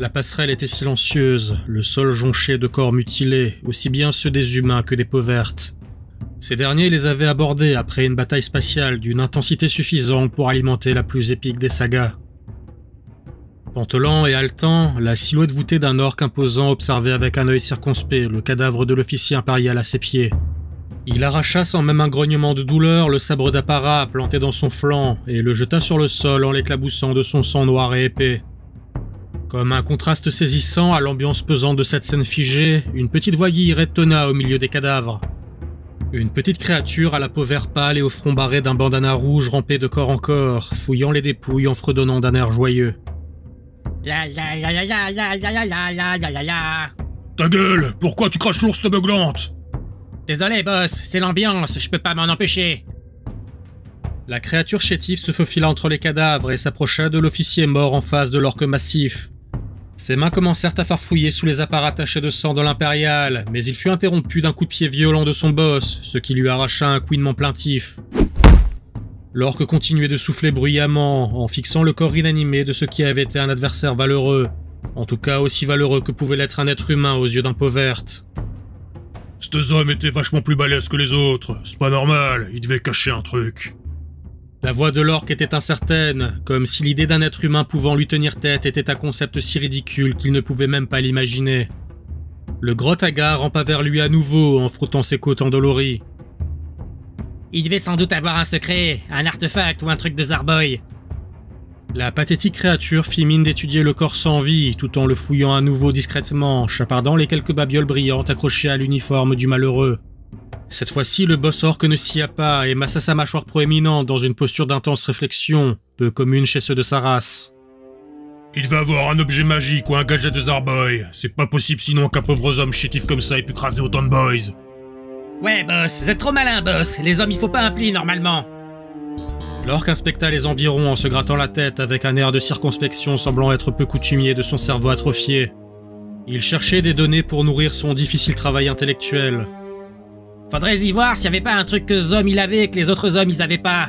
La passerelle était silencieuse, le sol jonché de corps mutilés, aussi bien ceux des humains que des peaux vertes. Ces derniers les avaient abordés après une bataille spatiale d'une intensité suffisante pour alimenter la plus épique des sagas. Pantelant et haletant, la silhouette voûtée d'un orc imposant observait avec un œil circonspect le cadavre de l'officier impérial à ses pieds. Il arracha sans même un grognement de douleur le sabre d'apparat planté dans son flanc et le jeta sur le sol en l'éclaboussant de son sang noir et épais. Comme un contraste saisissant à l'ambiance pesante de cette scène figée, une petite voyille résonna au milieu des cadavres. Une petite créature à la peau vert pâle et au front barré d'un bandana rouge rampé de corps en corps, fouillant les dépouilles en fredonnant d'un air joyeux. « La la la la la la la la la la la » Ta gueule, pourquoi tu craches l'ours, te meuglante ? Désolé boss, c'est l'ambiance, je peux pas m'en empêcher. La créature chétive se faufila entre les cadavres et s'approcha de l'officier mort en face de l'orque massif. Ses mains commencèrent à farfouiller sous les apparats tachés de sang de l'impérial, mais il fut interrompu d'un coup de pied violent de son boss, ce qui lui arracha un couinement plaintif. L'orque continuait de souffler bruyamment, en fixant le corps inanimé de ce qui avait été un adversaire valeureux, en tout cas aussi valeureux que pouvait l'être un être humain aux yeux d'un peau verte. Cet homme était vachement plus balèze que les autres, c'est pas normal, il devait cacher un truc. La voix de l'orque était incertaine, comme si l'idée d'un être humain pouvant lui tenir tête était un concept si ridicule qu'il ne pouvait même pas l'imaginer. Le gros hagard rampa vers lui à nouveau en frottant ses côtes endolories. Il devait sans doute avoir un secret, un artefact ou un truc de Zarboy. La pathétique créature fit mine d'étudier le corps sans vie, tout en le fouillant à nouveau discrètement, chapardant les quelques babioles brillantes accrochées à l'uniforme du malheureux. Cette fois-ci, le boss orque ne scia pas et massa sa mâchoire proéminente dans une posture d'intense réflexion, peu commune chez ceux de sa race. « Il va avoir un objet magique ou un gadget de Zarboy, c'est pas possible sinon qu'un pauvre homme chétif comme ça ait pu craser autant de boys. » « Ouais boss, vous êtes trop malin boss, les hommes il faut pas un pli normalement. » L'orque inspecta les environs en se grattant la tête avec un air de circonspection semblant être peu coutumier de son cerveau atrophié. Il cherchait des données pour nourrir son difficile travail intellectuel. « Faudrait y voir s'il n'y avait pas un truc que Zom il avait et que les autres hommes ils avaient pas. »«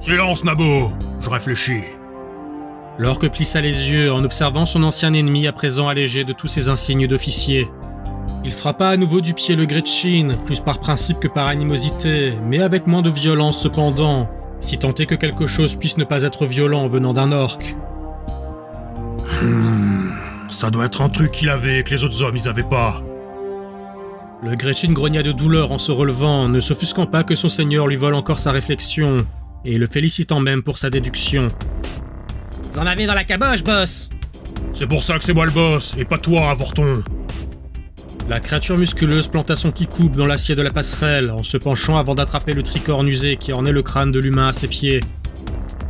Silence Nabo, je réfléchis. » L'orque plissa les yeux en observant son ancien ennemi à présent allégé de tous ses insignes d'officier. Il frappa à nouveau du pied le Gretchen, plus par principe que par animosité, mais avec moins de violence cependant. Si tant est que quelque chose puisse ne pas être violent venant d'un orque. Ça doit être un truc qu'il avait et que les autres hommes ils avaient pas. Le Gretchen grogna de douleur en se relevant, ne s'offusquant pas que son seigneur lui vole encore sa réflexion, et le félicitant même pour sa déduction. Vous en avez dans la caboche, boss. C'est pour ça que c'est moi le boss, et pas toi, avorton. La créature musculeuse planta son petit coupe dans l'acier de la passerelle, en se penchant avant d'attraper le tricorne usé qui ornait le crâne de l'humain à ses pieds.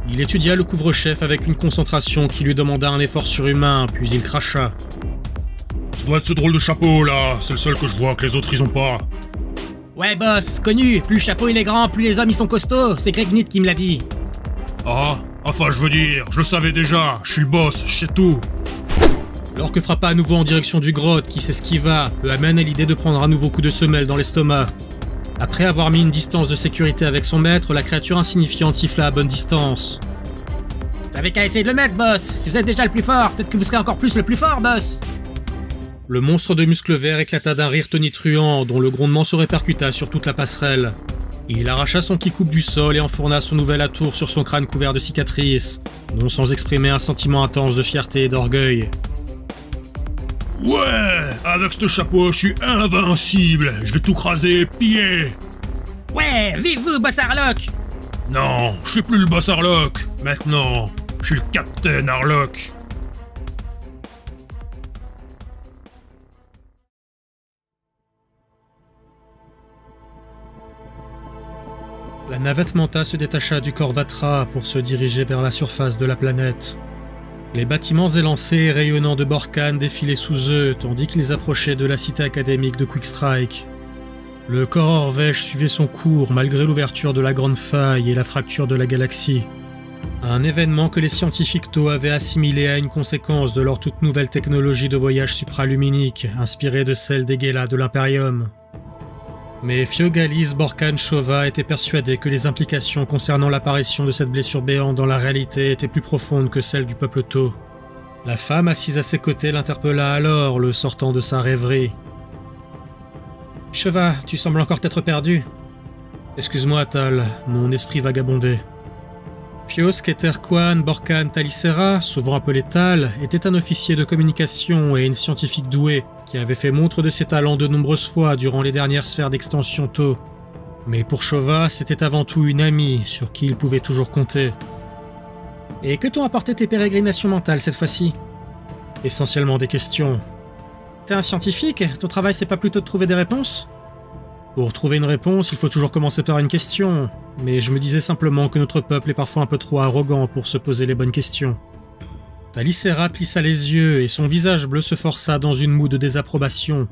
Il étudia le couvre-chef avec une concentration qui lui demanda un effort surhumain, puis il cracha. « Ça doit être ce drôle de chapeau, là, c'est le seul que je vois que les autres ils ont pas. »« Ouais, boss, connu, plus le chapeau il est grand, plus les hommes ils sont costauds, c'est Craig qui me l'a dit. »« Ah, enfin je veux dire, je le savais déjà, je suis le boss, je sais tout. » L'orque frappa à nouveau en direction du grotte qui s'esquiva, peu amène à l'idée de prendre un nouveau coup de semelle dans l'estomac. Après avoir mis une distance de sécurité avec son maître, la créature insignifiante siffla à bonne distance. « T'avais qu'à essayer de le mettre, boss. Si vous êtes déjà le plus fort, peut-être que vous serez encore plus le plus fort, boss !» Le monstre de muscles verts éclata d'un rire tonitruant, dont le grondement se répercuta sur toute la passerelle. Il arracha son qui-coupe du sol et enfourna son nouvel atour sur son crâne couvert de cicatrices, non sans exprimer un sentiment intense de fierté et d'orgueil. « Ouais, avec ce chapeau, je suis invincible. Je vais tout craser et piller. »« Ouais, vive vous, boss Harlock !»« Non, je suis plus le boss Harlock. Maintenant, je suis le capitaine Harlock. » La navette Manta se détacha du Kor'vattra pour se diriger vers la surface de la planète. Les bâtiments élancés et rayonnants de Bork'an défilaient sous eux, tandis qu'ils approchaient de la cité académique de Quickstrike. Le corps Orvège suivait son cours malgré l'ouverture de la Grande Faille et la fracture de la galaxie. Un événement que les scientifiques Tau avaient assimilé à une conséquence de leur toute nouvelle technologie de voyage supraluminique, inspirée de celle des Gue'la de l'Imperium. Mais Fiogalis Bork'an Chova était persuadé que les implications concernant l'apparition de cette blessure béante dans la réalité étaient plus profondes que celles du peuple Tau. La femme assise à ses côtés l'interpella alors, le sortant de sa rêverie. « Chova, tu sembles encore t'être perdu. Excuse-moi, Tal, mon esprit vagabondait. » Fio'keter'kwan Bork'an Talissera, souvent appelé Tal, était un officier de communication et une scientifique douée qui avait fait montre de ses talents de nombreuses fois durant les dernières sphères d'extension Tau. Mais pour Chova, c'était avant tout une amie sur qui il pouvait toujours compter. « Et que t'ont apporté tes pérégrinations mentales cette fois-ci » Essentiellement des questions. « T'es un scientifique, ton travail c'est pas plutôt de trouver des réponses ?» Pour trouver une réponse, il faut toujours commencer par une question. Mais je me disais simplement que notre peuple est parfois un peu trop arrogant pour se poser les bonnes questions. Talissera plissa les yeux et son visage bleu se força dans une moue de désapprobation.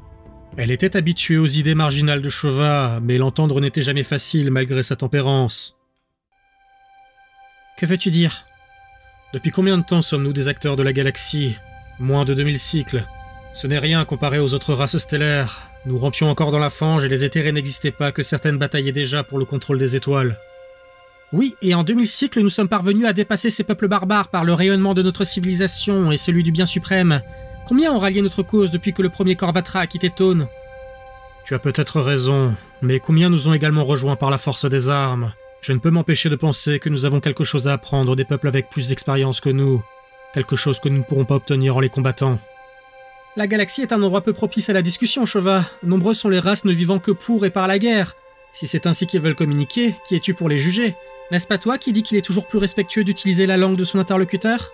Elle était habituée aux idées marginales de Chova, mais l'entendre n'était jamais facile malgré sa tempérance. « Que veux-tu dire ? Depuis combien de temps sommes-nous des acteurs de la galaxie ? Moins de 2000 cycles. Ce n'est rien comparé aux autres races stellaires. » Nous rampions encore dans la fange et les éthérés n'existaient pas que certaines bataillaient déjà pour le contrôle des étoiles. Oui, et en 2000 cycles, nous sommes parvenus à dépasser ces peuples barbares par le rayonnement de notre civilisation et celui du bien suprême. Combien ont rallié notre cause depuis que le premier Kor'vattra a quitté Tône? Tu as peut-être raison, mais combien nous ont également rejoints par la force des armes? Je ne peux m'empêcher de penser que nous avons quelque chose à apprendre des peuples avec plus d'expérience que nous. Quelque chose que nous ne pourrons pas obtenir en les combattant. La galaxie est un endroit peu propice à la discussion, Chova. Nombreuses sont les races ne vivant que pour et par la guerre. Si c'est ainsi qu'ils veulent communiquer, qui es-tu pour les juger? N'est-ce pas toi qui dis qu'il est toujours plus respectueux d'utiliser la langue de son interlocuteur?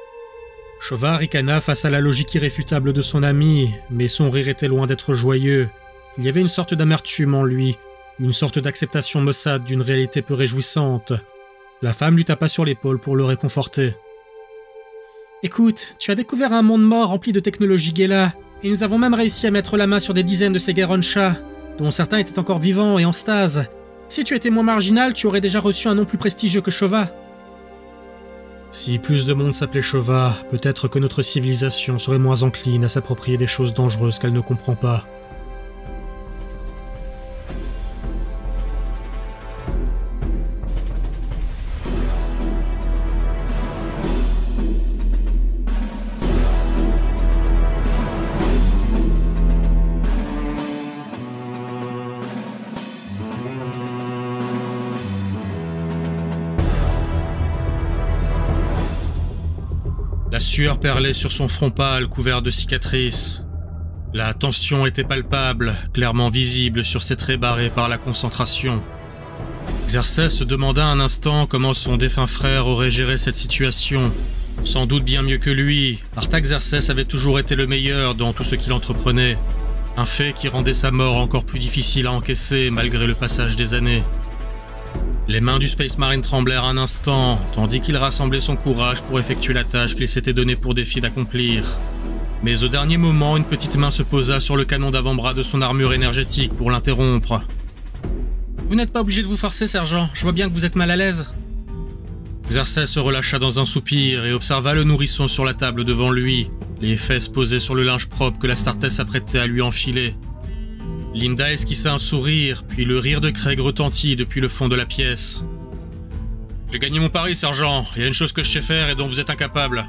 Chova ricana face à la logique irréfutable de son ami, mais son rire était loin d'être joyeux. Il y avait une sorte d'amertume en lui, une sorte d'acceptation maussade d'une réalité peu réjouissante. La femme lui tapa sur l'épaule pour le réconforter. « Écoute, tu as découvert un monde mort rempli de technologie Gue'la. Et nous avons même réussi à mettre la main sur des dizaines de ces Gue'ron'sha, dont certains étaient encore vivants et en stase. Si tu étais moins marginal, tu aurais déjà reçu un nom plus prestigieux que Chova. » Si plus de monde s'appelait Chova, peut-être que notre civilisation serait moins encline à s'approprier des choses dangereuses qu'elle ne comprend pas. La sueur perlait sur son front pâle couvert de cicatrices. La tension était palpable, clairement visible sur ses traits barrés par la concentration. Xerxes se demanda un instant comment son défunt frère aurait géré cette situation. Sans doute bien mieux que lui, Artaxerxes avait toujours été le meilleur dans tout ce qu'il entreprenait. Un fait qui rendait sa mort encore plus difficile à encaisser malgré le passage des années. Les mains du Space Marine tremblèrent un instant, tandis qu'il rassemblait son courage pour effectuer la tâche qu'il s'était donnée pour défi d'accomplir. Mais au dernier moment, une petite main se posa sur le canon d'avant-bras de son armure énergétique pour l'interrompre. « Vous n'êtes pas obligé de vous forcer, sergent. Je vois bien que vous êtes mal à l'aise. » Xerxes se relâcha dans un soupir et observa le nourrisson sur la table devant lui, les fesses posées sur le linge propre que l'Astartes s'apprêtait à lui enfiler. Linda esquissa un sourire, puis le rire de Craig retentit depuis le fond de la pièce. « J'ai gagné mon pari, sergent. Il y a une chose que je sais faire et dont vous êtes incapable. »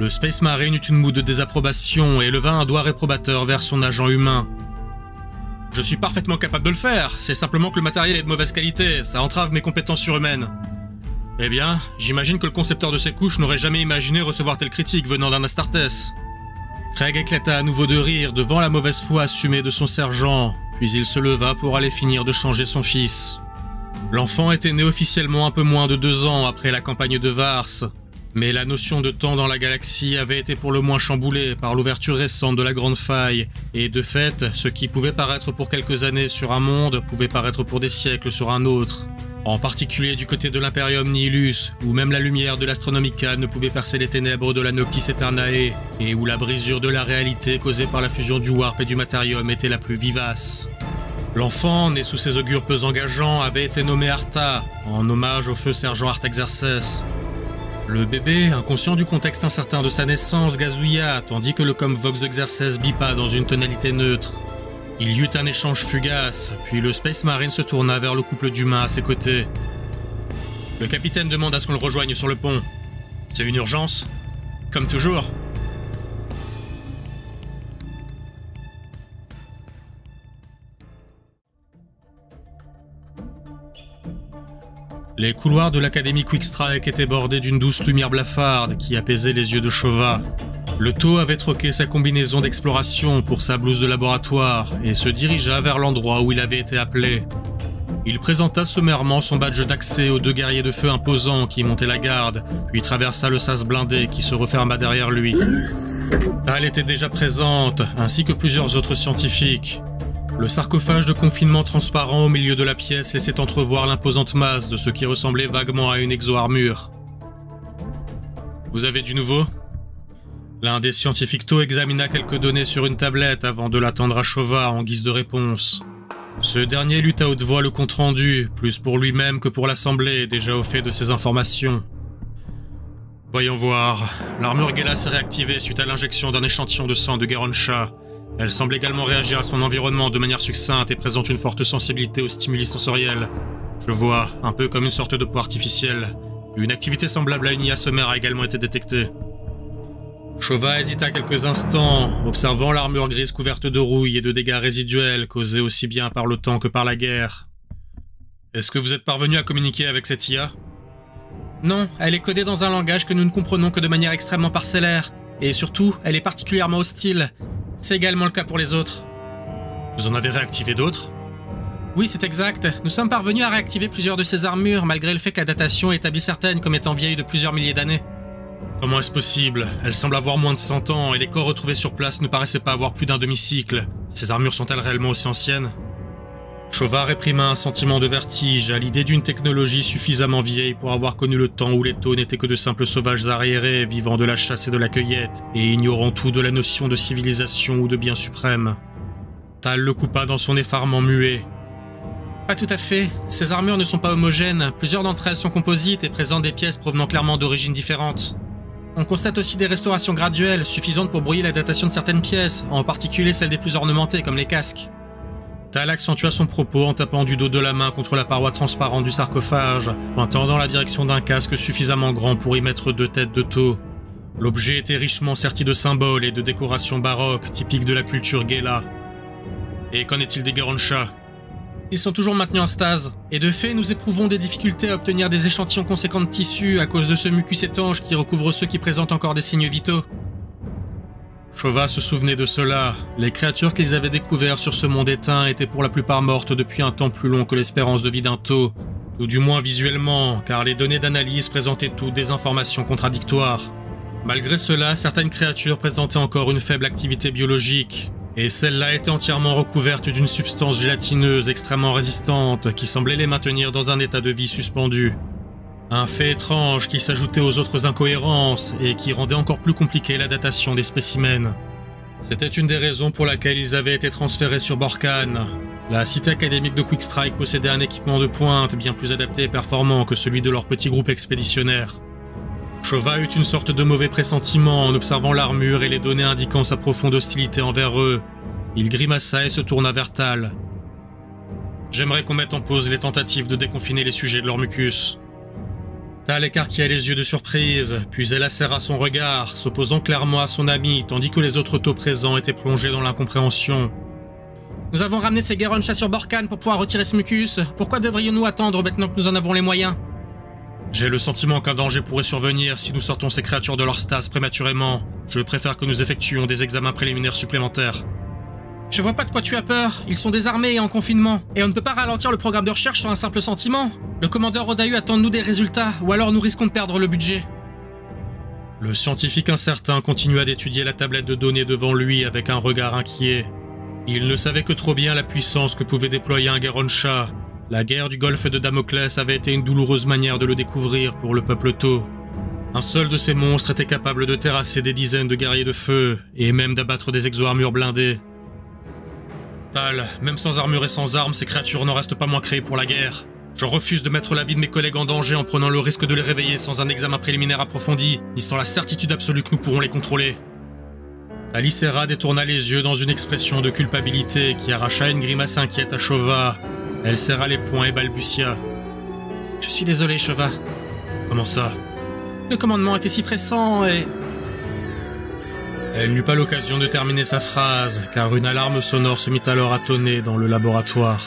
Le Space Marine eut une moue de désapprobation et leva un doigt réprobateur vers son agent humain. « Je suis parfaitement capable de le faire. C'est simplement que le matériel est de mauvaise qualité. Ça entrave mes compétences surhumaines. » « Eh bien, j'imagine que le concepteur de ces couches n'aurait jamais imaginé recevoir telle critique venant d'un Astartes. » Craig éclata à nouveau de rire devant la mauvaise foi assumée de son sergent, puis il se leva pour aller finir de changer son fils. L'enfant était né officiellement un peu moins de 2 ans après la campagne de Vars, mais la notion de temps dans la galaxie avait été pour le moins chamboulée par l'ouverture récente de la Grande Faille, et de fait, ce qui pouvait paraître pour quelques années sur un monde pouvait paraître pour des siècles sur un autre, en particulier du côté de l'Imperium Nihilus, où même la lumière de l'Astronomica ne pouvait percer les ténèbres de la Noctis Aeternae, et où la brisure de la réalité causée par la fusion du Warp et du Materium était la plus vivace. L'enfant, né sous ses augures peu engageants, avait été nommé Arta, en hommage au feu sergent Artaxerxes. Le bébé, inconscient du contexte incertain de sa naissance, gazouilla, tandis que le Comvox de Xerxes bipa dans une tonalité neutre. Il y eut un échange fugace, puis le Space Marine se tourna vers le couple d'humains à ses côtés. « Le capitaine demande à ce qu'on le rejoigne sur le pont. C'est une urgence ? Comme toujours. Les couloirs de l'académie Quickstrike étaient bordés d'une douce lumière blafarde qui apaisait les yeux de Chova. Le taux avait troqué sa combinaison d'exploration pour sa blouse de laboratoire et se dirigea vers l'endroit où il avait été appelé. Il présenta sommairement son badge d'accès aux deux guerriers de feu imposants qui montaient la garde, puis traversa le sas blindé qui se referma derrière lui. Tal était déjà présente, ainsi que plusieurs autres scientifiques. Le sarcophage de confinement transparent au milieu de la pièce laissait entrevoir l'imposante masse de ce qui ressemblait vaguement à une exo-armure. « Vous avez du nouveau ?» L'un des scientifiques Tau examina quelques données sur une tablette avant de l'attendre à Chova en guise de réponse. Ce dernier lut à haute voix le compte-rendu, plus pour lui-même que pour l'assemblée, déjà au fait de ces informations. « Voyons voir. L'armure Gue'la s'est réactivée suite à l'injection d'un échantillon de sang de Gue'ron'sha. Elle semble également réagir à son environnement de manière succincte et présente une forte sensibilité aux stimuli sensoriels. Je vois, un peu comme une sorte de peau artificielle. Une activité semblable à une IA sommaire a également été détectée. » Chova hésita quelques instants, observant l'armure grise couverte de rouille et de dégâts résiduels causés aussi bien par le temps que par la guerre. « Est-ce que vous êtes parvenu à communiquer avec cette IA ?» « Non, elle est codée dans un langage que nous ne comprenons que de manière extrêmement parcellaire. Et surtout, elle est particulièrement hostile. C'est également le cas pour les autres. » « Vous en avez réactivé d'autres ?» « Oui, c'est exact. Nous sommes parvenus à réactiver plusieurs de ces armures, malgré le fait que la datation établit certaines comme étant vieilles de plusieurs milliers d'années. » « Comment est-ce possible? Elles semblent avoir moins de 100 ans et les corps retrouvés sur place ne paraissaient pas avoir plus d'un demi-cycle. Ces armures sont-elles réellement aussi anciennes ?» Chova réprima un sentiment de vertige à l'idée d'une technologie suffisamment vieille pour avoir connu le temps où les Tau n'étaient que de simples sauvages arriérés vivant de la chasse et de la cueillette et ignorant tout de la notion de civilisation ou de bien suprême. Tal le coupa dans son effarement muet. « Pas tout à fait. Ces armures ne sont pas homogènes. Plusieurs d'entre elles sont composites et présentent des pièces provenant clairement d'origines différentes. » On constate aussi des restaurations graduelles, suffisantes pour brouiller la datation de certaines pièces, en particulier celles des plus ornementées, comme les casques. Tal accentua son propos en tapant du dos de la main contre la paroi transparente du sarcophage, pointant dans la direction d'un casque suffisamment grand pour y mettre deux têtes de taupe. L'objet était richement serti de symboles et de décorations baroques, typiques de la culture Gue'la. Et qu'en est-il des Gue'ron'sha ? Ils sont toujours maintenus en stase, et de fait nous éprouvons des difficultés à obtenir des échantillons conséquents de tissus à cause de ce mucus étanche qui recouvre ceux qui présentent encore des signes vitaux. Chova se souvenait de cela, les créatures qu'ils avaient découvertes sur ce monde éteint étaient pour la plupart mortes depuis un temps plus long que l'espérance de vie d'un Tau, ou du moins visuellement, car les données d'analyse présentaient toutes des informations contradictoires. Malgré cela, certaines créatures présentaient encore une faible activité biologique, et celle-là était entièrement recouverte d'une substance gélatineuse extrêmement résistante qui semblait les maintenir dans un état de vie suspendu. Un fait étrange qui s'ajoutait aux autres incohérences et qui rendait encore plus compliquée la datation des spécimens. C'était une des raisons pour laquelle ils avaient été transférés sur Bork'an. La cité académique de Quickstrike possédait un équipement de pointe bien plus adapté et performant que celui de leur petit groupe expéditionnaire. Chova eut une sorte de mauvais pressentiment en observant l'armure et les données indiquant sa profonde hostilité envers eux. Il grimaça et se tourna vers Tal. « J'aimerais qu'on mette en pause les tentatives de déconfiner les sujets de leur mucus. » Tal écarquilla les yeux de surprise, puis elle acéra son regard, s'opposant clairement à son ami, tandis que les autres Tau présents étaient plongés dans l'incompréhension. « Nous avons ramené ces Gue'ron'sha sur Bork'an pour pouvoir retirer ce mucus. Pourquoi devrions-nous attendre maintenant que nous en avons les moyens ?» « J'ai le sentiment qu'un danger pourrait survenir si nous sortons ces créatures de leur stase prématurément. Je préfère que nous effectuions des examens préliminaires supplémentaires. »« Je vois pas de quoi tu as peur. Ils sont désarmés et en confinement. Et on ne peut pas ralentir le programme de recherche sur un simple sentiment. Le commandeur Odahu attend de nous des résultats, ou alors nous risquons de perdre le budget. » Le scientifique incertain continua d'étudier la tablette de données devant lui avec un regard inquiet. Il ne savait que trop bien la puissance que pouvait déployer un Gue'ron'sha. La guerre du golfe de Damoclès avait été une douloureuse manière de le découvrir pour le peuple Tau. Un seul de ces monstres était capable de terrasser des dizaines de guerriers de feu, et même d'abattre des exo-armures blindées. Tal, même sans armure et sans armes, ces créatures n'en restent pas moins créées pour la guerre. Je refuse de mettre la vie de mes collègues en danger en prenant le risque de les réveiller sans un examen préliminaire approfondi, ni sans la certitude absolue que nous pourrons les contrôler. Talissera détourna les yeux dans une expression de culpabilité qui arracha une grimace inquiète à Chova. Elle serra les poings et balbutia. « Je suis désolé, Chova. »« Comment ça ?»« Le commandement était si pressant et... » Elle n'eut pas l'occasion de terminer sa phrase, car une alarme sonore se mit alors à tonner dans le laboratoire.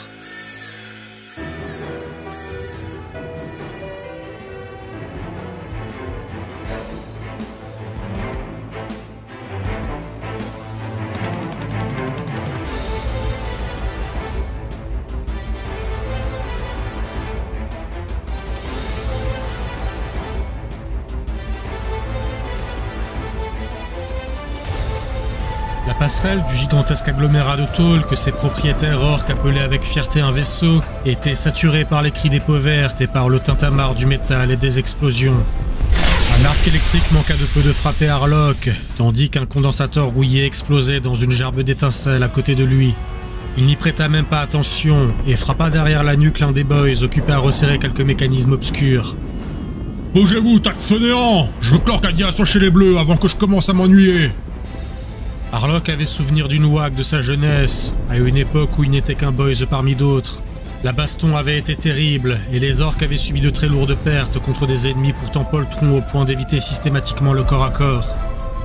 passerelle du gigantesque agglomérat de tôle que ses propriétaires orques appelaient avec fierté un vaisseau était saturée par les cris des peaux vertes et par le tintamarre du métal et des explosions. Un arc électrique manqua de peu de frapper Harlock, tandis qu'un condensateur rouillé explosait dans une gerbe d'étincelles à côté de lui. Il n'y prêta même pas attention et frappa derrière la nuque l'un des boys occupé à resserrer quelques mécanismes obscurs. « Bougez-vous, tac feu néant! Je veux que l'organiation chez les bleus avant que je commence à m'ennuyer !» Harlock avait souvenir d'une WAG de sa jeunesse, à une époque où il n'était qu'un boys parmi d'autres. La baston avait été terrible et les orques avaient subi de très lourdes pertes contre des ennemis pourtant poltrons au point d'éviter systématiquement le corps à corps.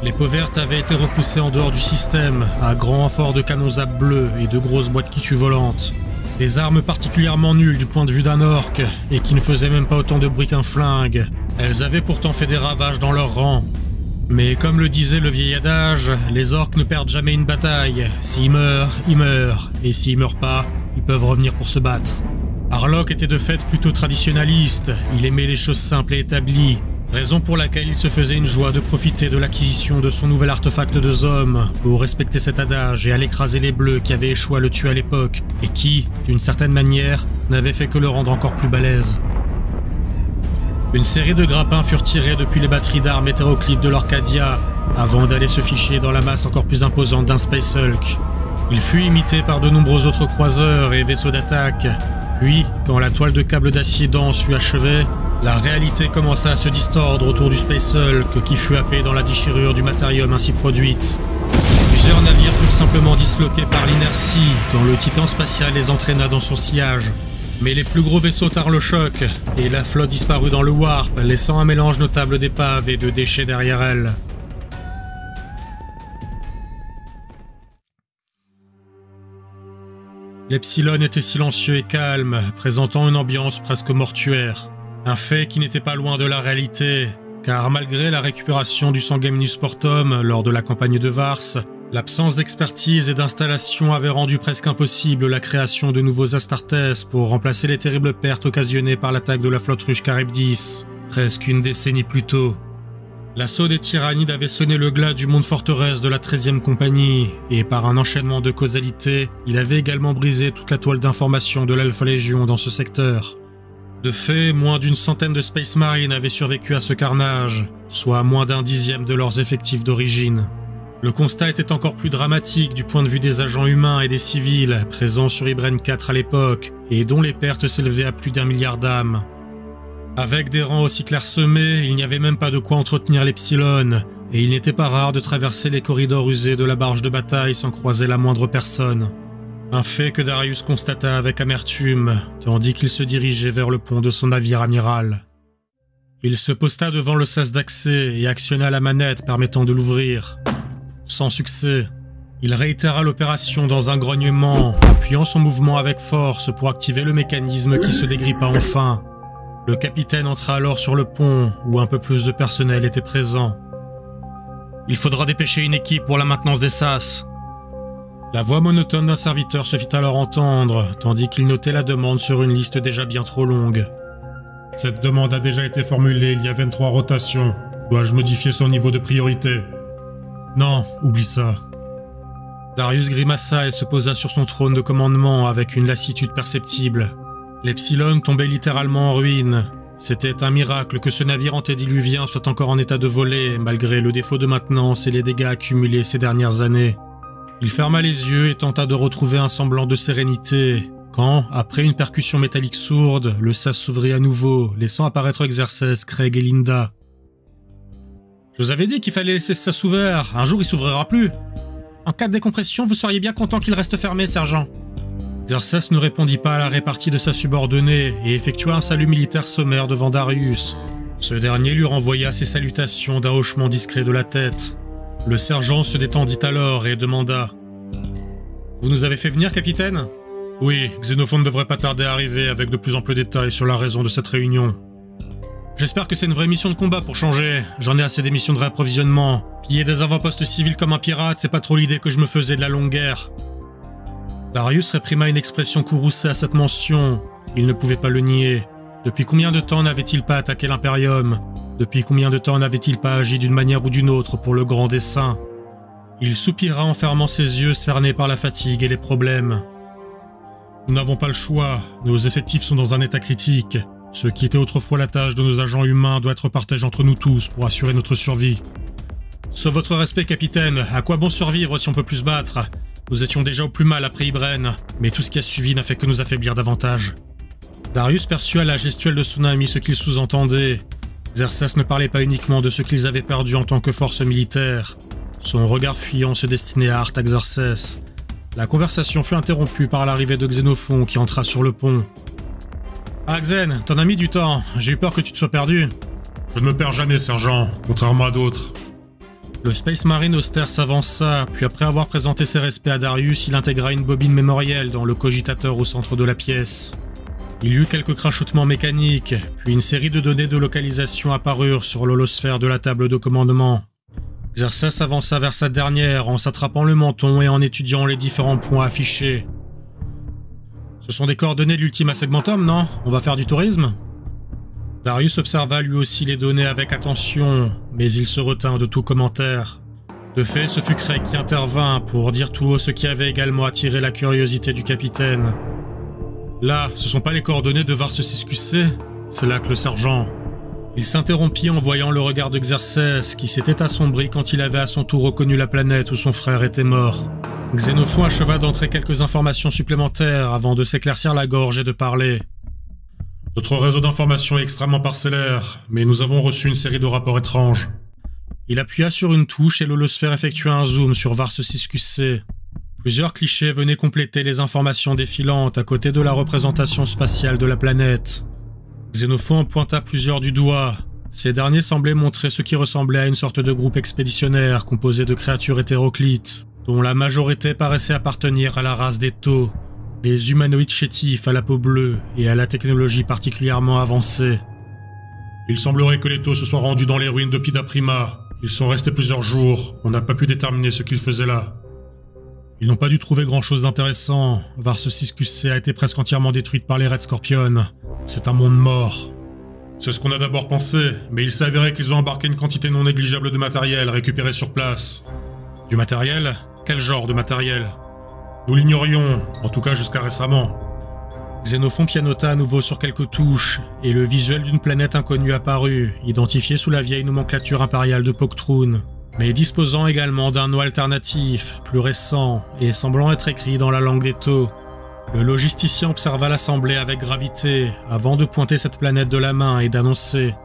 Les peaux vertes avaient été repoussées en dehors du système, à grand renfort de canons à bleus et de grosses boîtes qui tuent volantes. Des armes particulièrement nulles du point de vue d'un orc, et qui ne faisaient même pas autant de bruit qu'un flingue. Elles avaient pourtant fait des ravages dans leurs rangs. Mais comme le disait le vieil adage, les orcs ne perdent jamais une bataille. S'ils meurent, ils meurent, et s'ils meurent pas, ils peuvent revenir pour se battre. Harlock était de fait plutôt traditionaliste, il aimait les choses simples et établies. Raison pour laquelle il se faisait une joie de profiter de l'acquisition de son nouvel artefact de Zom pour respecter cet adage et aller écraser les bleus qui avaient échoué à le tuer à l'époque et qui, d'une certaine manière, n'avaient fait que le rendre encore plus balèze. Une série de grappins furent tirés depuis les batteries d'armes hétéroclites de l'Orcadia avant d'aller se ficher dans la masse encore plus imposante d'un Space Hulk. Il fut imité par de nombreux autres croiseurs et vaisseaux d'attaque, puis, quand la toile de câble d'acier dense fut achevée, la réalité commença à se distordre autour du Space Hulk qui fut happé dans la déchirure du Materium ainsi produite. Plusieurs navires furent simplement disloqués par l'inertie quand le Titan spatial les entraîna dans son sillage. Mais les plus gros vaisseaux tinrent le choc et la flotte disparut dans le Warp, laissant un mélange notable d'épaves et de déchets derrière elle. L'Epsilon était silencieux et calme, présentant une ambiance presque mortuaire. Un fait qui n'était pas loin de la réalité, car malgré la récupération du Sangueminus Portum lors de la campagne de Vars, l'absence d'expertise et d'installation avait rendu presque impossible la création de nouveaux Astartes pour remplacer les terribles pertes occasionnées par l'attaque de la flotte ruche Carib 10, presque une décennie plus tôt. L'assaut des tyrannides avait sonné le glas du monde forteresse de la 13e compagnie, et par un enchaînement de causalités, il avait également brisé toute la toile d'information de l'Alpha Légion dans ce secteur. De fait, moins d'une centaine de Space Marines avaient survécu à ce carnage, soit moins d'un dixième de leurs effectifs d'origine. Le constat était encore plus dramatique du point de vue des agents humains et des civils présents sur Ibren 4 à l'époque, et dont les pertes s'élevaient à plus d'1 milliard d'âmes. Avec des rangs aussi clairsemés, il n'y avait même pas de quoi entretenir l'Epsilon, et il n'était pas rare de traverser les corridors usés de la barge de bataille sans croiser la moindre personne. Un fait que Darius constata avec amertume, tandis qu'il se dirigeait vers le pont de son navire amiral. Il se posta devant le sas d'accès et actionna la manette permettant de l'ouvrir. Sans succès, il réitéra l'opération dans un grognement, appuyant son mouvement avec force pour activer le mécanisme qui se dégrippa enfin. Le capitaine entra alors sur le pont, où un peu plus de personnel était présent. « Il faudra dépêcher une équipe pour la maintenance des sas. » La voix monotone d'un serviteur se fit alors entendre, tandis qu'il notait la demande sur une liste déjà bien trop longue. « Cette demande a déjà été formulée il y a 23 rotations. Dois-je modifier son niveau de priorité ?»« Non, oublie ça. » Darius grimaça et se posa sur son trône de commandement avec une lassitude perceptible. L'Epsilon tombait littéralement en ruine. C'était un miracle que ce navire antédiluvien soit encore en état de voler, malgré le défaut de maintenance et les dégâts accumulés ces dernières années. Il ferma les yeux et tenta de retrouver un semblant de sérénité, quand, après une percussion métallique sourde, le sas s'ouvrit à nouveau, laissant apparaître Xerxes, Craig et Linda. « Je vous avais dit qu'il fallait laisser ce sas ouvert, un jour il s'ouvrira plus. En cas de décompression, vous seriez bien content qu'il reste fermé, sergent. » Xerxes ne répondit pas à la répartie de sa subordonnée et effectua un salut militaire sommaire devant Darius. Ce dernier lui renvoya ses salutations d'un hochement discret de la tête. Le sergent se détendit alors et demanda « Vous nous avez fait venir, capitaine ?»« Oui, Xénophon ne devrait pas tarder à arriver avec de plus amples détails sur la raison de cette réunion. »« J'espère que c'est une vraie mission de combat pour changer. J'en ai assez des missions de réapprovisionnement. Piller des avant-postes civils comme un pirate, c'est pas trop l'idée que je me faisais de la longue guerre. » Darius réprima une expression courroucée à cette mention. Il ne pouvait pas le nier. Depuis combien de temps n'avait-il pas attaqué l'Imperium ? Depuis combien de temps n'avait-il pas agi d'une manière ou d'une autre pour le grand dessein ? Il soupira en fermant ses yeux cernés par la fatigue et les problèmes. « Nous n'avons pas le choix, nos effectifs sont dans un état critique. Ce qui était autrefois la tâche de nos agents humains doit être partagé entre nous tous pour assurer notre survie. »« Sauf votre respect, capitaine, à quoi bon survivre si on peut plus se battre ? Nous étions déjà au plus mal après Ibren, mais tout ce qui a suivi n'a fait que nous affaiblir davantage. » Darius perçut à la gestuelle de son ami ce qu'il sous-entendait. Xerxes ne parlait pas uniquement de ce qu'ils avaient perdu en tant que force militaire. Son regard fuyant se destinait à Artaxerxes. La conversation fut interrompue par l'arrivée de Xénophon qui entra sur le pont. « Ah Xen, t'en as mis du temps, j'ai eu peur que tu te sois perdu. »« Je ne me perds jamais, sergent, contrairement à d'autres. » Le Space Marine austère s'avança, puis après avoir présenté ses respects à Darius, il intégra une bobine mémorielle dans le cogitateur au centre de la pièce. Il y eut quelques crachotements mécaniques, puis une série de données de localisation apparurent sur l'holosphère de la table de commandement. Xerxes avança vers sa dernière en s'attrapant le menton et en étudiant les différents points affichés. « Ce sont des coordonnées de l'Ultima Segmentum, non? On va faire du tourisme ?» Darius observa lui aussi les données avec attention, mais il se retint de tout commentaire. De fait, ce fut Craig qui intervint pour dire tout haut ce qui avait également attiré la curiosité du capitaine. « Là, ce sont pas les coordonnées de Vars 6QC, c'est là que le sergent... » Il s'interrompit en voyant le regard de Xerxes qui s'était assombri quand il avait à son tour reconnu la planète où son frère était mort. Xénophon acheva d'entrer quelques informations supplémentaires avant de s'éclaircir la gorge et de parler. Notre réseau d'informations est extrêmement parcellaire, mais nous avons reçu une série de rapports étranges. Il appuya sur une touche et l'holosphère effectua un zoom sur Vars 6QC. Plusieurs clichés venaient compléter les informations défilantes à côté de la représentation spatiale de la planète. Xénophon pointa plusieurs du doigt. Ces derniers semblaient montrer ce qui ressemblait à une sorte de groupe expéditionnaire composé de créatures hétéroclites, dont la majorité paraissait appartenir à la race des Tau'va. Des humanoïdes chétifs à la peau bleue et à la technologie particulièrement avancée. Il semblerait que les Tau'va se soient rendus dans les ruines de Pida Prima. Ils sont restés plusieurs jours, on n'a pas pu déterminer ce qu'ils faisaient là. Ils n'ont pas dû trouver grand chose d'intéressant. Vars 6QC a été presque entièrement détruite par les Red Scorpions. C'est un monde mort. C'est ce qu'on a d'abord pensé, mais il s'est avéré qu'ils ont embarqué une quantité non négligeable de matériel récupéré sur place. Du matériel? Quel genre de matériel? Nous l'ignorions, en tout cas jusqu'à récemment. Xénophon pianota à nouveau sur quelques touches, et le visuel d'une planète inconnue apparut, identifiée sous la vieille nomenclature impériale de Poktroun, mais disposant également d'un nom alternatif, plus récent, et semblant être écrit dans la langue des Tau'va. Le logisticien observa l'assemblée avec gravité, avant de pointer cette planète de la main et d'annoncer.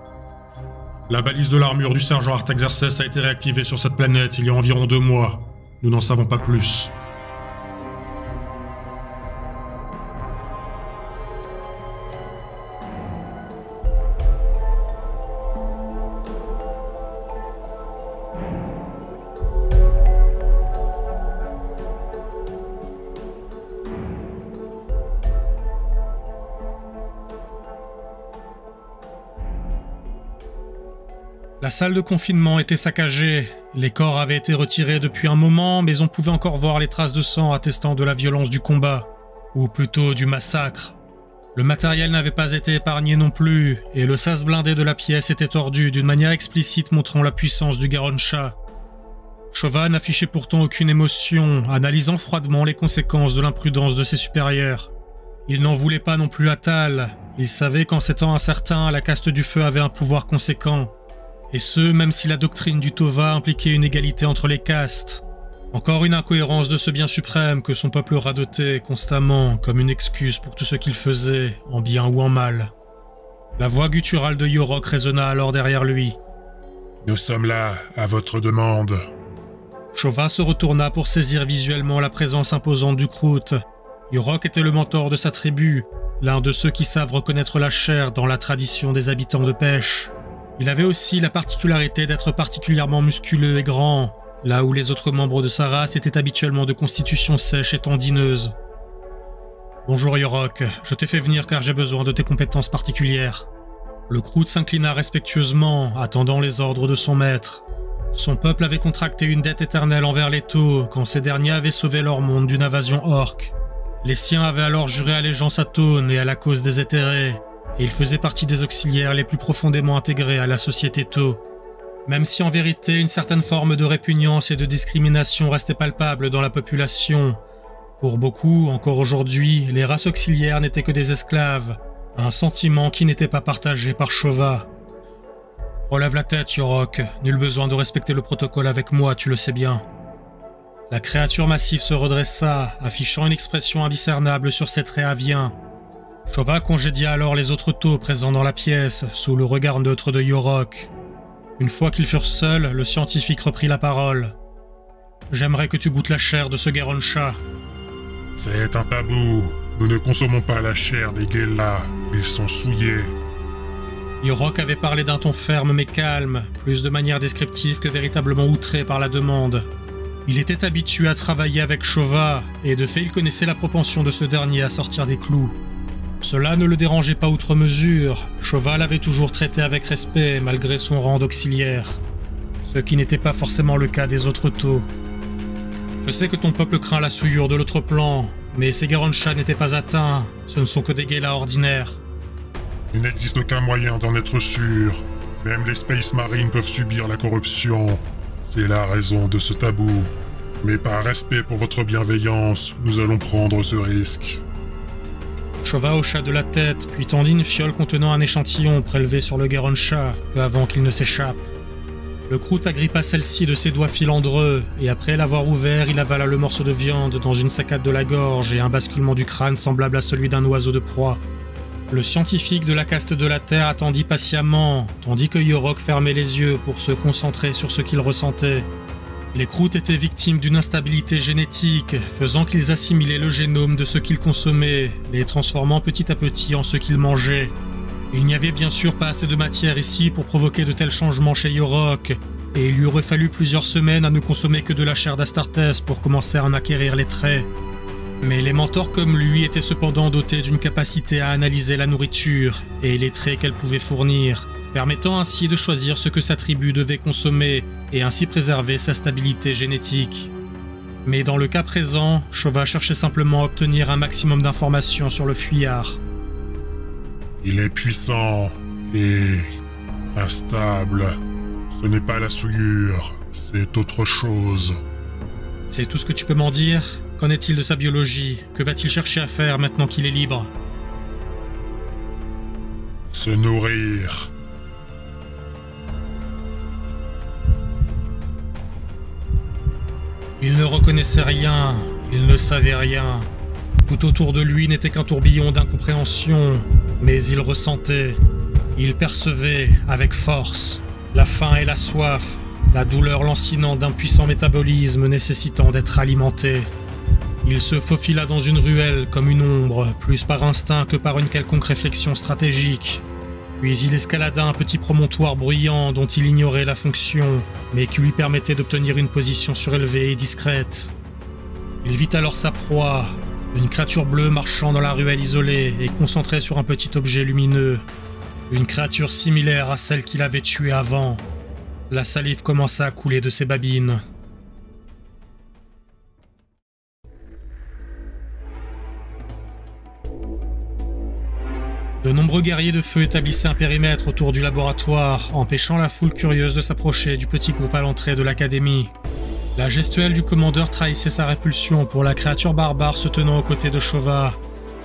La balise de l'armure du sergent Artaxerxes a été réactivée sur cette planète il y a environ 2 mois. Nous n'en savons pas plus. La salle de confinement était saccagée. Les corps avaient été retirés depuis un moment, mais on pouvait encore voir les traces de sang attestant de la violence du combat, ou plutôt du massacre. Le matériel n'avait pas été épargné non plus, et le sas blindé de la pièce était tordu d'une manière explicite montrant la puissance du Gue'ron'sha. Chova n'affichait pourtant aucune émotion, analysant froidement les conséquences de l'imprudence de ses supérieurs. Il n'en voulait pas non plus à Tal. Il savait qu'en ces temps incertains, la caste du feu avait un pouvoir conséquent. Et ce, même si la doctrine du Tau'va impliquait une égalité entre les castes. Encore une incohérence de ce bien suprême que son peuple radotait constamment comme une excuse pour tout ce qu'il faisait, en bien ou en mal. La voix gutturale de Yorok résonna alors derrière lui. « Nous sommes là, à votre demande. » Chova se retourna pour saisir visuellement la présence imposante du Kroot. Yorok était le mentor de sa tribu, l'un de ceux qui savent reconnaître la chair dans la tradition des habitants de pêche. Il avait aussi la particularité d'être particulièrement musculeux et grand, là où les autres membres de sa race étaient habituellement de constitution sèche et tendineuse. « Bonjour Yorok, je t'ai fait venir car j'ai besoin de tes compétences particulières. » Le Kroot s'inclina respectueusement, attendant les ordres de son maître. Son peuple avait contracté une dette éternelle envers les Tau'va quand ces derniers avaient sauvé leur monde d'une invasion orque. Les siens avaient alors juré allégeance à Tau'va et à la cause des éthérés, et il faisait partie des auxiliaires les plus profondément intégrés à la société Tau'va. Même si en vérité une certaine forme de répugnance et de discrimination restait palpable dans la population, pour beaucoup, encore aujourd'hui, les races auxiliaires n'étaient que des esclaves, un sentiment qui n'était pas partagé par Chova. « Relève la tête, Yorok, nul besoin de respecter le protocole avec moi, tu le sais bien. » La créature massive se redressa, affichant une expression indiscernable sur ses traits aviens. Chova congédia alors les autres taux présents dans la pièce, sous le regard neutre de Yorok. Une fois qu'ils furent seuls, le scientifique reprit la parole. « J'aimerais que tu goûtes la chair de ce Gue'ron'sha. » « C'est un tabou. Nous ne consommons pas la chair des Gue'la. Ils sont souillés. » Yorok avait parlé d'un ton ferme mais calme, plus de manière descriptive que véritablement outré par la demande. Il était habitué à travailler avec Chova, et de fait il connaissait la propension de ce dernier à sortir des clous. Cela ne le dérangeait pas outre mesure, Chova l'avait toujours traité avec respect malgré son rang d'auxiliaire. Ce qui n'était pas forcément le cas des autres taux. « Je sais que ton peuple craint la souillure de l'autre plan, mais ces Gue'ron'sha n'étaient pas atteints, ce ne sont que des Gue'la ordinaires. » Il n'existe aucun moyen d'en être sûr, même les Space Marines peuvent subir la corruption. C'est la raison de ce tabou. Mais par respect pour votre bienveillance, nous allons prendre ce risque. Chova hocha de la tête, puis tendit une fiole contenant un échantillon prélevé sur le Gue'ron'sha, peu avant qu'il ne s'échappe. Le Kroot agrippa celle-ci de ses doigts filandreux, et après l'avoir ouvert, il avala le morceau de viande dans une saccade de la gorge et un basculement du crâne semblable à celui d'un oiseau de proie. Le scientifique de la caste de la Terre attendit patiemment, tandis que Yorok fermait les yeux pour se concentrer sur ce qu'il ressentait. Les Kroot étaient victimes d'une instabilité génétique, faisant qu'ils assimilaient le génome de ce qu'ils consommaient, les transformant petit à petit en ce qu'ils mangeaient. Il n'y avait bien sûr pas assez de matière ici pour provoquer de tels changements chez Yorok, et il lui aurait fallu plusieurs semaines à ne consommer que de la chair d'Astartes pour commencer à en acquérir les traits. Mais les mentors comme lui étaient cependant dotés d'une capacité à analyser la nourriture et les traits qu'elle pouvait fournir, permettant ainsi de choisir ce que sa tribu devait consommer et ainsi préserver sa stabilité génétique. Mais dans le cas présent, Chova cherchait simplement à obtenir un maximum d'informations sur le fuyard. Il est puissant et instable. Ce n'est pas la souillure, c'est autre chose. C'est tout ce que tu peux m'en dire ? Qu'en est-il de sa biologie? Que va-t-il chercher à faire maintenant qu'il est libre? Se nourrir. Il ne reconnaissait rien, il ne savait rien. Tout autour de lui n'était qu'un tourbillon d'incompréhension, mais il ressentait, il percevait avec force la faim et la soif, la douleur lancinante d'un puissant métabolisme nécessitant d'être alimenté. Il se faufila dans une ruelle comme une ombre, plus par instinct que par une quelconque réflexion stratégique. Puis il escalada un petit promontoire bruyant dont il ignorait la fonction, mais qui lui permettait d'obtenir une position surélevée et discrète. Il vit alors sa proie, une créature bleue marchant dans la ruelle isolée et concentrée sur un petit objet lumineux. Une créature similaire à celle qu'il avait tuée avant. La salive commença à couler de ses babines. De nombreux guerriers de feu établissaient un périmètre autour du laboratoire, empêchant la foule curieuse de s'approcher du petit groupe à l'entrée de l'académie. La gestuelle du commandeur trahissait sa répulsion pour la créature barbare se tenant aux côtés de Chova,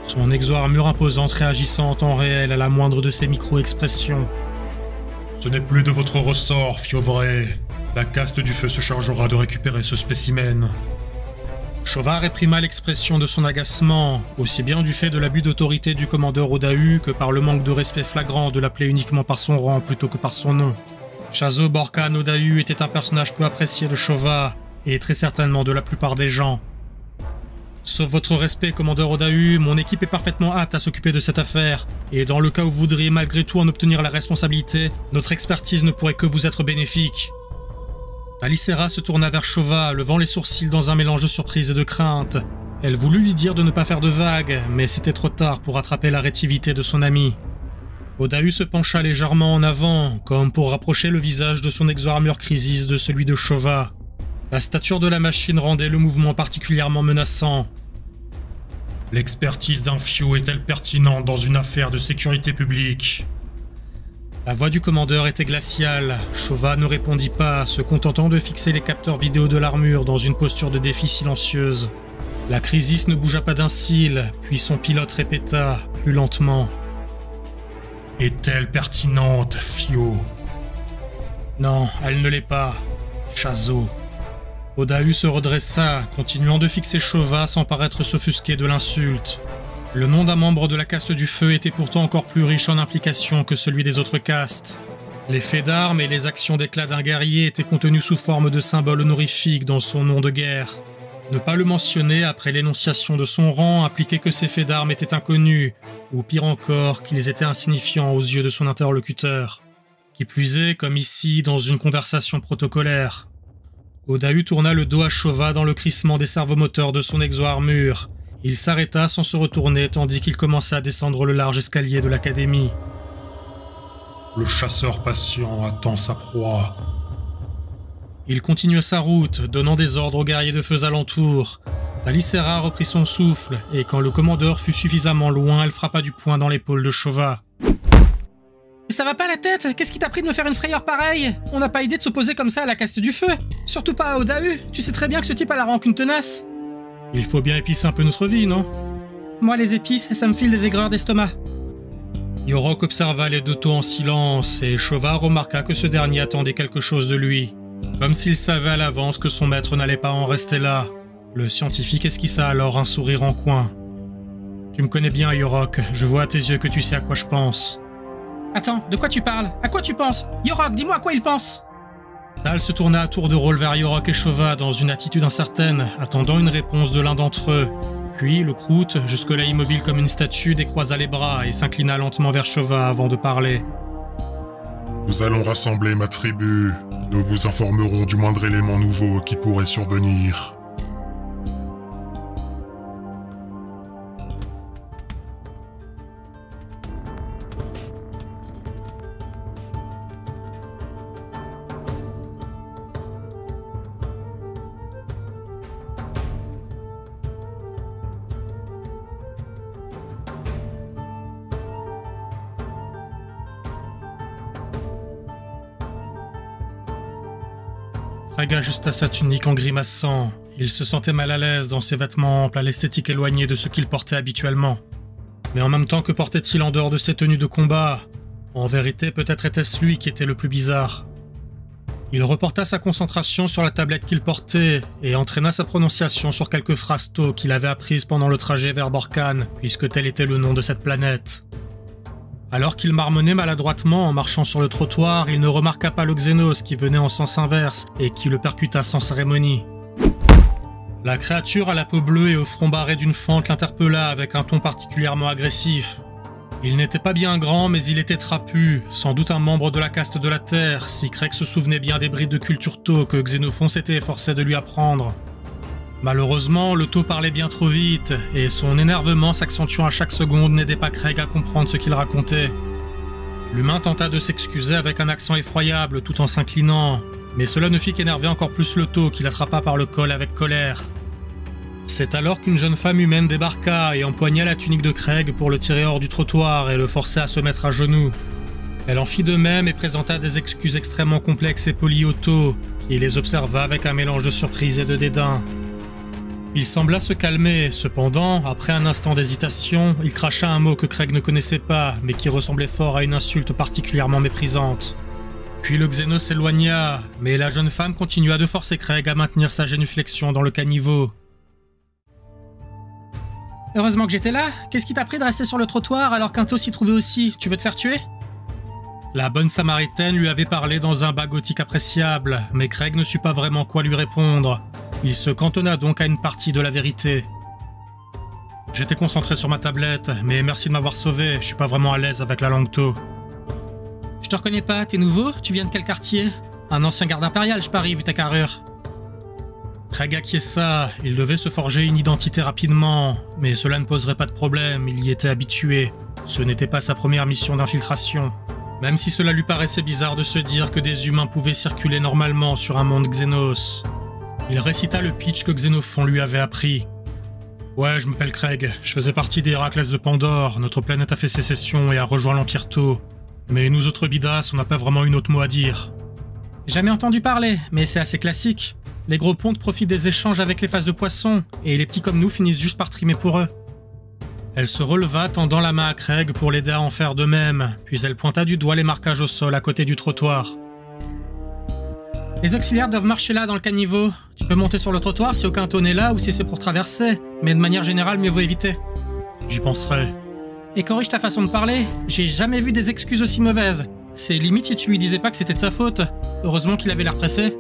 son exo-armure imposante réagissant en temps réel à la moindre de ses micro-expressions. « Ce n'est plus de votre ressort, Fiovray. La caste du feu se chargera de récupérer ce spécimen. » Chova réprima l'expression de son agacement, aussi bien du fait de l'abus d'autorité du commandeur Odahu que par le manque de respect flagrant de l'appeler uniquement par son rang plutôt que par son nom. Shas'o Bork'an Odahu était un personnage peu apprécié de Chova, et très certainement de la plupart des gens. Sauf votre respect, commandeur Odahu, mon équipe est parfaitement apte à s'occuper de cette affaire, et dans le cas où vous voudriez malgré tout en obtenir la responsabilité, notre expertise ne pourrait que vous être bénéfique. Talissera se tourna vers Chova, levant les sourcils dans un mélange de surprise et de crainte. Elle voulut lui dire de ne pas faire de vagues, mais c'était trop tard pour attraper la rétivité de son ami. Odahu se pencha légèrement en avant, comme pour rapprocher le visage de son exo-armure Crisis de celui de Chova. La stature de la machine rendait le mouvement particulièrement menaçant. « L'expertise d'un Fio est-elle pertinente dans une affaire de sécurité publique ?» La voix du commandeur était glaciale. Chova ne répondit pas, se contentant de fixer les capteurs vidéo de l'armure dans une posture de défi silencieuse. La Crisis ne bougea pas d'un cil, puis son pilote répéta, plus lentement. « Est-elle pertinente, Fio ?»« Non, elle ne l'est pas. Shas'o. » Odahu se redressa, continuant de fixer Chova sans paraître s'offusquer de l'insulte. Le nom d'un membre de la caste du feu était pourtant encore plus riche en implications que celui des autres castes. Les faits d'armes et les actions d'éclat d'un guerrier étaient contenus sous forme de symboles honorifiques dans son nom de guerre. Ne pas le mentionner après l'énonciation de son rang impliquait que ses faits d'armes étaient inconnus, ou pire encore, qu'ils étaient insignifiants aux yeux de son interlocuteur. Qui plus est, comme ici, dans une conversation protocolaire. Odahu tourna le dos à Chova dans le crissement des servomoteurs de son exo-armure. Il s'arrêta sans se retourner tandis qu'il commença à descendre le large escalier de l'académie. « Le chasseur patient attend sa proie. » Il continua sa route, donnant des ordres aux guerriers de feux alentour. Talissera reprit son souffle, et quand le commandeur fut suffisamment loin, elle frappa du poing dans l'épaule de Chova. « Ça va pas la tête? Qu'est-ce qui t'a pris de me faire une frayeur pareille? On n'a pas idée de s'opposer comme ça à la caste du feu. Surtout pas à Odahu, tu sais très bien que ce type a la rancune tenace. » Il faut bien épicer un peu notre vie, non? Moi, les épices, ça me file des aigreurs d'estomac. Yorok observa les deux taux en silence, et Chova remarqua que ce dernier attendait quelque chose de lui. Comme s'il savait à l'avance que son maître n'allait pas en rester là. Le scientifique esquissa alors un sourire en coin. « Tu me connais bien, Yorok. Je vois à tes yeux que tu sais à quoi je pense. »« Attends, de quoi tu parles? À quoi tu penses? Yorok, dis-moi à quoi il pense !» Tal se tourna à tour de rôle vers Yorok et Chova dans une attitude incertaine, attendant une réponse de l'un d'entre eux. Puis, le Kroot, jusque-là immobile comme une statue, décroisa les bras et s'inclina lentement vers Chova avant de parler. « Nous allons rassembler ma tribu. Nous vous informerons du moindre élément nouveau qui pourrait survenir. » Craig ajusta sa tunique en grimaçant. Il se sentait mal à l'aise dans ses vêtements amples à l'esthétique éloignée de ce qu'il portait habituellement. Mais en même temps, que portait-il en dehors de ses tenues de combat? En vérité, peut-être était-ce lui qui était le plus bizarre. Il reporta sa concentration sur la tablette qu'il portait et entraîna sa prononciation sur quelques phrases tôt qu'il avait apprises pendant le trajet vers Bork'an, puisque tel était le nom de cette planète. Alors qu'il marmonnait maladroitement en marchant sur le trottoir, il ne remarqua pas le Xénos qui venait en sens inverse et qui le percuta sans cérémonie. La créature à la peau bleue et au front barré d'une fente l'interpella avec un ton particulièrement agressif. Il n'était pas bien grand, mais il était trapu, sans doute un membre de la caste de la Terre, si Craig se souvenait bien des bribes de culture Tau que Xénophon s'était efforcé de lui apprendre. Malheureusement, le Tau parlait bien trop vite, et son énervement s'accentuant à chaque seconde n'aidait pas Craig à comprendre ce qu'il racontait. L'humain tenta de s'excuser avec un accent effroyable tout en s'inclinant, mais cela ne fit qu'énerver encore plus le Tau qui l'attrapa par le col avec colère. C'est alors qu'une jeune femme humaine débarqua et empoigna la tunique de Craig pour le tirer hors du trottoir et le forcer à se mettre à genoux. Elle en fit de même et présenta des excuses extrêmement complexes et polies au Tau, qui les observa avec un mélange de surprise et de dédain. Il sembla se calmer, cependant, après un instant d'hésitation, il cracha un mot que Craig ne connaissait pas, mais qui ressemblait fort à une insulte particulièrement méprisante. Puis le Xénos s'éloigna, mais la jeune femme continua de forcer Craig à maintenir sa génuflexion dans le caniveau. « Heureusement que j'étais là, qu'est-ce qui t'a pris de rester sur le trottoir alors qu'un Tau s'y trouvait aussi, tu veux te faire tuer ?» La bonne Samaritaine lui avait parlé dans un bas gothique appréciable, mais Craig ne sut pas vraiment quoi lui répondre. Il se cantonna donc à une partie de la vérité. « J'étais concentré sur ma tablette, mais merci de m'avoir sauvé, je suis pas vraiment à l'aise avec la langue Tau. »« Je te reconnais pas, t'es nouveau? Tu viens de quel quartier? Un ancien garde impérial, je parie, vu ta carrure. » Craig acquiesça, il devait se forger une identité rapidement, mais cela ne poserait pas de problème, il y était habitué. Ce n'était pas sa première mission d'infiltration. Même si cela lui paraissait bizarre de se dire que des humains pouvaient circuler normalement sur un monde Xénos. Il récita le pitch que Xénophon lui avait appris. « Ouais, je m'appelle Craig, je faisais partie des Héraclès de Pandore, notre planète a fait sécession et a rejoint l'Empire Tau. Mais nous autres bidas, on n'a pas vraiment eu notre mot à dire. Jamais entendu parler, mais c'est assez classique. Les gros pontes profitent des échanges avec les faces de poisson, et les petits comme nous finissent juste par trimer pour eux. Elle se releva tendant la main à Craig pour l'aider à en faire de même, puis elle pointa du doigt les marquages au sol à côté du trottoir. Les auxiliaires doivent marcher là dans le caniveau. Tu peux monter sur le trottoir si aucun tonne est là ou si c'est pour traverser, mais de manière générale mieux vaut éviter. J'y penserai. Et corrige ta façon de parler, j'ai jamais vu des excuses aussi mauvaises. C'est limite si tu lui disais pas que c'était de sa faute. Heureusement qu'il avait l'air pressé.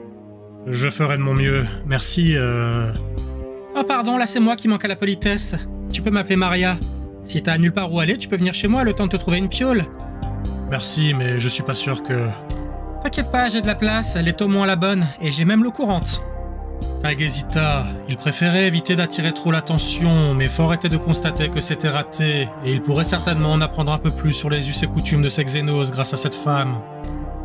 Je ferai de mon mieux, merci. Oh pardon, là c'est moi qui manque à la politesse. Tu peux m'appeler Maria. Si t'as nulle part où aller, tu peux venir chez moi le temps de te trouver une piole. Merci, mais je suis pas sûr que... T'inquiète pas, j'ai de la place, elle est au moins la bonne, et j'ai même l'eau courante. Craig hésita. Il préférait éviter d'attirer trop l'attention, mais fort était de constater que c'était raté, et il pourrait certainement en apprendre un peu plus sur les us et coutumes de ses xénos grâce à cette femme.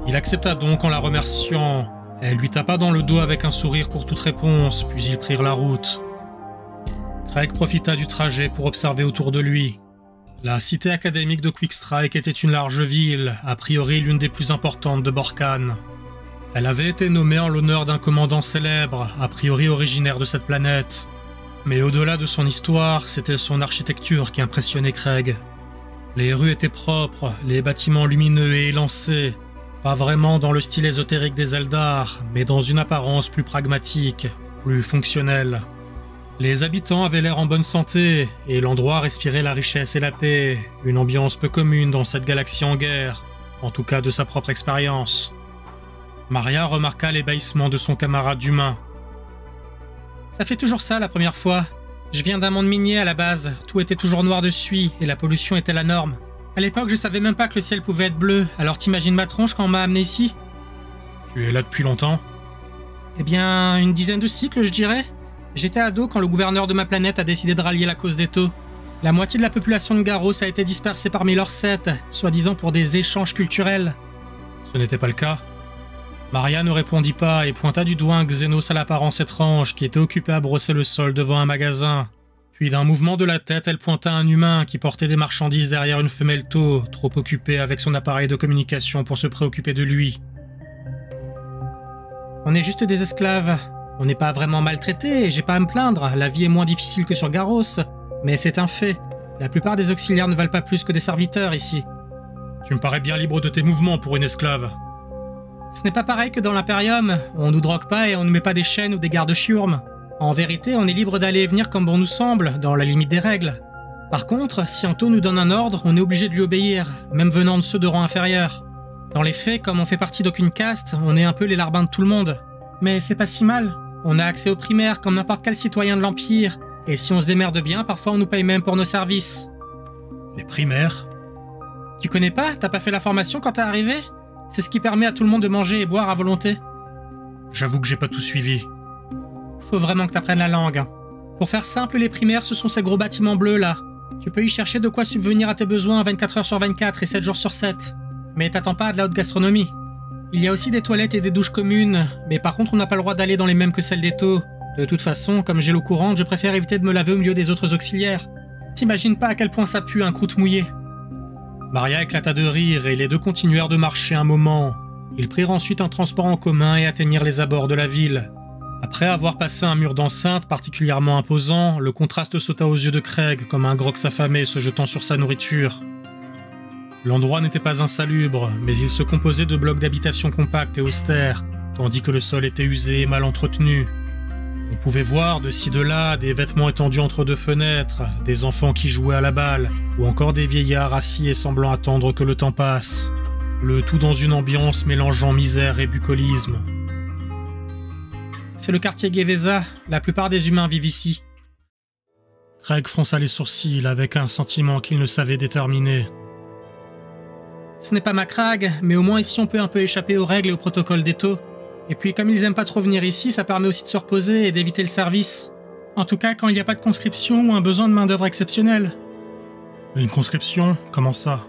Il accepta donc en la remerciant. Elle lui tapa dans le dos avec un sourire pour toute réponse, puis ils prirent la route. Craig profita du trajet pour observer autour de lui. La cité académique de Quickstrike était une large ville, a priori l'une des plus importantes de Bork'an. Elle avait été nommée en l'honneur d'un commandant célèbre, a priori originaire de cette planète. Mais au-delà de son histoire, c'était son architecture qui impressionnait Craig. Les rues étaient propres, les bâtiments lumineux et élancés, pas vraiment dans le style ésotérique des Eldar, mais dans une apparence plus pragmatique, plus fonctionnelle. Les habitants avaient l'air en bonne santé, et l'endroit respirait la richesse et la paix, une ambiance peu commune dans cette galaxie en guerre, en tout cas de sa propre expérience. Maria remarqua l'ébahissement de son camarade humain. « Ça fait toujours ça la première fois. Je viens d'un monde minier à la base, tout était toujours noir de suie et la pollution était la norme. À l'époque, je savais même pas que le ciel pouvait être bleu, alors t'imagines ma tronche quand on m'a amené ici ?»« Tu es là depuis longtemps ?»« Eh bien, une dizaine de cycles, je dirais. J'étais ado quand le gouverneur de ma planète a décidé de rallier la cause des taux. La moitié de la population de Garros a été dispersée parmi leurs 7, soi-disant pour des échanges culturels. » Ce n'était pas le cas. Maria ne répondit pas et pointa du doigt un xénos à l'apparence étrange qui était occupé à brosser le sol devant un magasin. Puis d'un mouvement de la tête, elle pointa un humain qui portait des marchandises derrière une femelle taux, trop occupée avec son appareil de communication pour se préoccuper de lui. « On est juste des esclaves. On n'est pas vraiment maltraités et j'ai pas à me plaindre. La vie est moins difficile que sur Garros. Mais c'est un fait. La plupart des auxiliaires ne valent pas plus que des serviteurs ici. »« Tu me parais bien libre de tes mouvements pour une esclave. » Ce n'est pas pareil que dans l'Imperium, on nous drogue pas et on ne met pas des chaînes ou des gardes-chiourmes. En vérité, on est libre d'aller et venir comme bon nous semble, dans la limite des règles. Par contre, si Anto nous donne un ordre, on est obligé de lui obéir, même venant de ceux de rang inférieur. Dans les faits, comme on fait partie d'aucune caste, on est un peu les larbins de tout le monde. Mais c'est pas si mal, on a accès aux primaires comme n'importe quel citoyen de l'Empire, et si on se démerde bien, parfois on nous paye même pour nos services. Les primaires? Tu connais pas? T'as pas fait la formation quand t'es arrivé? C'est ce qui permet à tout le monde de manger et boire à volonté. J'avoue que j'ai pas tout suivi. Faut vraiment que t'apprennes la langue. Pour faire simple, les primaires, ce sont ces gros bâtiments bleus là. Tu peux y chercher de quoi subvenir à tes besoins 24h sur 24 et 7 jours sur 7. Mais t'attends pas à de la haute gastronomie. Il y a aussi des toilettes et des douches communes, mais par contre on n'a pas le droit d'aller dans les mêmes que celles des taux. De toute façon, comme j'ai l'eau courante, je préfère éviter de me laver au milieu des autres auxiliaires. T'imagines pas à quel point ça pue un croûte mouillé. Maria éclata de rire et les deux continuèrent de marcher un moment. Ils prirent ensuite un transport en commun et atteignirent les abords de la ville. Après avoir passé un mur d'enceinte particulièrement imposant, le contraste sauta aux yeux de Craig comme un grox affamé se jetant sur sa nourriture. L'endroit n'était pas insalubre, mais il se composait de blocs d'habitation compacts et austères, tandis que le sol était usé et mal entretenu. On pouvait voir de ci de là des vêtements étendus entre deux fenêtres, des enfants qui jouaient à la balle, ou encore des vieillards assis et semblant attendre que le temps passe. Le tout dans une ambiance mélangeant misère et bucolisme. C'est le quartier Gue'vesa, la plupart des humains vivent ici. Craig fronça les sourcils avec un sentiment qu'il ne savait déterminer. Ce n'est pas ma Craig, mais au moins ici on peut un peu échapper aux règles et aux protocoles des taux. Et puis comme ils aiment pas trop venir ici, ça permet aussi de se reposer et d'éviter le service. En tout cas quand il n'y a pas de conscription ou un besoin de main d'œuvre exceptionnel. Une conscription? Comment ça?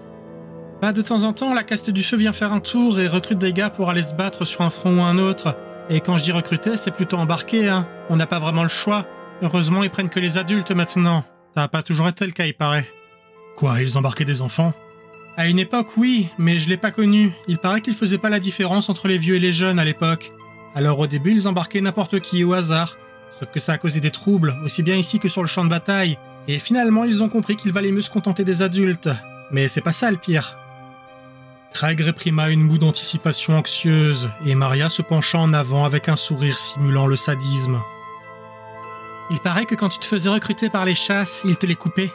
Bah de temps en temps, la caste du feu vient faire un tour et recrute des gars pour aller se battre sur un front ou un autre. Et quand je dis recruter, c'est plutôt embarquer, hein. On n'a pas vraiment le choix. Heureusement, ils prennent que les adultes maintenant. Ça n'a pas toujours été le cas, il paraît. Quoi, ils embarquaient des enfants? À une époque, oui, mais je l'ai pas connu. Il paraît qu'ils faisaient pas la différence entre les vieux et les jeunes à l'époque. Alors au début, ils embarquaient n'importe qui au hasard. Sauf que ça a causé des troubles, aussi bien ici que sur le champ de bataille. Et finalement, ils ont compris qu'il valait mieux se contenter des adultes. Mais c'est pas ça le pire. Craig réprima une moue d'anticipation anxieuse, et Maria se pencha en avant avec un sourire simulant le sadisme. Il paraît que quand tu te faisais recruter par les chasses, ils te les coupaient.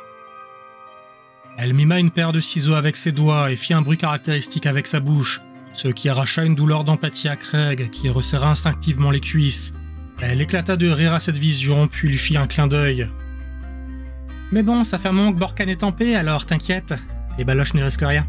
Elle mima une paire de ciseaux avec ses doigts et fit un bruit caractéristique avec sa bouche, ce qui arracha une douleur d'empathie à Craig, qui resserra instinctivement les cuisses. Elle éclata de rire à cette vision, puis lui fit un clin d'œil. « Mais bon, ça fait un moment que Bork'an est en paix, alors t'inquiète, les baloches ne risquent rien. »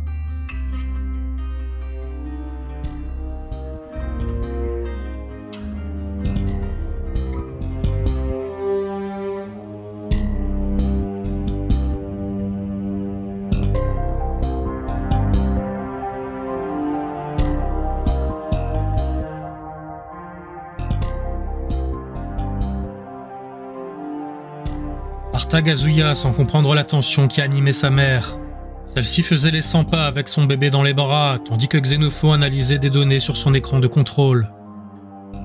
Arta gazouilla sans comprendre la tension qui animait sa mère. Celle-ci faisait les 100 pas avec son bébé dans les bras, tandis que Xénophon analysait des données sur son écran de contrôle.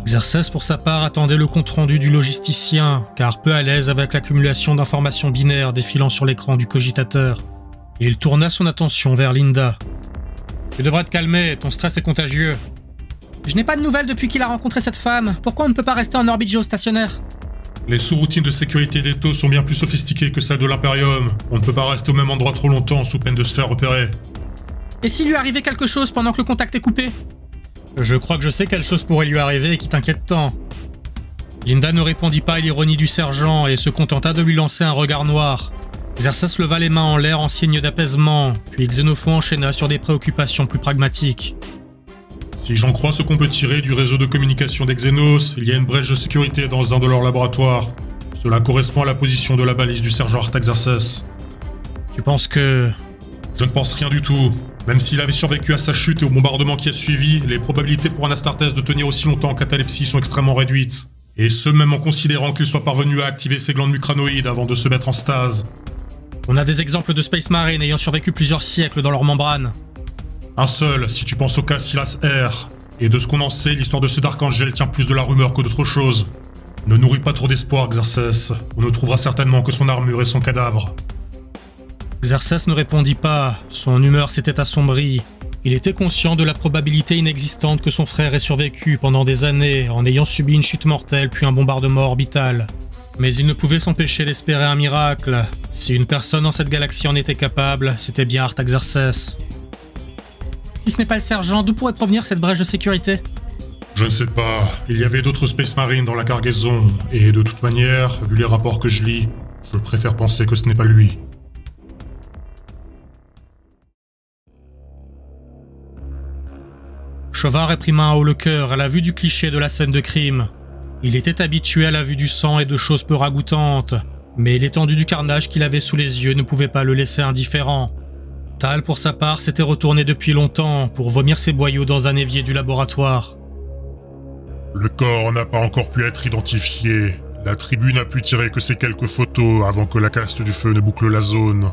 Xerxes, pour sa part, attendait le compte-rendu du logisticien, car peu à l'aise avec l'accumulation d'informations binaires défilant sur l'écran du cogitateur. Et il tourna son attention vers Linda. « Tu devrais te calmer, ton stress est contagieux. »« Je n'ai pas de nouvelles depuis qu'il a rencontré cette femme. Pourquoi on ne peut pas rester en orbite géostationnaire ?» Les sous-routines de sécurité des taux sont bien plus sophistiquées que celles de l'Imperium. On ne peut pas rester au même endroit trop longtemps sous peine de se faire repérer. Et s'il lui arrivait quelque chose pendant que le contact est coupé? Je crois que je sais quelle chose pourrait lui arriver et qui t'inquiète tant. Linda ne répondit pas à l'ironie du sergent et se contenta de lui lancer un regard noir. Xerxes leva les mains en l'air en signe d'apaisement, puis Xénophon enchaîna sur des préoccupations plus pragmatiques. Si j'en crois ce qu'on peut tirer du réseau de communication d'Exenos, il y a une brèche de sécurité dans un de leurs laboratoires. Cela correspond à la position de la balise du sergent Artaxerxes. Tu penses que... Je ne pense rien du tout. Même s'il avait survécu à sa chute et au bombardement qui a suivi, les probabilités pour un Astartes de tenir aussi longtemps en catalepsie sont extrêmement réduites. Et ce même en considérant qu'il soit parvenu à activer ses glandes mucranoïdes avant de se mettre en stase. On a des exemples de Space Marines ayant survécu plusieurs siècles dans leur membrane. Un seul, si tu penses au cas Silas R. Et de ce qu'on en sait, l'histoire de ce Dark Angel tient plus de la rumeur que d'autre chose. Ne nourris pas trop d'espoir, Xerxes. On ne trouvera certainement que son armure et son cadavre. Xerxes ne répondit pas. Son humeur s'était assombrie. Il était conscient de la probabilité inexistante que son frère ait survécu pendant des années, en ayant subi une chute mortelle puis un bombardement orbital. Mais il ne pouvait s'empêcher d'espérer un miracle. Si une personne dans cette galaxie en était capable, c'était bien Artaxerxes. Si ce n'est pas le sergent, d'où pourrait provenir cette brèche de sécurité? Je ne sais pas. Il y avait d'autres Space Marines dans la cargaison, et de toute manière, vu les rapports que je lis, je préfère penser que ce n'est pas lui. Chova réprima un haut le cœur à la vue du cliché de la scène de crime. Il était habitué à la vue du sang et de choses peu ragoûtantes, mais l'étendue du carnage qu'il avait sous les yeux ne pouvait pas le laisser indifférent. Tal, pour sa part, s'était retourné depuis longtemps pour vomir ses boyaux dans un évier du laboratoire. Le corps n'a pas encore pu être identifié. La tribu n'a pu tirer que ces quelques photos avant que la caste du feu ne boucle la zone.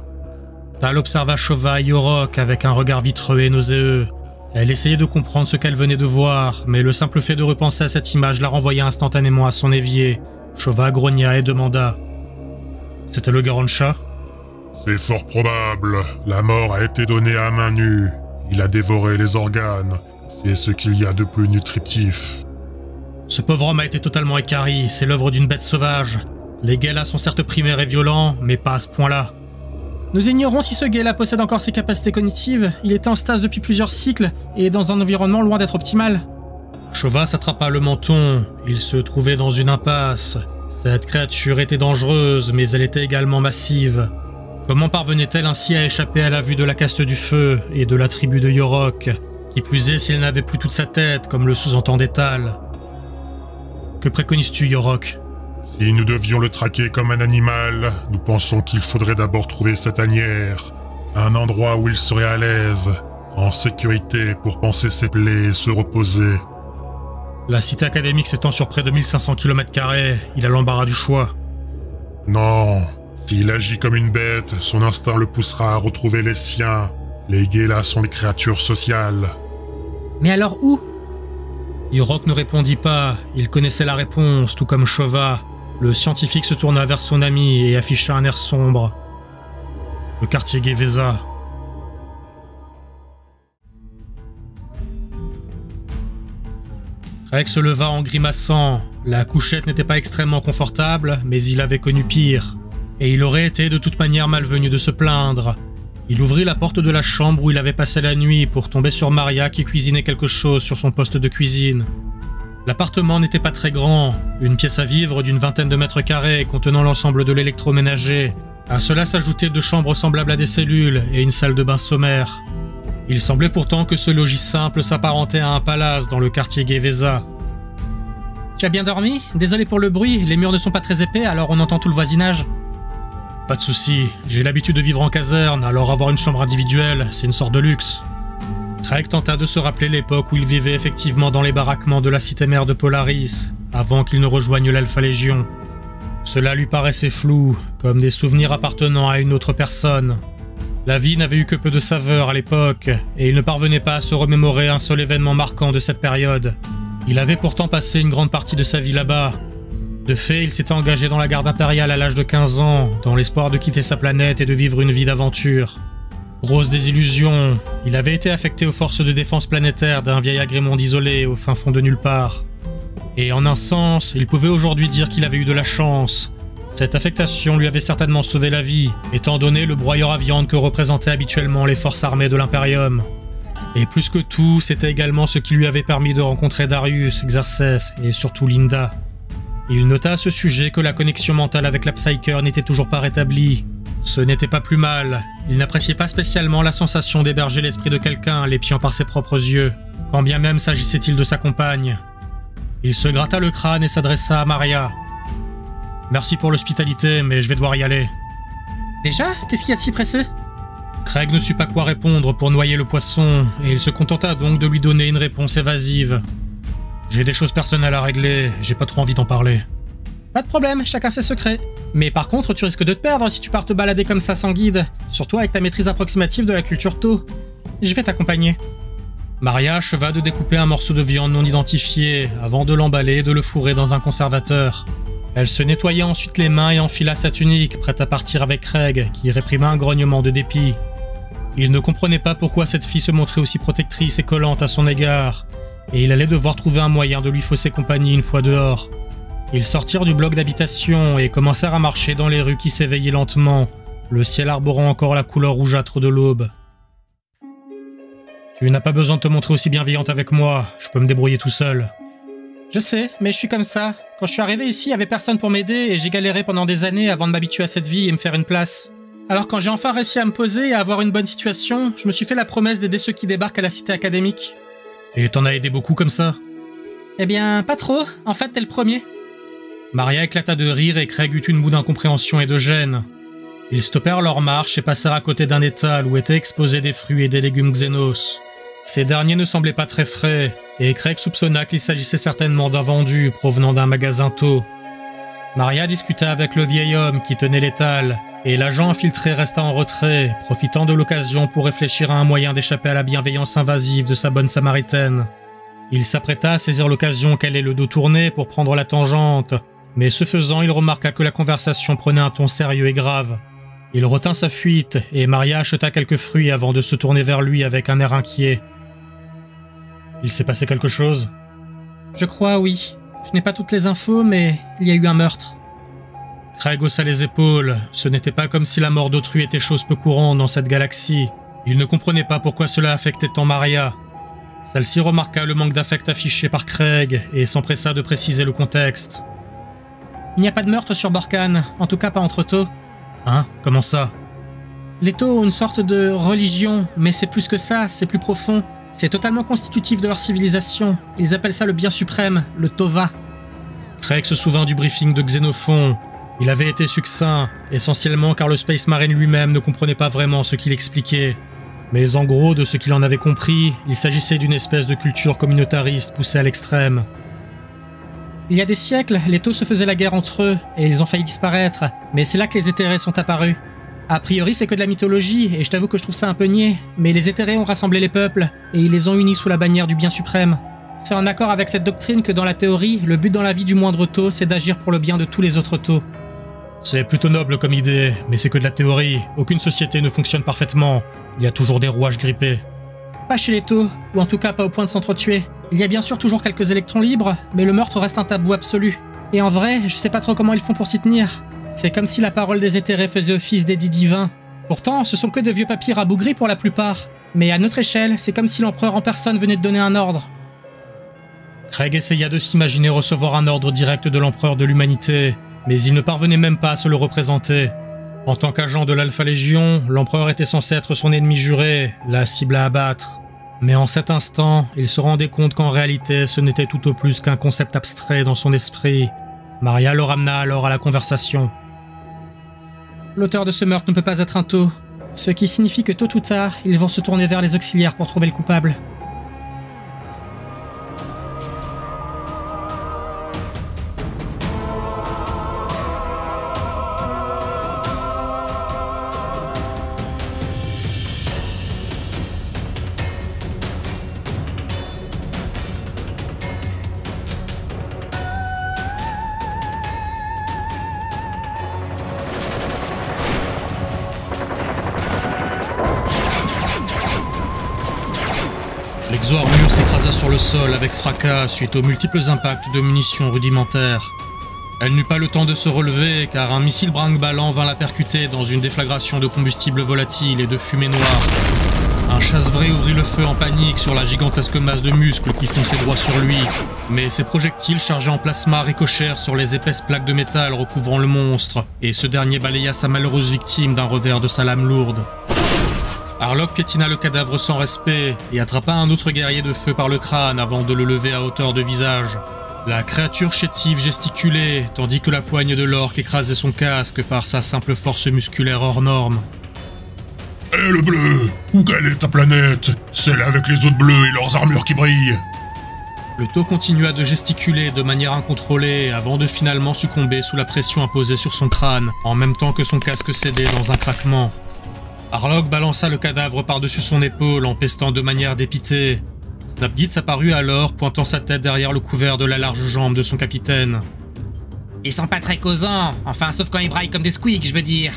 Tal observa Chova et Yorok avec un regard vitreux et nauséeux. Elle essayait de comprendre ce qu'elle venait de voir, mais le simple fait de repenser à cette image la renvoya instantanément à son évier. Chova grogna et demanda. « C'était le Gue'ron'sha ? » C'est fort probable. La mort a été donnée à main nue. Il a dévoré les organes. C'est ce qu'il y a de plus nutritif. Ce pauvre homme a été totalement équarri. C'est l'œuvre d'une bête sauvage. Les Gue'la sont certes primaires et violents, mais pas à ce point-là. Nous ignorons si ce Gue'la possède encore ses capacités cognitives. Il était en stase depuis plusieurs cycles et est dans un environnement loin d'être optimal. Chova s'attrapa le menton. Il se trouvait dans une impasse. Cette créature était dangereuse, mais elle était également massive. Comment parvenait-elle ainsi à échapper à la vue de la caste du feu et de la tribu de Yorok, qui plus est s'il n'avait plus toute sa tête, comme le sous-entendait Tal? Que préconises-tu, Yorok? Si nous devions le traquer comme un animal, nous pensons qu'il faudrait d'abord trouver sa tanière, un endroit où il serait à l'aise, en sécurité pour panser ses plaies et se reposer. La cité académique s'étend sur près de 1500 km², il a l'embarras du choix. Non. S'il agit comme une bête, son instinct le poussera à retrouver les siens. Les Gue'la sont des créatures sociales. Mais alors où? Yorok ne répondit pas, il connaissait la réponse, tout comme Chova. Le scientifique se tourna vers son ami et afficha un air sombre. Le quartier Gue'vesa. Craig se leva en grimaçant. La couchette n'était pas extrêmement confortable, mais il avait connu pire. Et il aurait été de toute manière malvenu de se plaindre. Il ouvrit la porte de la chambre où il avait passé la nuit pour tomber sur Maria qui cuisinait quelque chose sur son poste de cuisine. L'appartement n'était pas très grand, une pièce à vivre d'une 20aine de mètres carrés contenant l'ensemble de l'électroménager. À cela s'ajoutaient deux chambres semblables à des cellules et une salle de bain sommaire. Il semblait pourtant que ce logis simple s'apparentait à un palace dans le quartier Gue'vesa. « Tu as bien dormi? Désolé pour le bruit, les murs ne sont pas très épais alors on entend tout le voisinage. » « Pas de souci, j'ai l'habitude de vivre en caserne, alors avoir une chambre individuelle, c'est une sorte de luxe. » Craig tenta de se rappeler l'époque où il vivait effectivement dans les baraquements de la cité mère de Polaris, avant qu'il ne rejoigne l'Alpha Légion. Cela lui paraissait flou, comme des souvenirs appartenant à une autre personne. La vie n'avait eu que peu de saveur à l'époque, et il ne parvenait pas à se remémorer un seul événement marquant de cette période. Il avait pourtant passé une grande partie de sa vie là-bas. De fait, il s'était engagé dans la garde impériale à l'âge de 15 ans, dans l'espoir de quitter sa planète et de vivre une vie d'aventure. Grosse désillusion, il avait été affecté aux forces de défense planétaire d'un vieil agrément isolé au fin fond de nulle part. Et en un sens, il pouvait aujourd'hui dire qu'il avait eu de la chance. Cette affectation lui avait certainement sauvé la vie, étant donné le broyeur à viande que représentaient habituellement les forces armées de l'Impérium. Et plus que tout, c'était également ce qui lui avait permis de rencontrer Darius, Xerxes et surtout Linda. Il nota à ce sujet que la connexion mentale avec la Psyker n'était toujours pas rétablie. Ce n'était pas plus mal, il n'appréciait pas spécialement la sensation d'héberger l'esprit de quelqu'un, l'épiant par ses propres yeux, quand bien même s'agissait-il de sa compagne. Il se gratta le crâne et s'adressa à Maria. « Merci pour l'hospitalité, mais je vais devoir y aller. »« Déjà? Qu'est-ce qu'il y a de si pressé ?» Craig ne sut pas quoi répondre pour noyer le poisson, et il se contenta donc de lui donner une réponse évasive. J'ai des choses personnelles à régler, j'ai pas trop envie d'en parler. Pas de problème, chacun ses secrets. Mais par contre, tu risques de te perdre si tu pars te balader comme ça sans guide, surtout avec ta maîtrise approximative de la culture Tau. Je vais t'accompagner. Maria acheva de découper un morceau de viande non identifié avant de l'emballer et de le fourrer dans un conservateur. Elle se nettoya ensuite les mains et enfila sa tunique, prête à partir avec Craig, qui réprima un grognement de dépit. Il ne comprenait pas pourquoi cette fille se montrait aussi protectrice et collante à son égard. Et il allait devoir trouver un moyen de lui fausser compagnie une fois dehors. Ils sortirent du bloc d'habitation et commencèrent à marcher dans les rues qui s'éveillaient lentement, le ciel arborant encore la couleur rougeâtre de l'aube. « Tu n'as pas besoin de te montrer aussi bienveillante avec moi, je peux me débrouiller tout seul. »« Je sais, mais je suis comme ça. Quand je suis arrivé ici, il n'y avait personne pour m'aider et j'ai galéré pendant des années avant de m'habituer à cette vie et me faire une place. Alors quand j'ai enfin réussi à me poser et à avoir une bonne situation, je me suis fait la promesse d'aider ceux qui débarquent à la cité académique. » Et t'en as aidé beaucoup comme ça? Eh bien, pas trop. En fait, t'es le premier. Maria éclata de rire et Craig eut une moue d'incompréhension et de gêne. Ils stoppèrent leur marche et passèrent à côté d'un étal où étaient exposés des fruits et des légumes xénos. Ces derniers ne semblaient pas très frais, et Craig soupçonna qu'il s'agissait certainement d'un vendu provenant d'un magasin Tau. Maria discuta avec le vieil homme qui tenait l'étal, et l'agent infiltré resta en retrait, profitant de l'occasion pour réfléchir à un moyen d'échapper à la bienveillance invasive de sa bonne Samaritaine. Il s'apprêta à saisir l'occasion qu'elle ait le dos tourné pour prendre la tangente, mais ce faisant, il remarqua que la conversation prenait un ton sérieux et grave. Il retint sa fuite, et Maria acheta quelques fruits avant de se tourner vers lui avec un air inquiet. « Il s'est passé quelque chose ?»« Je crois, oui. » Je n'ai pas toutes les infos, mais il y a eu un meurtre. » Craig haussa les épaules. Ce n'était pas comme si la mort d'autrui était chose peu courante dans cette galaxie. Il ne comprenait pas pourquoi cela affectait tant Maria. Celle-ci remarqua le manque d'affect affiché par Craig et s'empressa de préciser le contexte. « Il n'y a pas de meurtre sur Bork'an, en tout cas pas entre Tau. »« Hein? Comment ça ?» ?»« Les Tau ont une sorte de religion, mais c'est plus que ça, c'est plus profond. » C'est totalement constitutif de leur civilisation. Ils appellent ça le bien suprême, le Tau'va. » Craig se souvint du briefing de Xénophon. Il avait été succinct, essentiellement car le Space Marine lui-même ne comprenait pas vraiment ce qu'il expliquait. Mais en gros, de ce qu'il en avait compris, il s'agissait d'une espèce de culture communautariste poussée à l'extrême. « Il y a des siècles, les Tau se faisaient la guerre entre eux, et ils ont failli disparaître. Mais c'est là que les éthérés sont apparus. A priori, c'est que de la mythologie, et je t'avoue que je trouve ça un peu niais, mais les éthérés ont rassemblé les peuples, et ils les ont unis sous la bannière du bien suprême. C'est en accord avec cette doctrine que dans la théorie, le but dans la vie du moindre taux, c'est d'agir pour le bien de tous les autres taux. C'est plutôt noble comme idée, mais c'est que de la théorie. Aucune société ne fonctionne parfaitement. Il y a toujours des rouages grippés. Pas chez les taux, ou en tout cas pas au point de s'entretuer. Il y a bien sûr toujours quelques électrons libres, mais le meurtre reste un tabou absolu. Et en vrai, je sais pas trop comment ils font pour s'y tenir. C'est comme si la parole des éthérés faisait office d'édit divin. Pourtant, ce sont que de vieux papiers rabougris pour la plupart. Mais à notre échelle, c'est comme si l'empereur en personne venait de donner un ordre. Craig essaya de s'imaginer recevoir un ordre direct de l'empereur de l'humanité, mais il ne parvenait même pas à se le représenter. En tant qu'agent de l'Alpha Légion, l'empereur était censé être son ennemi juré, la cible à abattre. Mais en cet instant, il se rendait compte qu'en réalité, ce n'était tout au plus qu'un concept abstrait dans son esprit. Maria le ramena alors à la conversation. L'auteur de ce meurtre ne peut pas être un taux, ce qui signifie que tôt ou tard, ils vont se tourner vers les auxiliaires pour trouver le coupable. L'exo-armure s'écrasa sur le sol avec fracas suite aux multiples impacts de munitions rudimentaires. Elle n'eut pas le temps de se relever car un missile brinque-ballant vint la percuter dans une déflagration de combustible volatile et de fumée noire. Un chassevray ouvrit le feu en panique sur la gigantesque masse de muscles qui fonçait droit sur lui, mais ses projectiles chargés en plasma ricochèrent sur les épaisses plaques de métal recouvrant le monstre, et ce dernier balaya sa malheureuse victime d'un revers de sa lame lourde. Harlock piétina le cadavre sans respect et attrapa un autre guerrier de feu par le crâne avant de le lever à hauteur de visage. La créature chétive gesticulait, tandis que la poigne de l'orque écrasait son casque par sa simple force musculaire hors norme. « Hé le bleu, où est ta planète? Celle avec les autres bleus et leurs armures qui brillent !» Le taux continua de gesticuler de manière incontrôlée avant de finalement succomber sous la pression imposée sur son crâne, en même temps que son casque cédait dans un craquement. Harlock balança le cadavre par-dessus son épaule en pestant de manière dépitée. Snapgit s'apparut alors, pointant sa tête derrière le couvert de la large jambe de son capitaine. « Ils sont pas très causants, enfin sauf quand ils braillent comme des squeaks, je veux dire. »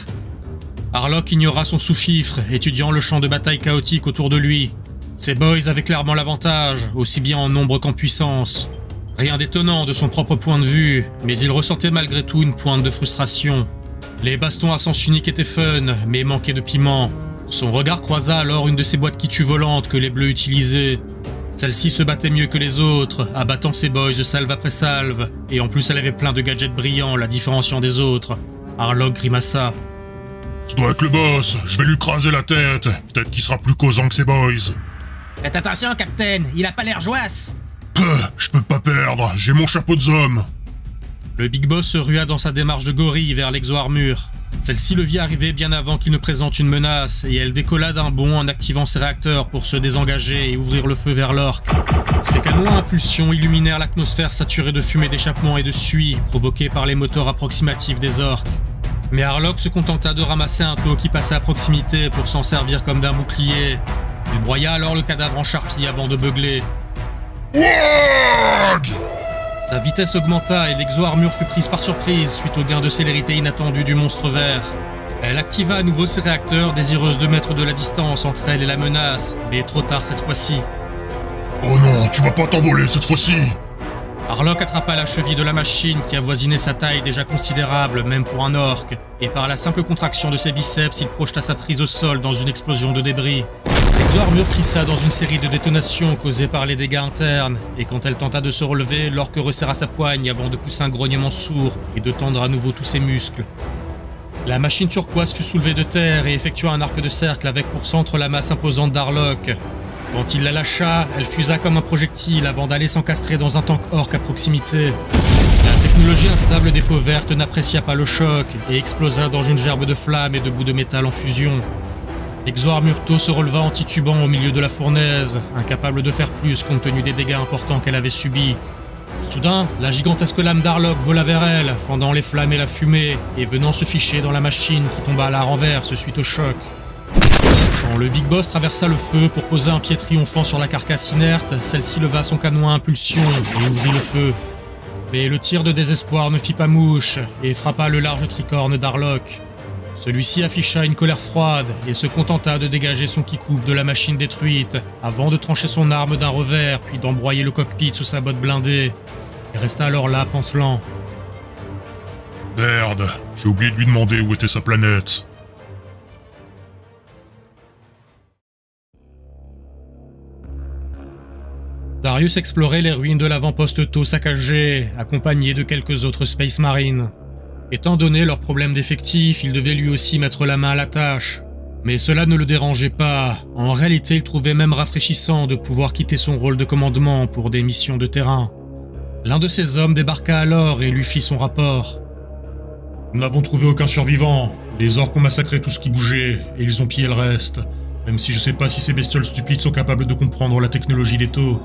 Harlock ignora son sous-fifre, étudiant le champ de bataille chaotique autour de lui. Ses boys avaient clairement l'avantage, aussi bien en nombre qu'en puissance. Rien d'étonnant de son propre point de vue, mais il ressentait malgré tout une pointe de frustration. Les bastons à sens unique étaient fun, mais manquaient de piment. Son regard croisa alors une de ces boîtes qui tuent volantes que les bleus utilisaient. Celle-ci se battait mieux que les autres, abattant ses boys salve après salve, et en plus elle avait plein de gadgets brillants la différenciant des autres. Harlock grimaça. « Ça doit être le boss, je vais lui craser la tête, peut-être qu'il sera plus causant que ses boys. »« Faites attention, Captain, il a pas l'air joasse. »« Je peux pas perdre, j'ai mon chapeau de zom. » Le Big Boss se rua dans sa démarche de gorille vers l'exo-armure. Celle-ci le vit arriver bien avant qu'il ne présente une menace, et elle décolla d'un bond en activant ses réacteurs pour se désengager et ouvrir le feu vers l'orque. Ses canons à impulsion illuminèrent l'atmosphère saturée de fumée d'échappement et de suie, provoquée par les moteurs approximatifs des orques. Mais Harlock se contenta de ramasser un taux qui passait à proximité pour s'en servir comme d'un bouclier. Il broya alors le cadavre en charpie avant de beugler. Wag! Sa vitesse augmenta et l'exo-armure fut prise par surprise suite au gain de célérité inattendu du monstre vert. Elle activa à nouveau ses réacteurs, désireuse de mettre de la distance entre elle et la menace, mais trop tard cette fois-ci. Oh non, tu vas pas t'envoler cette fois-ci! Harlock attrapa la cheville de la machine qui avoisinait sa taille déjà considérable, même pour un orque, et par la simple contraction de ses biceps, il projeta sa prise au sol dans une explosion de débris. L'exo-armure crissa dans une série de détonations causées par les dégâts internes, et quand elle tenta de se relever, l'orque resserra sa poigne avant de pousser un grognement sourd et de tendre à nouveau tous ses muscles. La machine turquoise fut soulevée de terre et effectua un arc de cercle avec pour centre la masse imposante d'Harlock. Quand il la lâcha, elle fusa comme un projectile avant d'aller s'encastrer dans un tank orc à proximité. La technologie instable des peaux vertes n'apprécia pas le choc et explosa dans une gerbe de flammes et de bouts de métal en fusion. L'exo-armure se releva en titubant au milieu de la fournaise, incapable de faire plus compte tenu des dégâts importants qu'elle avait subis. Soudain, la gigantesque lame d'Harlock vola vers elle, fendant les flammes et la fumée, et venant se ficher dans la machine qui tomba à la renverse suite au choc. Quand le Big Boss traversa le feu pour poser un pied triomphant sur la carcasse inerte, celle-ci leva son canon à impulsion et ouvrit le feu. Mais le tir de désespoir ne fit pas mouche et frappa le large tricorne d'Harlock. Celui-ci afficha une colère froide et se contenta de dégager son kikoub de la machine détruite avant de trancher son arme d'un revers puis d'embroyer le cockpit sous sa botte blindée. Il resta alors là, pantelant. « Merde, j'ai oublié de lui demander où était sa planète. » Darius explorait les ruines de l'avant-poste Tau saccagé, accompagné de quelques autres Space Marines. Étant donné leurs problèmes d'effectifs, il devait lui aussi mettre la main à la tâche. Mais cela ne le dérangeait pas, en réalité il trouvait même rafraîchissant de pouvoir quitter son rôle de commandement pour des missions de terrain. L'un de ses hommes débarqua alors et lui fit son rapport. « Nous n'avons trouvé aucun survivant, les orques ont massacré tout ce qui bougeait, et ils ont pillé le reste, même si je sais pas si ces bestioles stupides sont capables de comprendre la technologie des Tau.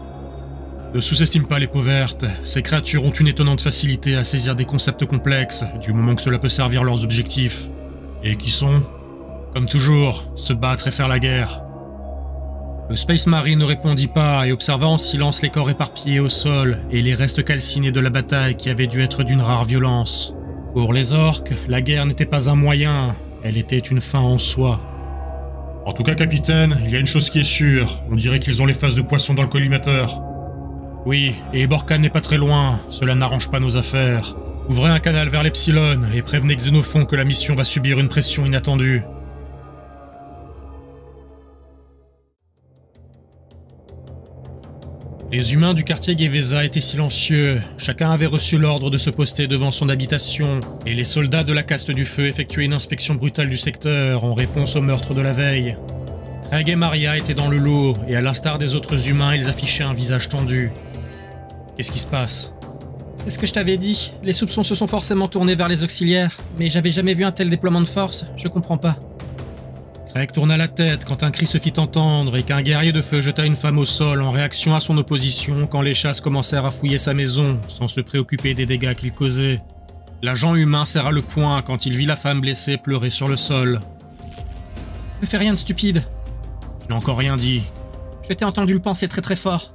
Ne sous-estime pas les peaux vertes, ces créatures ont une étonnante facilité à saisir des concepts complexes, du moment que cela peut servir leurs objectifs. Et qui sont, comme toujours, se battre et faire la guerre. » Le Space Marine ne répondit pas et observa en silence les corps éparpillés au sol et les restes calcinés de la bataille qui avait dû être d'une rare violence. Pour les orques, la guerre n'était pas un moyen, elle était une fin en soi. « En tout cas, capitaine, il y a une chose qui est sûre, on dirait qu'ils ont les faces de poisson dans le collimateur. » « Oui, et Bork'an n'est pas très loin, cela n'arrange pas nos affaires. Ouvrez un canal vers l'Epsilon et prévenez Xénophon que la mission va subir une pression inattendue. » Les humains du quartier Gue'vesa étaient silencieux, chacun avait reçu l'ordre de se poster devant son habitation, et les soldats de la caste du feu effectuaient une inspection brutale du secteur en réponse au meurtre de la veille. Craig et Maria étaient dans le lot, et à l'instar des autres humains, ils affichaient un visage tendu. Qu'est-ce qui se passe? C'est ce que je t'avais dit. Les soupçons se sont forcément tournés vers les auxiliaires, mais j'avais jamais vu un tel déploiement de force, je comprends pas. Craig tourna la tête quand un cri se fit entendre et qu'un guerrier de feu jeta une femme au sol en réaction à son opposition quand les chasses commencèrent à fouiller sa maison, sans se préoccuper des dégâts qu'il causait. L'agent humain serra le poing quand il vit la femme blessée pleurer sur le sol. Ne fais rien de stupide. Je n'ai encore rien dit. Je t'ai entendu le penser très fort.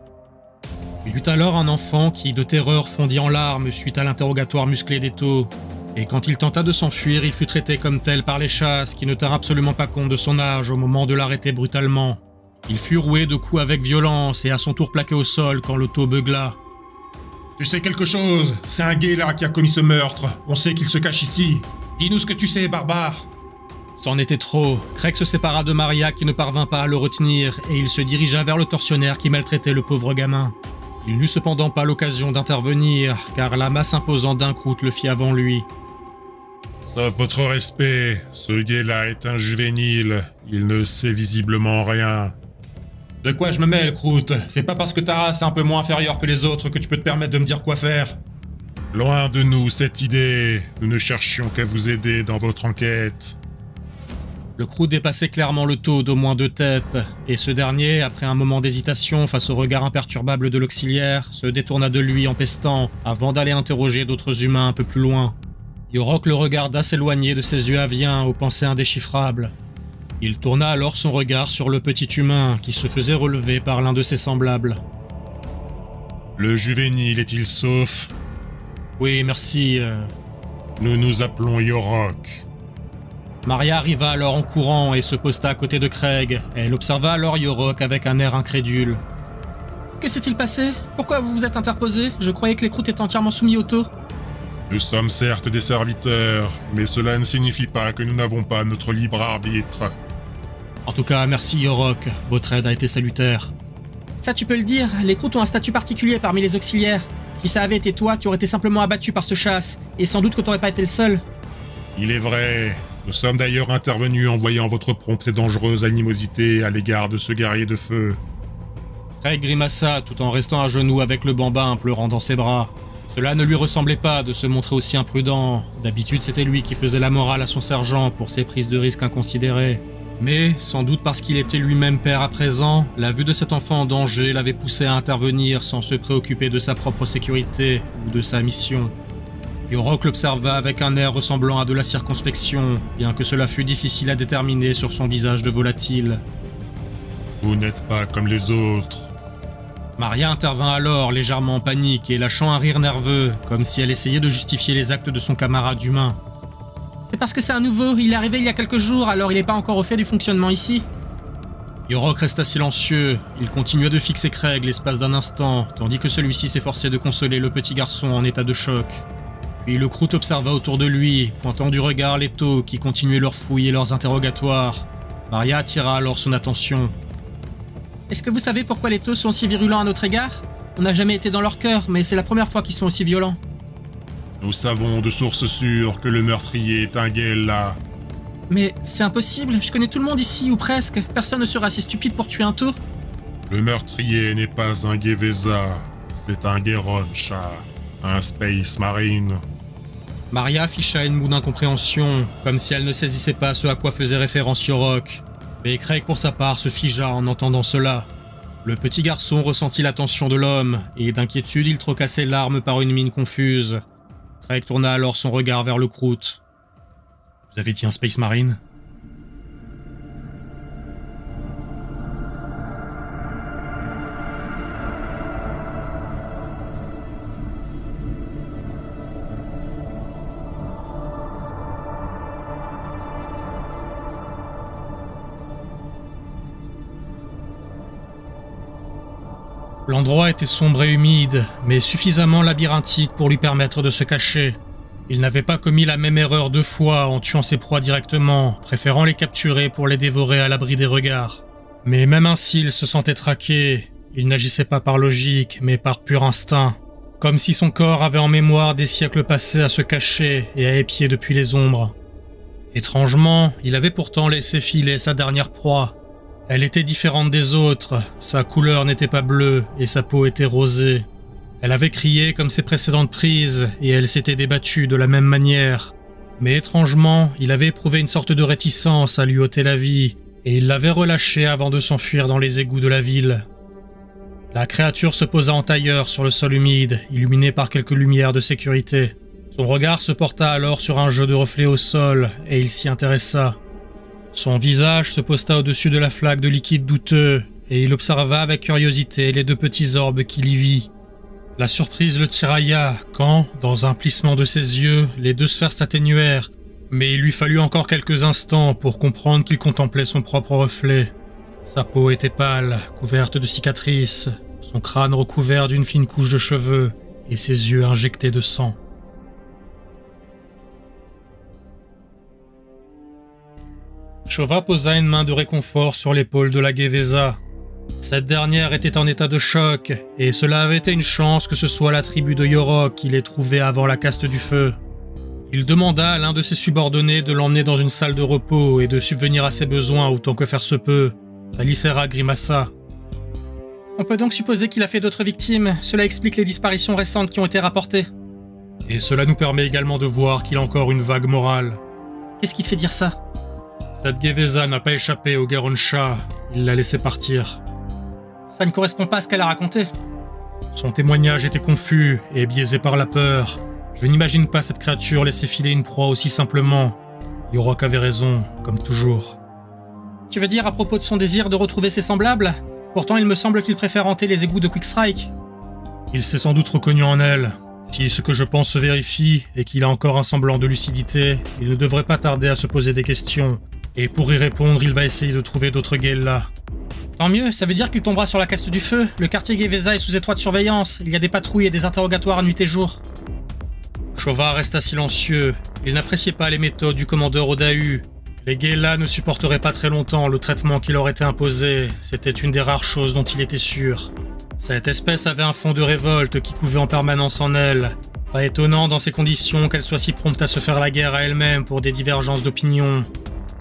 Il eut alors un enfant qui, de terreur, fondit en larmes suite à l'interrogatoire musclé des Tau. Et quand il tenta de s'enfuir, il fut traité comme tel par les chasses qui ne tinrent absolument pas compte de son âge au moment de l'arrêter brutalement. Il fut roué de coups avec violence et à son tour plaqué au sol quand le Tau beugla. « Tu sais quelque chose? C'est un Gue'la qui a commis ce meurtre. On sait qu'il se cache ici. Dis-nous ce que tu sais, barbare. » C'en était trop, Craig se sépara de Maria qui ne parvint pas à le retenir et il se dirigea vers le tortionnaire qui maltraitait le pauvre gamin. Il n'eut cependant pas l'occasion d'intervenir, car la masse imposante d'un Kroot le fit avant lui. « Sauf votre respect, ce Gue'la est un juvénile, il ne sait visiblement rien. » « De quoi je me mêle, Kroot? C'est pas parce que ta race est un peu moins inférieure que les autres que tu peux te permettre de me dire quoi faire. » « Loin de nous cette idée, nous ne cherchions qu'à vous aider dans votre enquête. » Le Kroot dépassait clairement le Tau d'au moins 2 têtes, et ce dernier, après un moment d'hésitation face au regard imperturbable de l'auxiliaire, se détourna de lui en pestant, avant d'aller interroger d'autres humains un peu plus loin. Yorok le regarda s'éloigner de ses yeux aviens aux pensées indéchiffrables. Il tourna alors son regard sur le petit humain qui se faisait relever par l'un de ses semblables. « Le juvénile est-il sauf ? » ?»« Oui, merci. Nous nous appelons Yorok. » Maria arriva alors en courant et se posta à côté de Craig. Elle observa alors Yorok avec un air incrédule. « Que s'est-il passé? Pourquoi vous vous êtes interposé? Je croyais que les Kroot étaient entièrement soumis au Tau. » »« Nous sommes certes des serviteurs, mais cela ne signifie pas que nous n'avons pas notre libre arbitre. » »« En tout cas, merci Yorok, votre aide a été salutaire. » »« Ça tu peux le dire, les Kroot ont un statut particulier parmi les auxiliaires. Si ça avait été toi, tu aurais été simplement abattu par ce chasse, et sans doute que tu n'aurais pas été le seul. » »« Il est vrai. Nous sommes d'ailleurs intervenus en voyant votre prompte et dangereuse animosité à l'égard de ce guerrier de feu. » Craig grimaça tout en restant à genoux avec le bambin pleurant dans ses bras. Cela ne lui ressemblait pas de se montrer aussi imprudent. D'habitude, c'était lui qui faisait la morale à son sergent pour ses prises de risques inconsidérées. Mais, sans doute parce qu'il était lui-même père à présent, la vue de cet enfant en danger l'avait poussé à intervenir sans se préoccuper de sa propre sécurité ou de sa mission. Yorok l'observa avec un air ressemblant à de la circonspection, bien que cela fût difficile à déterminer sur son visage de volatile. « Vous n'êtes pas comme les autres. » Maria intervint alors, légèrement en panique et lâchant un rire nerveux, comme si elle essayait de justifier les actes de son camarade humain. « C'est parce que c'est un nouveau, il est arrivé il y a quelques jours, alors il n'est pas encore au fait du fonctionnement ici. » Yorok resta silencieux, il continua de fixer Craig l'espace d'un instant, tandis que celui-ci s'efforçait de consoler le petit garçon en état de choc. Puis le Kroot observa autour de lui, pointant du regard les taux qui continuaient leurs fouilles et leurs interrogatoires. Maria attira alors son attention. « Est-ce que vous savez pourquoi les taux sont si virulents à notre égard? On n'a jamais été dans leur cœur, mais c'est la première fois qu'ils sont aussi violents. » « Nous savons de sources sûres que le meurtrier est un Gue'la. » « Mais c'est impossible, je connais tout le monde ici, ou presque. Personne ne sera assez stupide pour tuer un taux. » « Le meurtrier n'est pas un Gue'vesa, c'est un Gue'ron'sha, un Space Marine. » Maria afficha une moue d'incompréhension, comme si elle ne saisissait pas ce à quoi faisait référence Yorok. Mais Craig, pour sa part, se figea en entendant cela. Le petit garçon ressentit la tension de l'homme, et d'inquiétude, il troqua ses larmes par une mine confuse. Craig tourna alors son regard vers le Kroot. « Vous avez dit un Space Marine ?» L'endroit était sombre et humide, mais suffisamment labyrinthique pour lui permettre de se cacher. Il n'avait pas commis la même erreur deux fois en tuant ses proies directement, préférant les capturer pour les dévorer à l'abri des regards. Mais même ainsi, il se sentait traqué. Il n'agissait pas par logique, mais par pur instinct. Comme si son corps avait en mémoire des siècles passés à se cacher et à épier depuis les ombres. Étrangement, il avait pourtant laissé filer sa dernière proie. Elle était différente des autres, sa couleur n'était pas bleue et sa peau était rosée. Elle avait crié comme ses précédentes prises et elle s'était débattue de la même manière. Mais étrangement, il avait éprouvé une sorte de réticence à lui ôter la vie et il l'avait relâchée avant de s'enfuir dans les égouts de la ville. La créature se posa en tailleur sur le sol humide, illuminée par quelques lumières de sécurité. Son regard se porta alors sur un jeu de reflets au sol et il s'y intéressa. Son visage se posta au-dessus de la flaque de liquide douteux, et il observa avec curiosité les deux petits orbes qu'il y vit. La surprise le tirailla quand, dans un plissement de ses yeux, les deux sphères s'atténuèrent, mais il lui fallut encore quelques instants pour comprendre qu'il contemplait son propre reflet. Sa peau était pâle, couverte de cicatrices, son crâne recouvert d'une fine couche de cheveux, et ses yeux injectés de sang. Chova posa une main de réconfort sur l'épaule de la Gue'vesa. Cette dernière était en état de choc, et cela avait été une chance que ce soit la tribu de Yorok qui l'ait trouvée avant la caste du feu. Il demanda à l'un de ses subordonnés de l'emmener dans une salle de repos et de subvenir à ses besoins autant que faire se peut. Talissera grimaça. « On peut donc supposer qu'il a fait d'autres victimes, cela explique les disparitions récentes qui ont été rapportées. » Et cela nous permet également de voir qu'il a encore une vague morale. « Qu'est-ce qui te fait dire ça ? » Cette Gue'vesa n'a pas échappé au Gue'ron'sha, il l'a laissé partir. Ça ne correspond pas à ce qu'elle a raconté. Son témoignage était confus et biaisé par la peur. Je n'imagine pas cette créature laisser filer une proie aussi simplement. Yorok avait raison, comme toujours. Tu veux dire à propos de son désir de retrouver ses semblables? Pourtant il me semble qu'il préfère hanter les égouts de Quickstrike. Il s'est sans doute reconnu en elle. Si ce que je pense se vérifie et qu'il a encore un semblant de lucidité, il ne devrait pas tarder à se poser des questions. Et pour y répondre, il va essayer de trouver d'autres Gue'la. Tant mieux, ça veut dire qu'il tombera sur la caste du feu. Le quartier Gue'vesa est sous étroite surveillance. Il y a des patrouilles et des interrogatoires nuit et jour. Chova resta silencieux. Il n'appréciait pas les méthodes du commandeur Odahu. Les Gue'la ne supporteraient pas très longtemps le traitement qui leur était imposé. C'était une des rares choses dont il était sûr. Cette espèce avait un fond de révolte qui couvait en permanence en elle. Pas étonnant dans ces conditions qu'elle soit si prompte à se faire la guerre à elle-même pour des divergences d'opinion.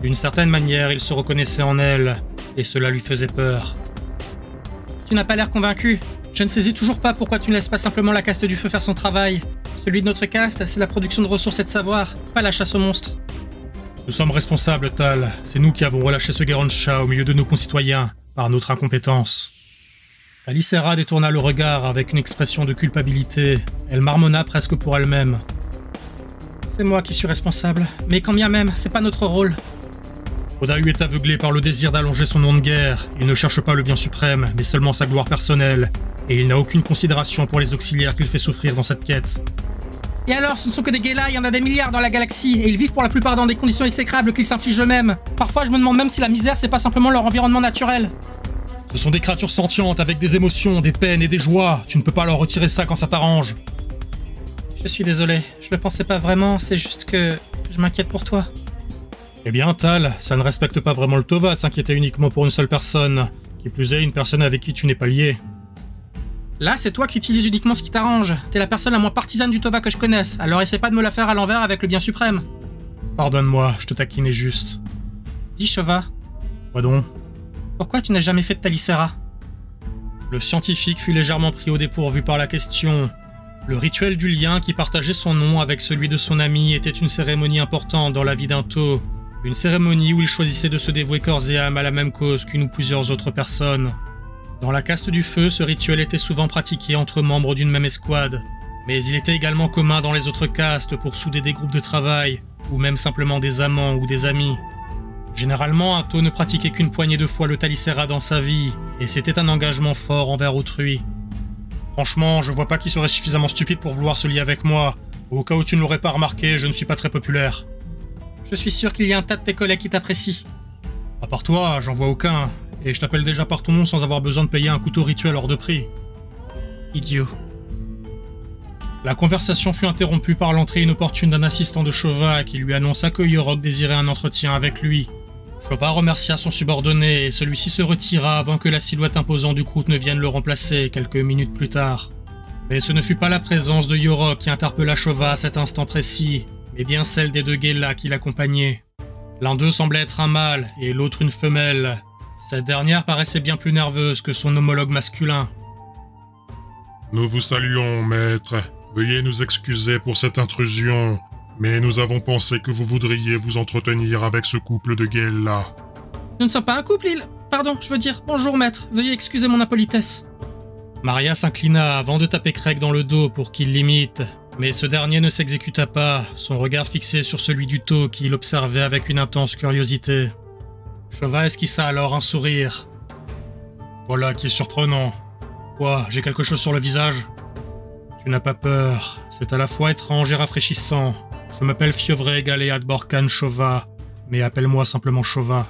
D'une certaine manière, il se reconnaissait en elle, et cela lui faisait peur. « Tu n'as pas l'air convaincu. Je ne saisis toujours pas pourquoi tu ne laisses pas simplement la caste du feu faire son travail. Celui de notre caste, c'est la production de ressources et de savoir, pas la chasse aux monstres. » Nous sommes responsables, Tal. C'est nous qui avons relâché ce Gue'ron'sha au milieu de nos concitoyens, par notre incompétence. Talissera détourna le regard avec une expression de culpabilité. Elle marmonna presque pour elle-même. C'est moi qui suis responsable, mais quand bien même, c'est pas notre rôle. Odahu est aveuglé par le désir d'allonger son nom de guerre. Il ne cherche pas le bien suprême, mais seulement sa gloire personnelle. Et il n'a aucune considération pour les auxiliaires qu'il fait souffrir dans cette quête. Et alors, ce ne sont que des Gue'la, il y en a des milliards dans la galaxie, et ils vivent pour la plupart dans des conditions exécrables qu'ils s'infligent eux-mêmes. Parfois, je me demande même si la misère, c'est pas simplement leur environnement naturel. Ce sont des créatures sentientes avec des émotions, des peines et des joies. Tu ne peux pas leur retirer ça quand ça t'arrange. Je suis désolé, je le pensais pas vraiment, c'est juste que je m'inquiète pour toi. Eh bien, Tal, ça ne respecte pas vraiment le Tau'va de s'inquiéter uniquement pour une seule personne, qui plus est une personne avec qui tu n'es pas lié. Là, c'est toi qui utilises uniquement ce qui t'arrange. T'es la personne la moins partisane du Tau'va que je connaisse, alors essaie pas de me la faire à l'envers avec le bien suprême. Pardonne-moi, je te taquinais juste. Dis, Chova. Quoi donc? Pourquoi tu n'as jamais fait de Talissera? Le scientifique fut légèrement pris au dépourvu par la question. Le rituel du lien qui partageait son nom avec celui de son ami était une cérémonie importante dans la vie d'un Tau'va. Une cérémonie où il choisissait de se dévouer corps et âme à la même cause qu'une ou plusieurs autres personnes. Dans la caste du feu, ce rituel était souvent pratiqué entre membres d'une même escouade, mais il était également commun dans les autres castes pour souder des groupes de travail, ou même simplement des amants ou des amis. Généralement, un Tau'va ne pratiquait qu'une poignée de fois le Talissera dans sa vie, et c'était un engagement fort envers autrui. Franchement, je vois pas qui serait suffisamment stupide pour vouloir se lier avec moi. Au cas où tu ne l'aurais pas remarqué, je ne suis pas très populaire. Je suis sûr qu'il y a un tas de tes collègues qui t'apprécient. À part toi, j'en vois aucun. Et je t'appelle déjà par ton nom sans avoir besoin de payer un couteau rituel hors de prix. Idiot. La conversation fut interrompue par l'entrée inopportune d'un assistant de Chova qui lui annonça que Yorok désirait un entretien avec lui. Chova remercia son subordonné et celui-ci se retira avant que la silhouette imposante du Kroot ne vienne le remplacer quelques minutes plus tard. Mais ce ne fut pas la présence de Yorok qui interpella Chova à cet instant précis, mais bien celle des deux Gue'la qui l'accompagnaient. L'un d'eux semblait être un mâle et l'autre une femelle. Cette dernière paraissait bien plus nerveuse que son homologue masculin. Nous vous saluons, maître. Veuillez nous excuser pour cette intrusion, mais nous avons pensé que vous voudriez vous entretenir avec ce couple de Gue'la. Nous ne sommes pas un couple, il... Pardon, je veux dire, bonjour, maître. Veuillez excuser mon impolitesse. Maria s'inclina avant de taper Craig dans le dos pour qu'il l'imite, mais ce dernier ne s'exécuta pas, son regard fixé sur celui du Tau'va qui l'observait avec une intense curiosité. Chova esquissa alors un sourire. Voilà qui est surprenant. Quoi, j'ai quelque chose sur le visage? Tu n'as pas peur. C'est à la fois étrange et rafraîchissant. Je m'appelle Fiogalis Bork'an Chova, mais appelle-moi simplement Chova.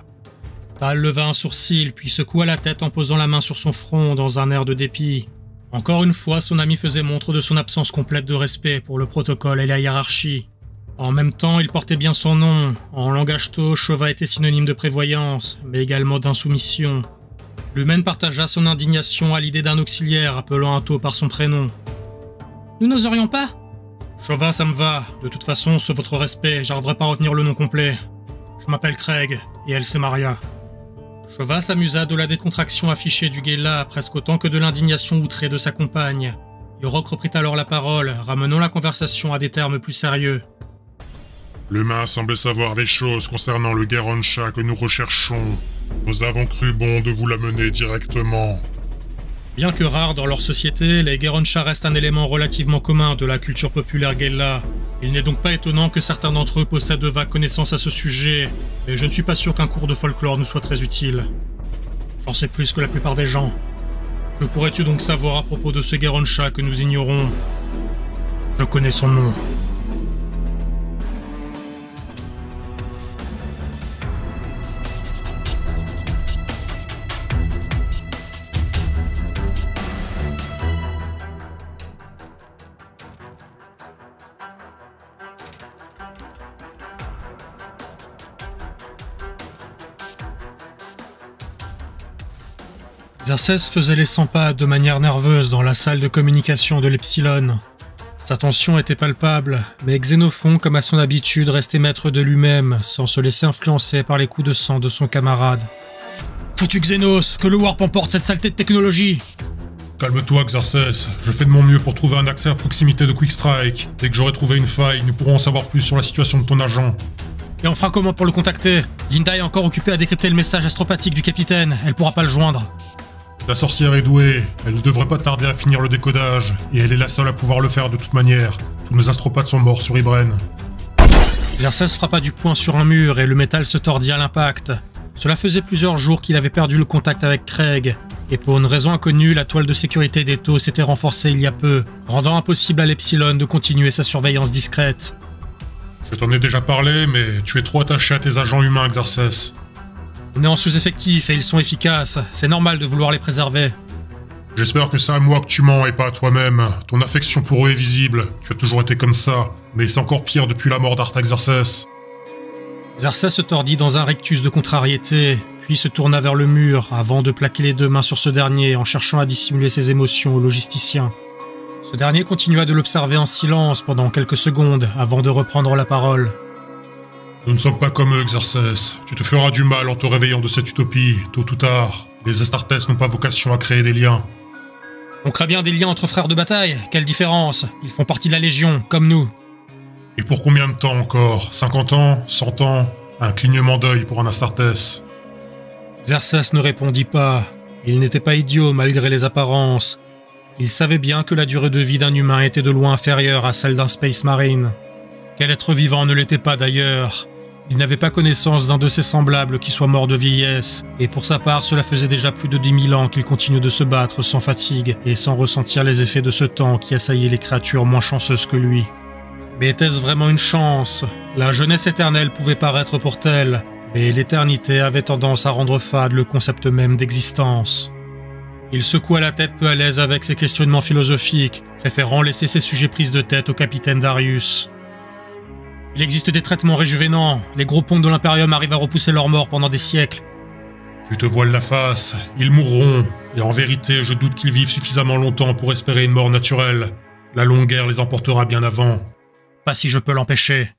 Tal leva un sourcil, puis secoua la tête en posant la main sur son front dans un air de dépit. Encore une fois, son ami faisait montre de son absence complète de respect pour le protocole et la hiérarchie. En même temps, il portait bien son nom. En langage Tau'va, Chova était synonyme de prévoyance, mais également d'insoumission. L'humaine partagea son indignation à l'idée d'un auxiliaire appelant un Tau'va par son prénom. « Nous n'oserions pas ?»« Chova, ça me va. De toute façon, sauf votre respect, j'arriverai pas à retenir le nom complet. Je m'appelle Craig, et elle c'est Maria. » Chova s'amusa de la décontraction affichée du Gue'la presque autant que de l'indignation outrée de sa compagne. Yorok reprit alors la parole, ramenant la conversation à des termes plus sérieux. L'humain semble savoir des choses concernant le Gue'ron'sha que nous recherchons. Nous avons cru bon de vous l'amener directement. Bien que rares dans leur société, les Gue'ron'sha restent un élément relativement commun de la culture populaire Gue'la. Il n'est donc pas étonnant que certains d'entre eux possèdent de vagues connaissances à ce sujet, mais je ne suis pas sûr qu'un cours de folklore nous soit très utile. J'en sais plus que la plupart des gens. Que pourrais-tu donc savoir à propos de ce Gue'ron'sha que nous ignorons? Je connais son nom. Xerxes faisait les 100 pas de manière nerveuse dans la salle de communication de l'Epsilon. Sa tension était palpable, mais Xénophon, comme à son habitude, restait maître de lui-même, sans se laisser influencer par les coups de sang de son camarade. « Foutu Xénos, que le Warp emporte cette saleté de technologie !»« Calme-toi Xerxes, je fais de mon mieux pour trouver un accès à proximité de Quickstrike. Dès que j'aurai trouvé une faille, nous pourrons en savoir plus sur la situation de ton agent. » Et on fera comment pour le contacter? Linda est encore occupée à décrypter le message astropathique du capitaine, elle pourra pas le joindre. La sorcière est douée, elle ne devrait pas tarder à finir le décodage, et elle est la seule à pouvoir le faire de toute manière. Tous nos astropathes sont morts sur Ibren. Xerxes frappa du poing sur un mur et le métal se tordit à l'impact. Cela faisait plusieurs jours qu'il avait perdu le contact avec Craig, et pour une raison inconnue, la toile de sécurité des taux s'était renforcée il y a peu, rendant impossible à l'Epsilon de continuer sa surveillance discrète. Je t'en ai déjà parlé, mais tu es trop attaché à tes agents humains, Xerxes. On est en sous-effectif et ils sont efficaces, c'est normal de vouloir les préserver. J'espère que c'est à moi que tu mens et pas à toi-même. Ton affection pour eux est visible, tu as toujours été comme ça, mais c'est encore pire depuis la mort d'Artaxerxes. Xerxes se tordit dans un rectus de contrariété, puis se tourna vers le mur avant de plaquer les deux mains sur ce dernier en cherchant à dissimuler ses émotions au logisticien. Ce dernier continua de l'observer en silence pendant quelques secondes avant de reprendre la parole. Nous ne sommes pas comme eux, Xerxes. Tu te feras du mal en te réveillant de cette utopie, tôt ou tard. Les Astartes n'ont pas vocation à créer des liens. On crée bien des liens entre frères de bataille, quelle différence? Ils font partie de la Légion, comme nous. Et pour combien de temps encore? 50 ans? 100 ans? Un clignement d'œil pour un Astartes. Xerxes ne répondit pas. Il n'était pas idiot malgré les apparences. Il savait bien que la durée de vie d'un humain était de loin inférieure à celle d'un Space Marine. Quel être vivant ne l'était pas d'ailleurs? Il n'avait pas connaissance d'un de ses semblables qui soit mort de vieillesse, et pour sa part, cela faisait déjà plus de 10 000 ans qu'il continuait de se battre sans fatigue et sans ressentir les effets de ce temps qui assaillait les créatures moins chanceuses que lui. Mais était-ce vraiment une chance? La jeunesse éternelle pouvait paraître pour telle, mais l'éternité avait tendance à rendre fade le concept même d'existence. Il secoua la tête peu à l'aise avec ses questionnements philosophiques, préférant laisser ses sujets prises de tête au capitaine Darius. Il existe des traitements réjuvénants, les gros pontes de l'Imperium arrivent à repousser leurs morts pendant des siècles. Tu te voiles la face, ils mourront, et en vérité je doute qu'ils vivent suffisamment longtemps pour espérer une mort naturelle. La longue guerre les emportera bien avant. Pas si je peux l'empêcher.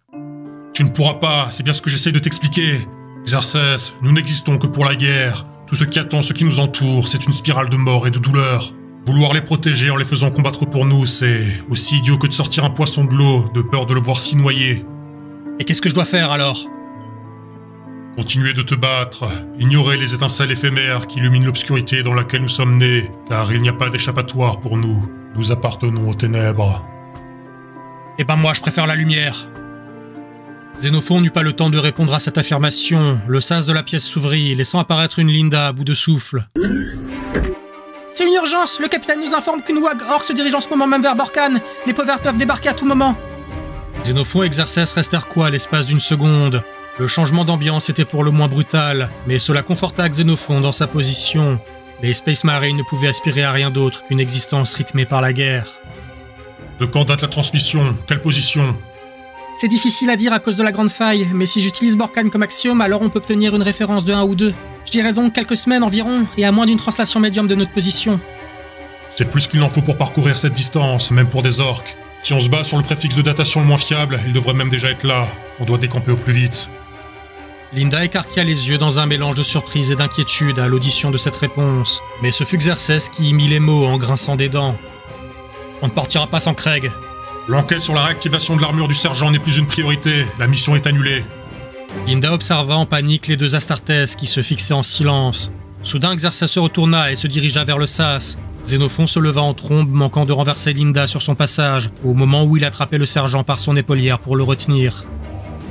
Tu ne pourras pas, c'est bien ce que j'essaie de t'expliquer. Xerxes, nous n'existons que pour la guerre. Tout ce qui attend ce qui nous entoure, c'est une spirale de mort et de douleur. Vouloir les protéger en les faisant combattre pour nous, c'est aussi idiot que de sortir un poisson de l'eau, de peur de le voir s'y noyer. Et qu'est-ce que je dois faire alors? Continuer de te battre, ignorer les étincelles éphémères qui illuminent l'obscurité dans laquelle nous sommes nés, car il n'y a pas d'échappatoire pour nous, nous appartenons aux ténèbres. Eh ben moi je préfère la lumière. Xénophon n'eut pas le temps de répondre à cette affirmation, le sas de la pièce s'ouvrit, laissant apparaître une Linda à bout de souffle. C'est une urgence, le capitaine nous informe qu'une WAG orc se dirige en ce moment même vers Bork'an, les Povers peuvent débarquer à tout moment. Xénophon et Xerxes restèrent quoi l'espace d'une seconde. Le changement d'ambiance était pour le moins brutal, mais cela conforta Xénophon dans sa position. Les Space Marines ne pouvaient aspirer à rien d'autre qu'une existence rythmée par la guerre. De quand date la transmission? Quelle position? C'est difficile à dire à cause de la grande faille, mais si j'utilise Bork'an comme axiome, alors on peut obtenir une référence de 1 ou 2. Je dirais donc quelques semaines environ, et à moins d'une translation médium de notre position. C'est plus qu'il en faut pour parcourir cette distance, même pour des orques. Si on se bat sur le préfixe de datation le moins fiable, il devrait même déjà être là. On doit décamper au plus vite. Linda écarquilla les yeux dans un mélange de surprise et d'inquiétude à l'audition de cette réponse. Mais ce fut Xerxes qui y mit les mots en grinçant des dents. On ne partira pas sans Craig. L'enquête sur la réactivation de l'armure du sergent n'est plus une priorité. La mission est annulée. Linda observa en panique les deux Astartes qui se fixaient en silence. Soudain, Xerxes se retourna et se dirigea vers le sas. Xénophon se leva en trombe, manquant de renverser Linda sur son passage, au moment où il attrapait le sergent par son épaulière pour le retenir.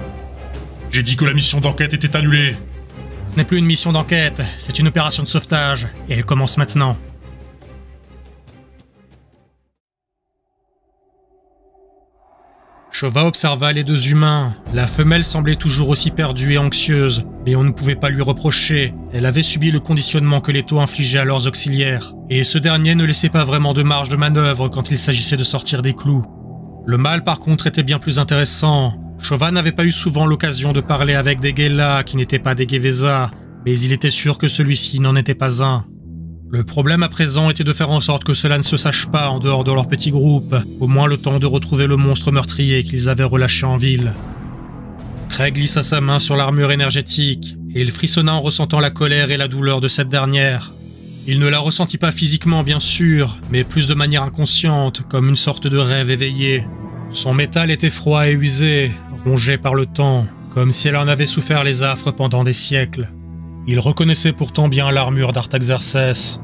« J'ai dit que la mission d'enquête était annulée. »« Ce n'est plus une mission d'enquête, c'est une opération de sauvetage, et elle commence maintenant. » Chova observa les deux humains. La femelle semblait toujours aussi perdue et anxieuse, mais on ne pouvait pas lui reprocher. Elle avait subi le conditionnement que les taux infligeaient à leurs auxiliaires, et ce dernier ne laissait pas vraiment de marge de manœuvre quand il s'agissait de sortir des clous. Le mâle par contre était bien plus intéressant. Chova n'avait pas eu souvent l'occasion de parler avec des Gue'la qui n'étaient pas des Gue'vesa, mais il était sûr que celui-ci n'en était pas un. Le problème à présent était de faire en sorte que cela ne se sache pas en dehors de leur petit groupe, au moins le temps de retrouver le monstre meurtrier qu'ils avaient relâché en ville. Craig glissa sa main sur l'armure énergétique, et il frissonna en ressentant la colère et la douleur de cette dernière. Il ne la ressentit pas physiquement bien sûr, mais plus de manière inconsciente, comme une sorte de rêve éveillé. Son métal était froid et usé, rongé par le temps, comme si elle en avait souffert les affres pendant des siècles. Il reconnaissait pourtant bien l'armure d'Artaxerxes.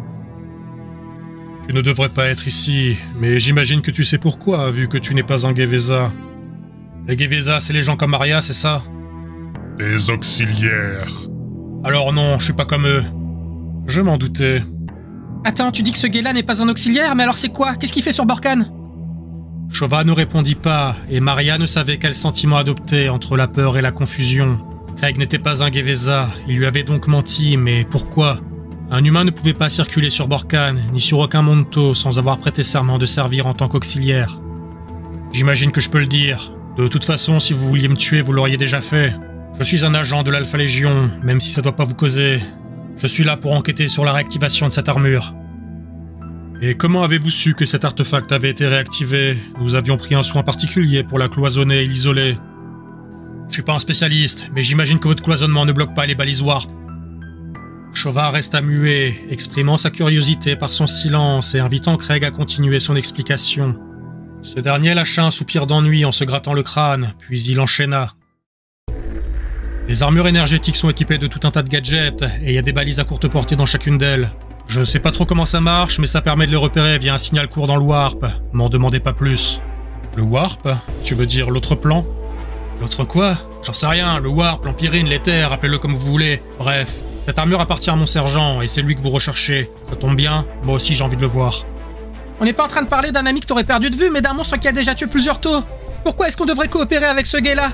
« Tu ne devrais pas être ici, mais j'imagine que tu sais pourquoi, vu que tu n'es pas un Gue'vesa. Les Gue'vesa, c'est les gens comme Maria, c'est ça ?»« Des auxiliaires. » »« Alors non, je suis pas comme eux. » »« Je m'en doutais. » »« Attends, tu dis que ce Gue'la n'est pas un auxiliaire, mais alors c'est quoi? Qu'est-ce qu'il fait sur Bork'an ?» Chova ne répondit pas, et Maria ne savait quel sentiment adopter entre la peur et la confusion. Craig n'était pas un Gue'vesa, il lui avait donc menti, mais pourquoi? Un humain ne pouvait pas circuler sur Bork'an, ni sur aucun monto, sans avoir prêté serment de servir en tant qu'auxiliaire. J'imagine que je peux le dire. De toute façon, si vous vouliez me tuer, vous l'auriez déjà fait. Je suis un agent de l'Alpha Légion, même si ça doit pas vous causer. Je suis là pour enquêter sur la réactivation de cette armure. Et comment avez-vous su que cet artefact avait été réactivé? Nous avions pris un soin particulier pour la cloisonner et l'isoler. Je suis pas un spécialiste, mais j'imagine que votre cloisonnement ne bloque pas les balises Warp. Chova resta muet, exprimant sa curiosité par son silence et invitant Craig à continuer son explication. Ce dernier lâcha un soupir d'ennui en se grattant le crâne, puis il enchaîna. Les armures énergétiques sont équipées de tout un tas de gadgets, et il y a des balises à courte portée dans chacune d'elles. Je sais pas trop comment ça marche, mais ça permet de les repérer via un signal court dans le Warp, m'en demandez pas plus. Le Warp? Tu veux dire l'autre plan? L'autre quoi? J'en sais rien, le Warp, l'Empyrine, l'éther, appelez-le comme vous voulez, bref. Cette armure appartient à mon sergent, et c'est lui que vous recherchez. Ça tombe bien, moi aussi j'ai envie de le voir. On n'est pas en train de parler d'un ami que t'aurais perdu de vue, mais d'un monstre qui a déjà tué plusieurs taux. Pourquoi est-ce qu'on devrait coopérer avec ce Gue'la?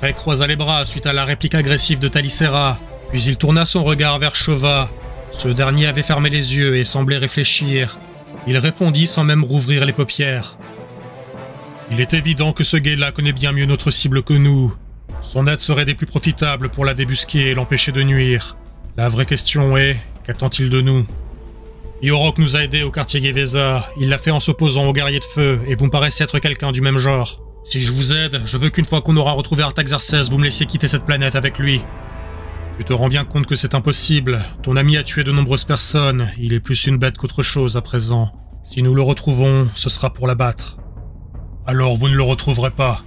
Craig croisa les bras suite à la réplique agressive de Talissera, puis il tourna son regard vers Chova. Ce dernier avait fermé les yeux et semblait réfléchir. Il répondit sans même rouvrir les paupières. Il est évident que ce Gue'la connaît bien mieux notre cible que nous. Son aide serait des plus profitables pour la débusquer et l'empêcher de nuire. La vraie question est, qu'attend-il de nous? Yorok nous a aidés au quartier Gue'vesa, il l'a fait en s'opposant aux guerriers de feu, et vous me paraissez être quelqu'un du même genre. Si je vous aide, je veux qu'une fois qu'on aura retrouvé Artaxerxes, vous me laissiez quitter cette planète avec lui. Tu te rends bien compte que c'est impossible, ton ami a tué de nombreuses personnes, il est plus une bête qu'autre chose à présent. Si nous le retrouvons, ce sera pour l'abattre. Alors vous ne le retrouverez pas.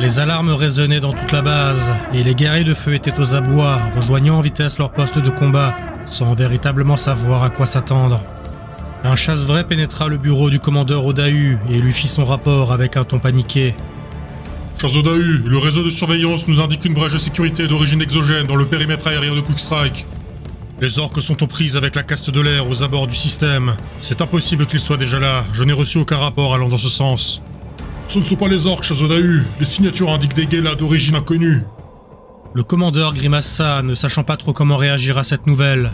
Les alarmes résonnaient dans toute la base, et les guerriers de feu étaient aux abois, rejoignant en vitesse leur poste de combat, sans véritablement savoir à quoi s'attendre. Un chasse-vrai pénétra le bureau du commandeur Odahu et lui fit son rapport avec un ton paniqué. « Chers Odahu, le réseau de surveillance nous indique une brèche de sécurité d'origine exogène dans le périmètre aérien de Quickstrike. Les orques sont aux prises avec la caste de l'air aux abords du système. C'est impossible qu'ils soient déjà là, je n'ai reçu aucun rapport allant dans ce sens. » Ce ne sont pas les orques, Shas'o Bork'an. Les signatures indiquent des Gue'la d'origine inconnue. Le commandeur grimaça, ne sachant pas trop comment réagir à cette nouvelle.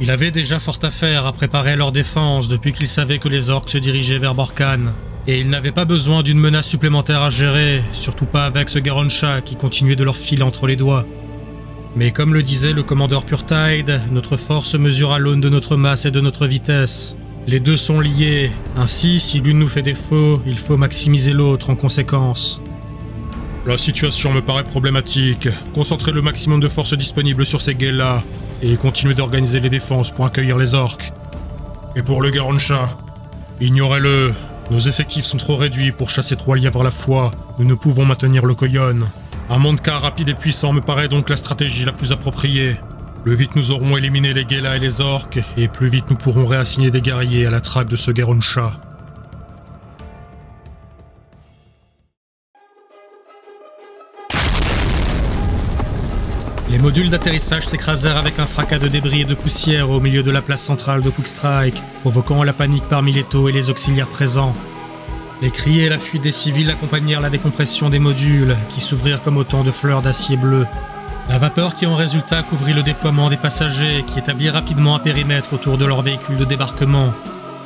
Il avait déjà fort à faire à préparer leur défense depuis qu'il savait que les orques se dirigeaient vers Bork'an. Et il n'avait pas besoin d'une menace supplémentaire à gérer, surtout pas avec ce Gue'ron'sha qui continuait de leur filer entre les doigts. Mais comme le disait le commandeur Purtide, notre force mesure à l'aune de notre masse et de notre vitesse. Les deux sont liés, ainsi si l'une nous fait défaut, il faut maximiser l'autre en conséquence. La situation me paraît problématique. Concentrez le maximum de forces disponibles sur ces Gue'la et continuez d'organiser les défenses pour accueillir les orques. Et pour le Gue'ron'sha, ignorez-le. Nos effectifs sont trop réduits pour chasser trois lièvres à la fois. Nous ne pouvons maintenir le Koyon. Un Mandka rapide et puissant me paraît donc la stratégie la plus appropriée. Plus vite nous aurons éliminé les Gue'la et les orques, et plus vite nous pourrons réassigner des guerriers à la traque de ce Gue'ron'sha. Les modules d'atterrissage s'écrasèrent avec un fracas de débris et de poussière au milieu de la place centrale de Quickstrike, provoquant la panique parmi les taux et les auxiliaires présents. Les cris et la fuite des civils accompagnèrent la décompression des modules, qui s'ouvrirent comme autant de fleurs d'acier bleu. La vapeur qui en résulta couvrit le déploiement des passagers qui établirent rapidement un périmètre autour de leur véhicule de débarquement.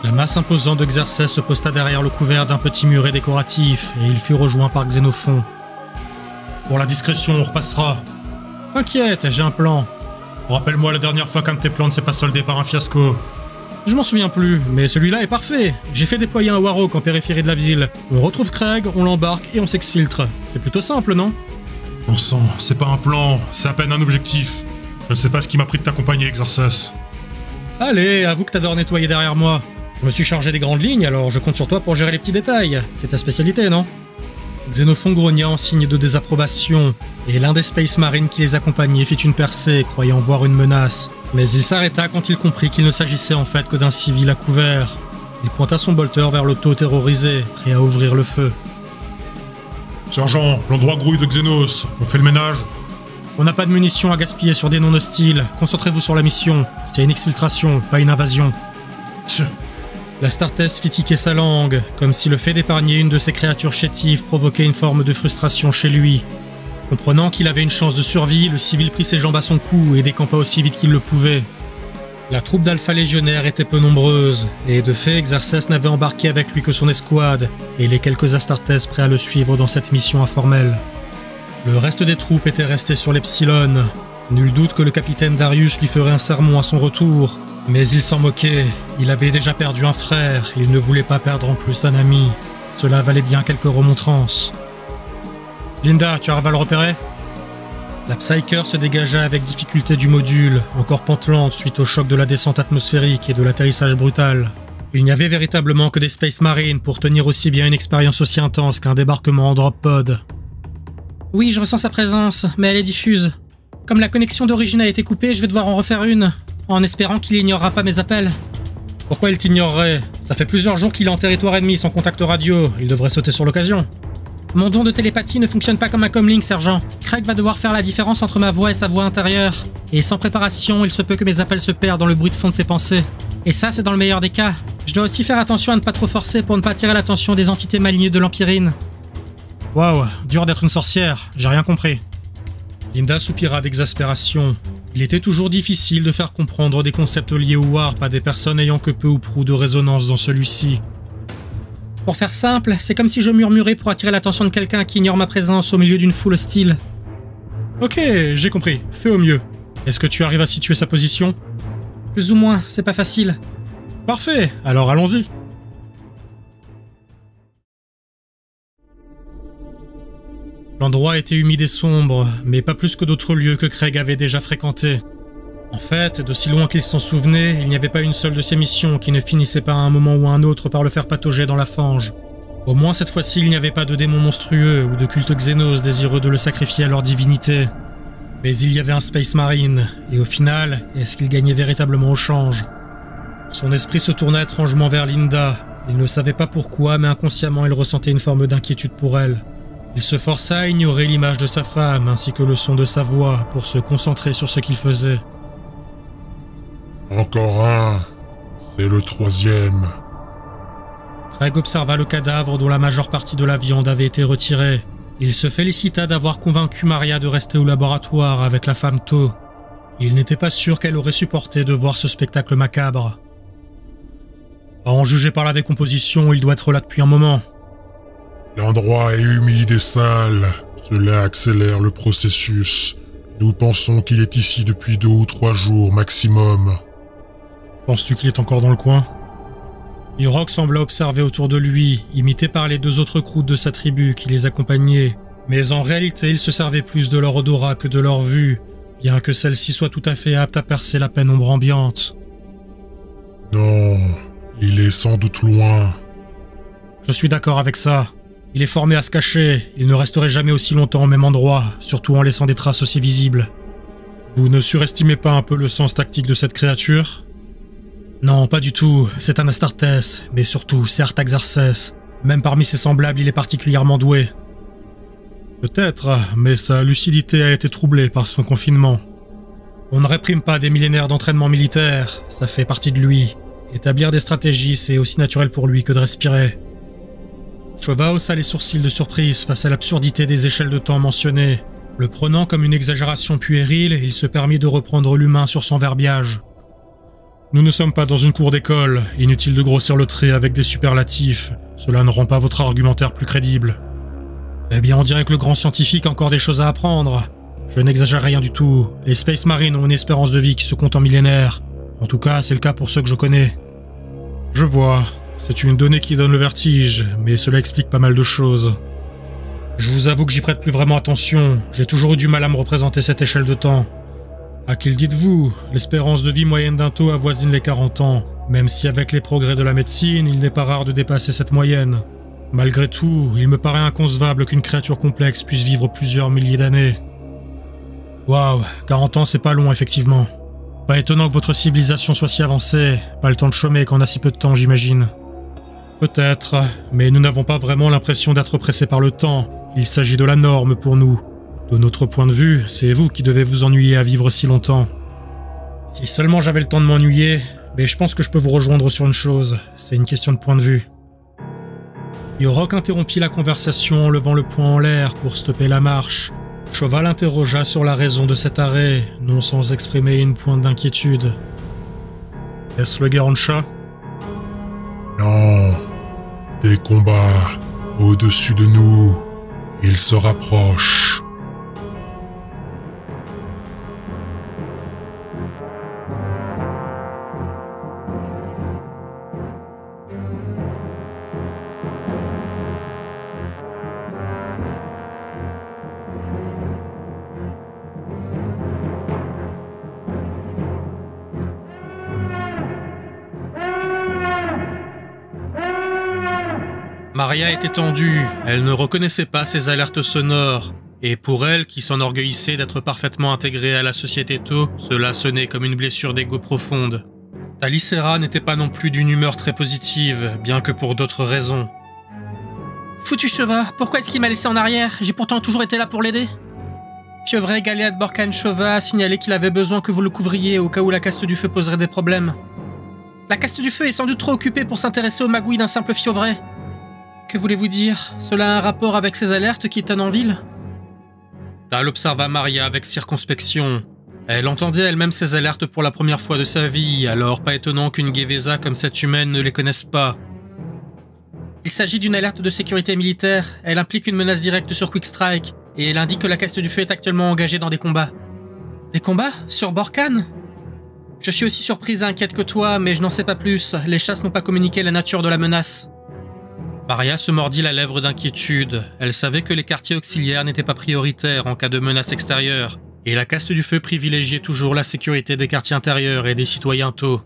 La masse imposante d'Xerxes se posta derrière le couvert d'un petit muret décoratif et il fut rejoint par Xénophon. « Pour la discrétion, on repassera. »« T'inquiète, j'ai un plan. »« Rappelle-moi la dernière fois qu'un de tes plans ne s'est pas soldé par un fiasco. » Je m'en souviens plus, mais celui-là est parfait. J'ai fait déployer un Warhawk en périphérie de la ville. On retrouve Craig, on l'embarque et on s'exfiltre. C'est plutôt simple, non? Bon sang, c'est pas un plan, c'est à peine un objectif. Je ne sais pas ce qui m'a pris de t'accompagner, Xerxes. Allez, avoue que t'adores nettoyer derrière moi. Je me suis chargé des grandes lignes, alors je compte sur toi pour gérer les petits détails. C'est ta spécialité, non? Xénophon grogna en signe de désapprobation, et l'un des Space Marines qui les accompagnait fit une percée, croyant voir une menace. Mais il s'arrêta quand il comprit qu'il ne s'agissait en fait que d'un civil à couvert. Il pointa son bolter vers l'auto terrorisé, prêt à ouvrir le feu. Sergent, l'endroit grouille de Xénos, on fait le ménage. On n'a pas de munitions à gaspiller sur des non-hostiles, concentrez-vous sur la mission. C'est une exfiltration, pas une invasion. Tiens. L'Astartes fit tiquer sa langue, comme si le fait d'épargner une de ces créatures chétives provoquait une forme de frustration chez lui. Comprenant qu'il avait une chance de survie, le civil prit ses jambes à son cou et décampa aussi vite qu'il le pouvait. La troupe d'Alpha Légionnaires était peu nombreuse, et de fait, Xerxes n'avait embarqué avec lui que son escouade, et les quelques Astartes prêts à le suivre dans cette mission informelle. Le reste des troupes était resté sur l'Epsilon. Nul doute que le capitaine Darius lui ferait un sermon à son retour. Mais il s'en moquait, il avait déjà perdu un frère, il ne voulait pas perdre en plus un ami. Cela valait bien quelques remontrances. Linda, tu arrives à le repérer? La Psyker se dégagea avec difficulté du module, encore pantelante suite au choc de la descente atmosphérique et de l'atterrissage brutal. Il n'y avait véritablement que des Space Marines pour tenir aussi bien une expérience aussi intense qu'un débarquement en drop pod. Oui, je ressens sa présence, mais elle est diffuse. Comme la connexion d'origine a été coupée, je vais devoir en refaire une. En espérant qu'il ignorera pas mes appels. Pourquoi il t'ignorerait? Ça fait plusieurs jours qu'il est en territoire ennemi sans contact radio, il devrait sauter sur l'occasion. Mon don de télépathie ne fonctionne pas comme un comlink, sergent. Craig va devoir faire la différence entre ma voix et sa voix intérieure. Et sans préparation, il se peut que mes appels se perdent dans le bruit de fond de ses pensées. Et ça, c'est dans le meilleur des cas. Je dois aussi faire attention à ne pas trop forcer pour ne pas attirer l'attention des entités malignées de l'Empyrine. Waouh, dur d'être une sorcière, j'ai rien compris. Linda soupira d'exaspération. Il était toujours difficile de faire comprendre des concepts liés au Warp à des personnes ayant que peu ou prou de résonance dans celui-ci. Pour faire simple, c'est comme si je murmurais pour attirer l'attention de quelqu'un qui ignore ma présence au milieu d'une foule hostile. Ok, j'ai compris, fais au mieux. Est-ce que tu arrives à situer sa position? Plus ou moins, c'est pas facile. Parfait, alors allons-y. L'endroit était humide et sombre, mais pas plus que d'autres lieux que Craig avait déjà fréquentés. En fait, de si loin qu'il s'en souvenait, il n'y avait pas une seule de ses missions qui ne finissait pas à un moment ou à un autre par le faire patauger dans la fange. Au moins cette fois-ci, il n'y avait pas de démons monstrueux ou de culte xénos désireux de le sacrifier à leur divinité. Mais il y avait un Space Marine, et au final, est-ce qu'il gagnait véritablement au change? Son esprit se tourna étrangement vers Linda. Il ne savait pas pourquoi, mais inconsciemment, il ressentait une forme d'inquiétude pour elle. Il se força à ignorer l'image de sa femme ainsi que le son de sa voix pour se concentrer sur ce qu'il faisait. Encore un, c'est le troisième. Craig observa le cadavre dont la majeure partie de la viande avait été retirée. Il se félicita d'avoir convaincu Maria de rester au laboratoire avec la femme Tau. Il n'était pas sûr qu'elle aurait supporté de voir ce spectacle macabre. À en juger par la décomposition, il doit être là depuis un moment. L'endroit est humide et sale. Cela accélère le processus. Nous pensons qu'il est ici depuis 2 ou 3 jours maximum. Penses-tu qu'il est encore dans le coin? Yorok sembla observer autour de lui, imité par les 2 autres Kroot de sa tribu qui les accompagnaient. Mais en réalité, ils se servaient plus de leur odorat que de leur vue, bien que celle-ci soit tout à fait apte à percer la pénombre ambiante. Non, il est sans doute loin. Je suis d'accord avec ça. Il est formé à se cacher, il ne resterait jamais aussi longtemps au même endroit, surtout en laissant des traces aussi visibles. Vous ne surestimez pas un peu le sens tactique de cette créature? Non, pas du tout, c'est un Astartes, mais surtout c'est Artaxerxes. Même parmi ses semblables, il est particulièrement doué. Peut-être, mais sa lucidité a été troublée par son confinement. On ne réprime pas des millénaires d'entraînement militaire, ça fait partie de lui. Établir des stratégies, c'est aussi naturel pour lui que de respirer. Chova haussa les sourcils de surprise face à l'absurdité des échelles de temps mentionnées. Le prenant comme une exagération puérile, il se permit de reprendre l'humain sur son verbiage. Nous ne sommes pas dans une cour d'école, inutile de grossir le trait avec des superlatifs. Cela ne rend pas votre argumentaire plus crédible. Eh bien, on dirait que le grand scientifique a encore des choses à apprendre. Je n'exagère rien du tout. Les Space Marines ont une espérance de vie qui se compte en millénaires. En tout cas, c'est le cas pour ceux que je connais. Je vois. C'est une donnée qui donne le vertige, mais cela explique pas mal de choses. Je vous avoue que j'y prête plus vraiment attention. J'ai toujours eu du mal à me représenter cette échelle de temps. À qui le dites-vous? L'espérance de vie moyenne d'un taux avoisine les 40 ans, même si avec les progrès de la médecine, il n'est pas rare de dépasser cette moyenne. Malgré tout, il me paraît inconcevable qu'une créature complexe puisse vivre plusieurs milliers d'années. Waouh, 40 ans c'est pas long effectivement. Pas étonnant que votre civilisation soit si avancée, pas le temps de chômer qu'on a si peu de temps j'imagine. Peut-être, mais nous n'avons pas vraiment l'impression d'être pressés par le temps, il s'agit de la norme pour nous. De notre point de vue, c'est vous qui devez vous ennuyer à vivre si longtemps. Si seulement j'avais le temps de m'ennuyer, mais je pense que je peux vous rejoindre sur une chose, c'est une question de point de vue. Yorok interrompit la conversation en levant le poing en l'air pour stopper la marche. Chova l'interrogea sur la raison de cet arrêt, non sans exprimer une pointe d'inquiétude. Est-ce le Gue'ron'sha? Non. Des combats au-dessus de nous. Ils se rapprochent. Maria était tendue, elle ne reconnaissait pas ces alertes sonores, et pour elle, qui s'enorgueillissait d'être parfaitement intégrée à la société Tau, cela sonnait comme une blessure d'ego profonde. Talissera n'était pas non plus d'une humeur très positive, bien que pour d'autres raisons. Foutu Chova, pourquoi est-ce qu'il m'a laissé en arrière? J'ai pourtant toujours été là pour l'aider. Fiovray Galead Bork'an Chova a signalé qu'il avait besoin que vous le couvriez au cas où la caste du feu poserait des problèmes. La caste du feu est sans doute trop occupée pour s'intéresser aux magouilles d'un simple Fiovray. Que voulez-vous dire? Cela a un rapport avec ces alertes qui étonnent en ville? Tal observa Maria avec circonspection. Elle entendait elle-même ces alertes pour la première fois de sa vie, alors pas étonnant qu'une Gue'vesa comme cette humaine ne les connaisse pas. Il s'agit d'une alerte de sécurité militaire, elle implique une menace directe sur Quickstrike, et elle indique que la caste du feu est actuellement engagée dans des combats. Des combats? Sur Bork'an? Je suis aussi surprise et inquiète que toi, mais je n'en sais pas plus, les chasses n'ont pas communiqué la nature de la menace. Maria se mordit la lèvre d'inquiétude. Elle savait que les quartiers auxiliaires n'étaient pas prioritaires en cas de menace extérieure, et la caste du feu privilégiait toujours la sécurité des quartiers intérieurs et des citoyens Tau.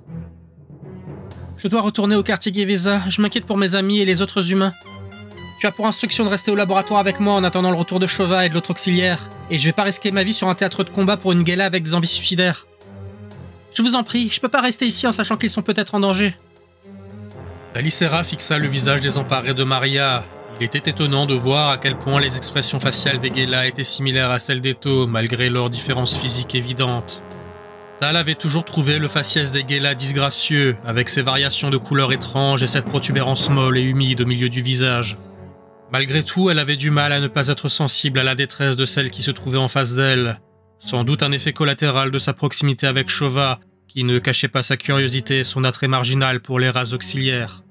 Je dois retourner au quartier Gue'vesa, je m'inquiète pour mes amis et les autres humains. Tu as pour instruction de rester au laboratoire avec moi en attendant le retour de Chova et de l'autre auxiliaire, et je vais pas risquer ma vie sur un théâtre de combat pour une Gue'la avec des envies suicidaires. Je vous en prie, je peux pas rester ici en sachant qu'ils sont peut-être en danger. Talissera fixa le visage désemparé de Maria. Il était étonnant de voir à quel point les expressions faciales des Gue'la étaient similaires à celles des Tau, malgré leurs différences physiques évidentes. Tal avait toujours trouvé le faciès des Gue'la disgracieux, avec ses variations de couleurs étranges et cette protubérance molle et humide au milieu du visage. Malgré tout, elle avait du mal à ne pas être sensible à la détresse de celle qui se trouvait en face d'elle. Sans doute un effet collatéral de sa proximité avec Chova, qui ne cachait pas sa curiosité et son attrait marginal pour les races auxiliaires.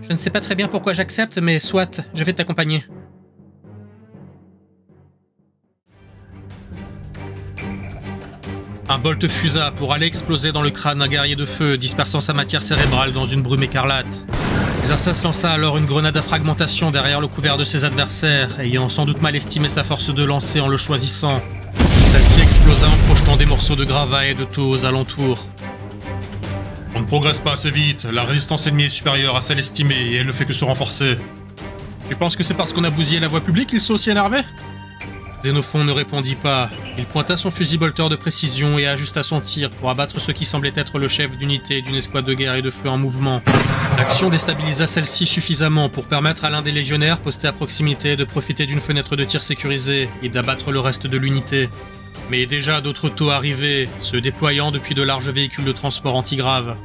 Je ne sais pas très bien pourquoi j'accepte, mais soit, je vais t'accompagner. Un bolt fusa pour aller exploser dans le crâne d'un guerrier de feu, dispersant sa matière cérébrale dans une brume écarlate. Xerxes lança alors une grenade à fragmentation derrière le couvert de ses adversaires, ayant sans doute mal estimé sa force de lancer en le choisissant. Celle-ci explosa en projetant des morceaux de gravats et de taux aux alentours. On ne progresse pas assez vite, la résistance ennemie est supérieure à celle estimée et elle ne fait que se renforcer. Tu penses que c'est parce qu'on a bousillé la voie publique qu'ils sont aussi énervés? Xénophon ne répondit pas. Il pointa son fusil bolteur de précision et ajusta son tir pour abattre ce qui semblait être le chef d'unité d'une escouade de guerre et de feu en mouvement. L'action déstabilisa celle-ci suffisamment pour permettre à l'un des légionnaires postés à proximité de profiter d'une fenêtre de tir sécurisée et d'abattre le reste de l'unité. Mais déjà d'autres taux arrivaient, se déployant depuis de larges véhicules de transport antigrave.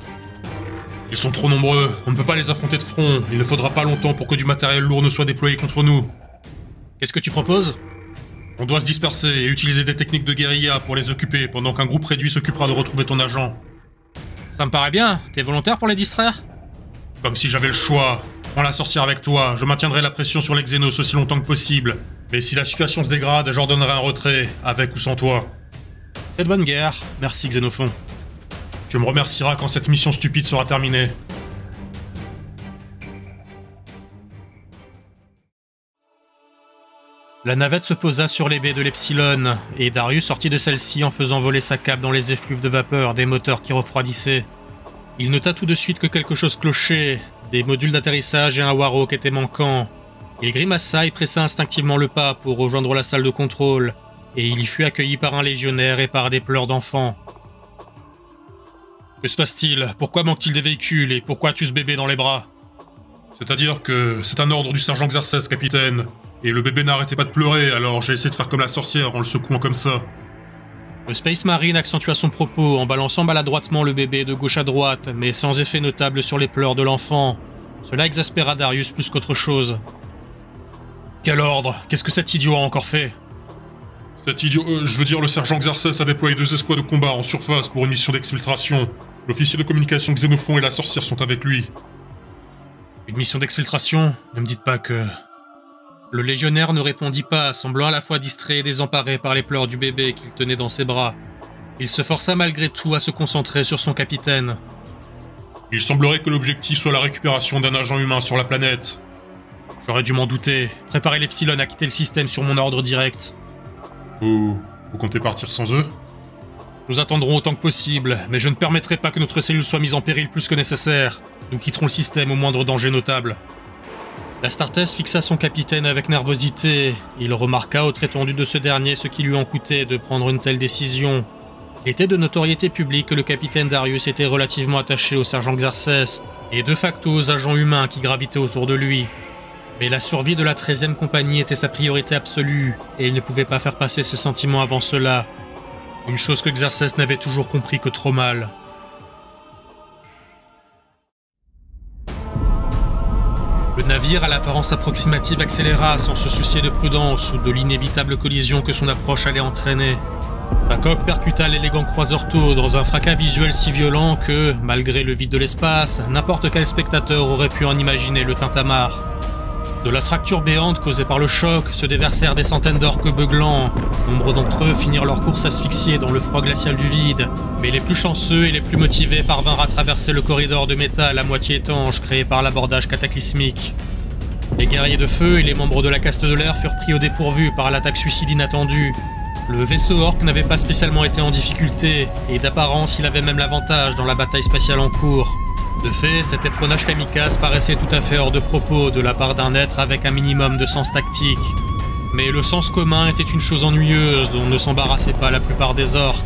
Ils sont trop nombreux, on ne peut pas les affronter de front, il ne faudra pas longtemps pour que du matériel lourd ne soit déployé contre nous. Qu'est-ce que tu proposes? On doit se disperser et utiliser des techniques de guérilla pour les occuper pendant qu'un groupe réduit s'occupera de retrouver ton agent. Ça me paraît bien, t'es volontaire pour les distraire? Comme si j'avais le choix. Prends la sorcière avec toi, je maintiendrai la pression sur les Xénos aussi longtemps que possible. Mais si la situation se dégrade, j'ordonnerai un retrait, avec ou sans toi. C'est de bonne guerre, merci Xénophon. Tu me remercieras quand cette mission stupide sera terminée. La navette se posa sur les baies de l'Epsilon, et Darius sortit de celle-ci en faisant voler sa cape dans les effluves de vapeur des moteurs qui refroidissaient. Il nota tout de suite que quelque chose clochait, des modules d'atterrissage et un Warhawk étaient manquants. Il grimaça et pressa instinctivement le pas pour rejoindre la salle de contrôle, et il y fut accueilli par un légionnaire et par des pleurs d'enfants. Que se passe-t-il? Pourquoi manque-t-il des véhicules et pourquoi as-tu ce bébé dans les bras? C'est-à-dire que c'est un ordre du sergent Xerxes, capitaine. Et le bébé n'arrêtait pas de pleurer, alors j'ai essayé de faire comme la sorcière en le secouant comme ça. Le Space Marine accentua son propos en balançant maladroitement le bébé de gauche à droite, mais sans effet notable sur les pleurs de l'enfant. Cela exaspéra Darius plus qu'autre chose. Quel ordre? Qu'est-ce que cet idiot a encore fait? Cet idiot... je veux dire, le sergent Xerxes a déployé 2 escouades de combat en surface pour une mission d'exfiltration. L'officier de communication Xénophon et la sorcière sont avec lui. Une mission d'exfiltration? Ne me dites pas que... Le légionnaire ne répondit pas, semblant à la fois distrait et désemparé par les pleurs du bébé qu'il tenait dans ses bras. Il se força malgré tout à se concentrer sur son capitaine. Il semblerait que l'objectif soit la récupération d'un agent humain sur la planète. J'aurais dû m'en douter. Préparez l'Epsilon à quitter le système sur mon ordre direct. Vous comptez partir sans eux? Nous attendrons autant que possible, mais je ne permettrai pas que notre cellule soit mise en péril plus que nécessaire. Nous quitterons le système au moindre danger notable. L'Astartes fixa son capitaine avec nervosité. Il remarqua au étendue de ce dernier ce qui lui en coûtait de prendre une telle décision. Il était de notoriété publique que le capitaine Darius était relativement attaché au sergent Xerxes et de facto aux agents humains qui gravitaient autour de lui. Mais la survie de la 13e compagnie était sa priorité absolue et il ne pouvait pas faire passer ses sentiments avant cela. Une chose que Xerxes n'avait toujours compris que trop mal. Le navire à l'apparence approximative accéléra sans se soucier de prudence ou de l'inévitable collision que son approche allait entraîner. Sa coque percuta l'élégant croiseur tôt dans un fracas visuel si violent que, malgré le vide de l'espace, n'importe quel spectateur aurait pu en imaginer le tintamarre. De la fracture béante causée par le choc se déversèrent des centaines d'orques beuglants. Nombre d'entre eux finirent leur course asphyxiés dans le froid glacial du vide, mais les plus chanceux et les plus motivés parvinrent à traverser le corridor de métal à moitié étanche créé par l'abordage cataclysmique. Les guerriers de feu et les membres de la caste de l'air furent pris au dépourvu par l'attaque suicide inattendue. Le vaisseau orc n'avait pas spécialement été en difficulté, et d'apparence il avait même l'avantage dans la bataille spatiale en cours. De fait, cet épronnage kamikaze paraissait tout à fait hors de propos de la part d'un être avec un minimum de sens tactique. Mais le sens commun était une chose ennuyeuse dont ne s'embarrassait pas la plupart des orques.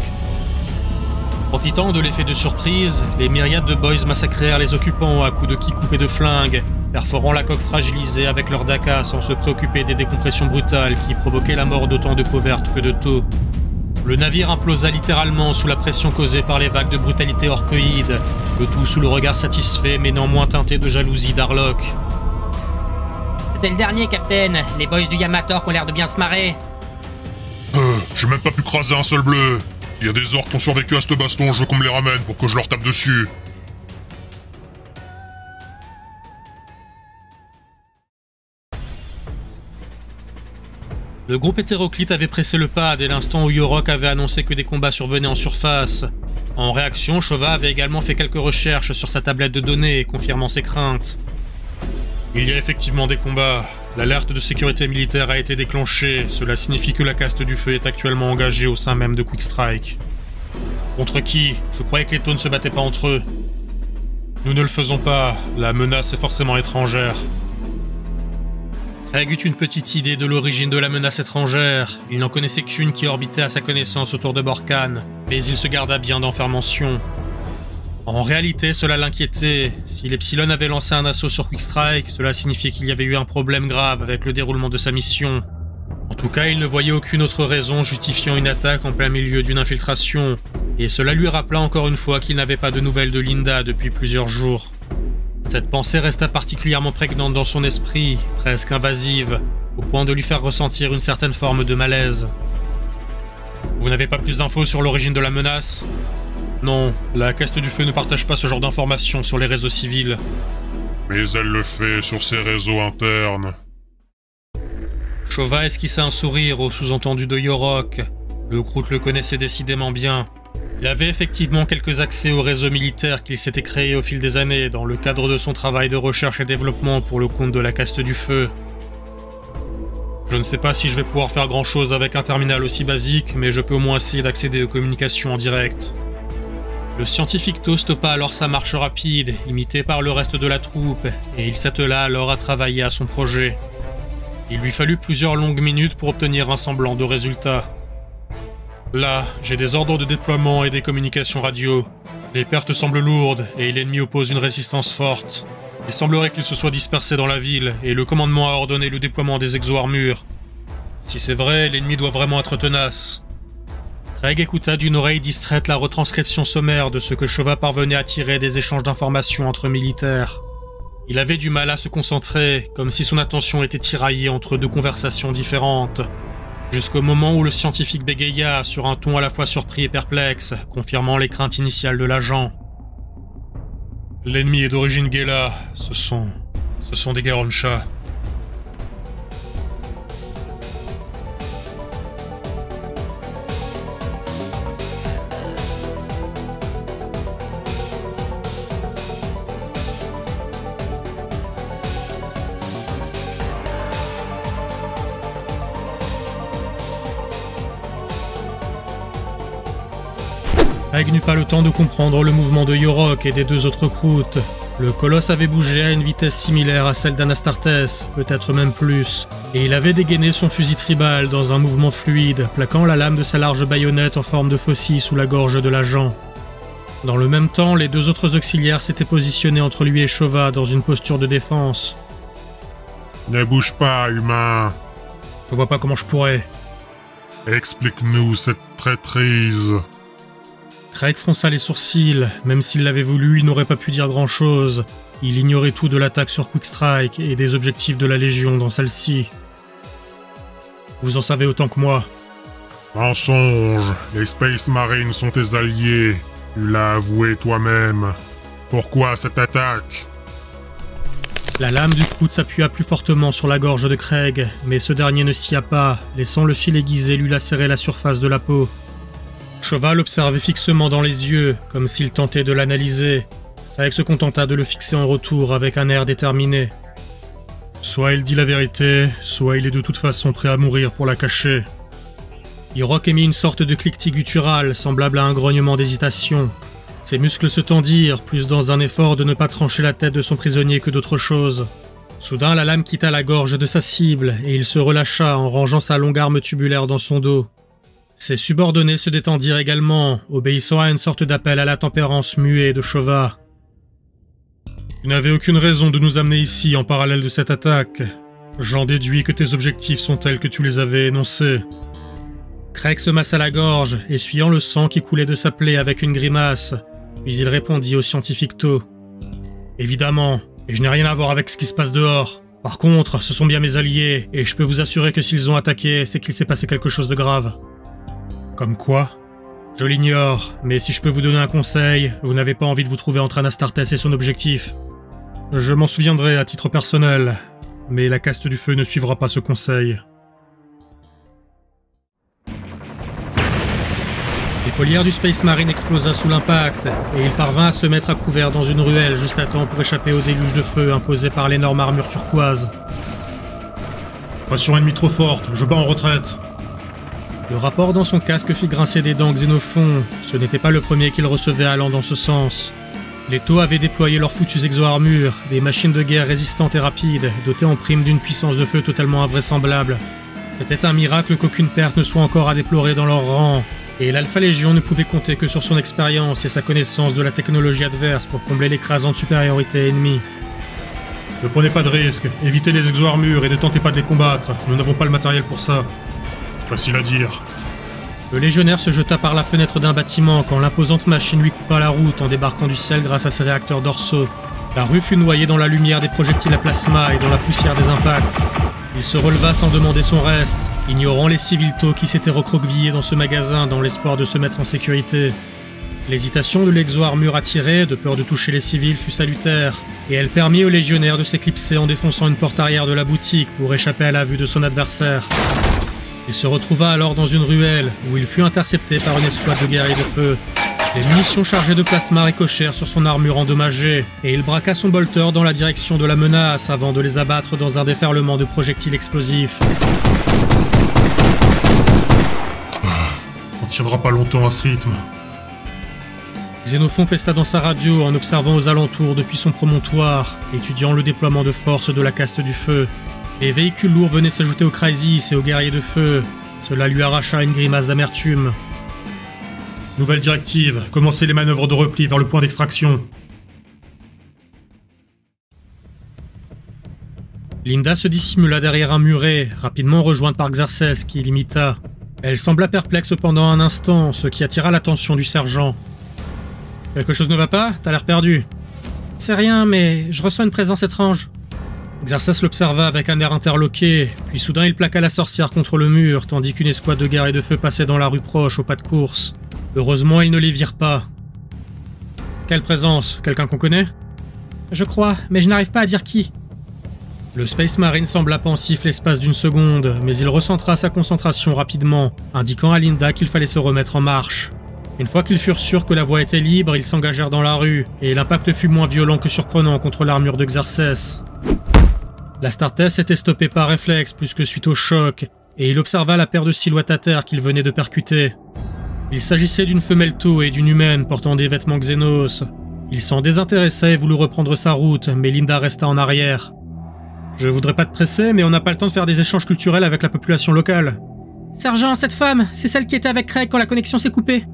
Profitant de l'effet de surprise, les myriades de boys massacrèrent les occupants à coups de kicks coupés de flingues, perforant la coque fragilisée avec leur daka sans se préoccuper des décompressions brutales qui provoquaient la mort d'autant de peaux vertes que de taux. Le navire implosa littéralement sous la pression causée par les vagues de brutalité orcoïde, le tout sous le regard satisfait mais néanmoins teinté de jalousie d'Harlock. C'était le dernier, Captain. Les boys du Yamator ont l'air de bien se marrer. J'ai même pas pu craser un seul bleu. Il y a des orques qui ont survécu à ce baston, je veux qu'on me les ramène pour que je leur tape dessus. Le groupe hétéroclite avait pressé le pas dès l'instant où Yorok avait annoncé que des combats survenaient en surface. En réaction, Chova avait également fait quelques recherches sur sa tablette de données, confirmant ses craintes. Il y a effectivement des combats. L'alerte de sécurité militaire a été déclenchée. Cela signifie que la caste du feu est actuellement engagée au sein même de Quickstrike. Contre qui? Je croyais que les taux ne se battaient pas entre eux. Nous ne le faisons pas. La menace est forcément étrangère. Craig eut une petite idée de l'origine de la menace étrangère. Il n'en connaissait qu'une qui orbitait à sa connaissance autour de Bork'an, mais il se garda bien d'en faire mention. En réalité, cela l'inquiétait. Si l'Epsilon avait lancé un assaut sur Quickstrike, cela signifiait qu'il y avait eu un problème grave avec le déroulement de sa mission. En tout cas, il ne voyait aucune autre raison justifiant une attaque en plein milieu d'une infiltration, et cela lui rappela encore une fois qu'il n'avait pas de nouvelles de Linda depuis plusieurs jours. Cette pensée resta particulièrement prégnante dans son esprit, presque invasive, au point de lui faire ressentir une certaine forme de malaise. Vous n'avez pas plus d'infos sur l'origine de la menace? Non, la caste du feu ne partage pas ce genre d'informations sur les réseaux civils. Mais elle le fait sur ses réseaux internes. Chova esquissa un sourire au sous-entendu de Yorok. Le Kroot le connaissait décidément bien. Il avait effectivement quelques accès au réseau militaire qu'il s'était créé au fil des années dans le cadre de son travail de recherche et développement pour le compte de la caste du feu. Je ne sais pas si je vais pouvoir faire grand chose avec un terminal aussi basique, mais je peux au moins essayer d'accéder aux communications en direct. Le scientifique Tau stoppa alors sa marche rapide, imitée par le reste de la troupe, et il s'attela alors à travailler à son projet. Il lui fallut plusieurs longues minutes pour obtenir un semblant de résultat. Là, j'ai des ordres de déploiement et des communications radio. Les pertes semblent lourdes et l'ennemi oppose une résistance forte. Il semblerait qu'il se soit dispersé dans la ville et le commandement a ordonné le déploiement des exo-armures. Si c'est vrai, l'ennemi doit vraiment être tenace. Craig écouta d'une oreille distraite la retranscription sommaire de ce que Chova parvenait à tirer des échanges d'informations entre militaires. Il avait du mal à se concentrer, comme si son attention était tiraillée entre deux conversations différentes. Jusqu'au moment où le scientifique bégaya sur un ton à la fois surpris et perplexe, confirmant les craintes initiales de l'agent. « L'ennemi est d'origine Gue'la, ce sont des Gue'ron'sha. » Craig n'eut pas le temps de comprendre le mouvement de Yorok et des deux autres Kroot. Le colosse avait bougé à une vitesse similaire à celle d'un Astartes, peut-être même plus, et il avait dégainé son fusil tribal dans un mouvement fluide, plaquant la lame de sa large baïonnette en forme de faucille sous la gorge de l'agent. Dans le même temps, les deux autres auxiliaires s'étaient positionnés entre lui et Chova dans une posture de défense. « Ne bouge pas, humain !»« Je vois pas comment je pourrais. »« Explique-nous cette traîtrise. » Craig fronça les sourcils, même s'il l'avait voulu, il n'aurait pas pu dire grand-chose. Il ignorait tout de l'attaque sur Quickstrike et des objectifs de la Légion dans celle-ci. Vous en savez autant que moi. Mensonge, les Space Marines sont tes alliés, tu l'as avoué toi-même. Pourquoi cette attaque? La lame du Kroot s'appuya plus fortement sur la gorge de Craig, mais ce dernier ne scia pas, laissant le fil aiguisé lui lacérer la surface de la peau. Chova l'observait fixement dans les yeux, comme s'il tentait de l'analyser. Craig se contenta de le fixer en retour avec un air déterminé. Soit il dit la vérité, soit il est de toute façon prêt à mourir pour la cacher. Yorok émit une sorte de cliquetis guttural, semblable à un grognement d'hésitation. Ses muscles se tendirent, plus dans un effort de ne pas trancher la tête de son prisonnier que d'autre chose. Soudain, la lame quitta la gorge de sa cible, et il se relâcha en rangeant sa longue arme tubulaire dans son dos. Ses subordonnés se détendirent également, obéissant à une sorte d'appel à la tempérance muet de Chova. « Tu n'avais aucune raison de nous amener ici en parallèle de cette attaque. J'en déduis que tes objectifs sont tels que tu les avais énoncés. » Craig se massa la gorge, essuyant le sang qui coulait de sa plaie avec une grimace, puis il répondit au scientifique Tau. « Évidemment, et je n'ai rien à voir avec ce qui se passe dehors. Par contre, ce sont bien mes alliés, et je peux vous assurer que s'ils ont attaqué, c'est qu'il s'est passé quelque chose de grave. » Comme quoi? Je l'ignore, mais si je peux vous donner un conseil, vous n'avez pas envie de vous trouver entre un Astartes et son objectif. Je m'en souviendrai à titre personnel, mais la caste du feu ne suivra pas ce conseil. L'épaulière du Space Marine explosa sous l'impact, et il parvint à se mettre à couvert dans une ruelle juste à temps pour échapper au déluge de feu imposé par l'énorme armure turquoise. Pression ennemie trop forte, je bats en retraite. Le rapport dans son casque fit grincer des dents Xénophon, ce n'était pas le premier qu'il recevait allant dans ce sens. Les Tau avaient déployé leurs foutues exo-armures, des machines de guerre résistantes et rapides, dotées en prime d'une puissance de feu totalement invraisemblable. C'était un miracle qu'aucune perte ne soit encore à déplorer dans leur rang, et l'Alpha Légion ne pouvait compter que sur son expérience et sa connaissance de la technologie adverse pour combler l'écrasante supériorité ennemie. Ne prenez pas de risques, évitez les exo-armures et ne tentez pas de les combattre, nous n'avons pas le matériel pour ça. Facile à dire. Le légionnaire se jeta par la fenêtre d'un bâtiment quand l'imposante machine lui coupa la route en débarquant du ciel grâce à ses réacteurs dorsaux. La rue fut noyée dans la lumière des projectiles à plasma et dans la poussière des impacts. Il se releva sans demander son reste, ignorant les civils Tau qui s'étaient recroquevillés dans ce magasin dans l'espoir de se mettre en sécurité. L'hésitation de l'exo-armure attirée, de peur de toucher les civils, fut salutaire, et elle permit au légionnaire de s'éclipser en défonçant une porte arrière de la boutique pour échapper à la vue de son adversaire. Il se retrouva alors dans une ruelle, où il fut intercepté par une escouade de guerriers de feu. Les munitions chargées de plasma ricochèrent sur son armure endommagée, et il braqua son bolter dans la direction de la menace avant de les abattre dans un déferlement de projectiles explosifs. On tiendra pas longtemps à ce rythme. Xénophon pesta dans sa radio en observant aux alentours depuis son promontoire, étudiant le déploiement de force de la caste du feu. Les véhicules lourds venaient s'ajouter aux Crisis et aux guerriers de feu. Cela lui arracha une grimace d'amertume. Nouvelle directive, commencez les manœuvres de repli vers le point d'extraction. Linda se dissimula derrière un muret, rapidement rejointe par Xerxes qui l'imita. Elle sembla perplexe pendant un instant, ce qui attira l'attention du sergent. « Quelque chose ne va pas? T'as l'air perdu. »« C'est rien, mais je ressens une présence étrange. » Xerxes l'observa avec un air interloqué, puis soudain il plaqua la sorcière contre le mur, tandis qu'une escouade de guerriers de feu passait dans la rue proche au pas de course. Heureusement, ils ne les virent pas. « Quelle présence? Quelqu'un qu'on connaît ?»« Je crois, mais je n'arrive pas à dire qui. » Le Space Marine sembla pensif l'espace d'une seconde, mais il recentra sa concentration rapidement, indiquant à Linda qu'il fallait se remettre en marche. Une fois qu'ils furent sûrs que la voie était libre, ils s'engagèrent dans la rue, et l'impact fut moins violent que surprenant contre l'armure de Xerxes. L'Astartes était stoppée par réflexe plus que suite au choc, et il observa la paire de silhouettes à terre qu'il venait de percuter. Il s'agissait d'une femelle taupe et d'une humaine portant des vêtements xénos. Il s'en désintéressa et voulut reprendre sa route, mais Linda resta en arrière. « Je voudrais pas te presser, mais on n'a pas le temps de faire des échanges culturels avec la population locale. »« Sergent, cette femme, c'est celle qui était avec Craig quand la connexion s'est coupée. »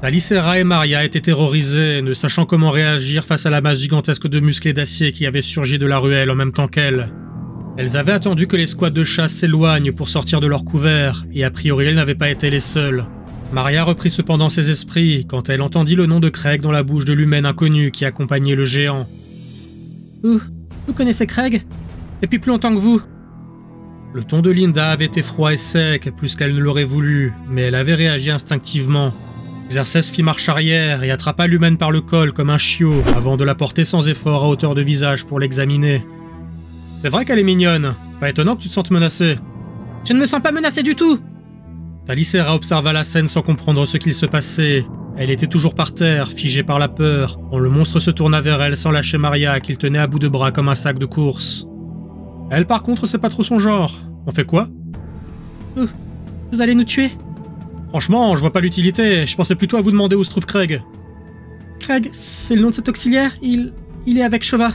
Talissera et Maria étaient terrorisées, ne sachant comment réagir face à la masse gigantesque de muscles et d'acier qui avait surgi de la ruelle en même temps qu'elles. Elles avaient attendu que les squads de chasse s'éloignent pour sortir de leur couvert, et a priori elles n'avaient pas été les seules. Maria reprit cependant ses esprits quand elle entendit le nom de Craig dans la bouche de l'humaine inconnue qui accompagnait le géant. « Ouh, vous connaissez Craig? Depuis plus longtemps que vous ?» Le ton de Linda avait été froid et sec, plus qu'elle ne l'aurait voulu, mais elle avait réagi instinctivement. Xerxes fit marche arrière et attrapa l'humaine par le col comme un chiot avant de la porter sans effort à hauteur de visage pour l'examiner. « C'est vrai qu'elle est mignonne. Pas étonnant que tu te sentes menacée. »« Je ne me sens pas menacée du tout !» Talissera observa la scène sans comprendre ce qu'il se passait. Elle était toujours par terre, figée par la peur, quand le monstre se tourna vers elle sans lâcher Maria qu'il tenait à bout de bras comme un sac de course. « Elle par contre, c'est pas trop son genre. On fait quoi ?»« Vous allez nous tuer ?» Franchement, je vois pas l'utilité, je pensais plutôt à vous demander où se trouve Craig. Craig, c'est le nom de cet auxiliaire, il est avec Chova.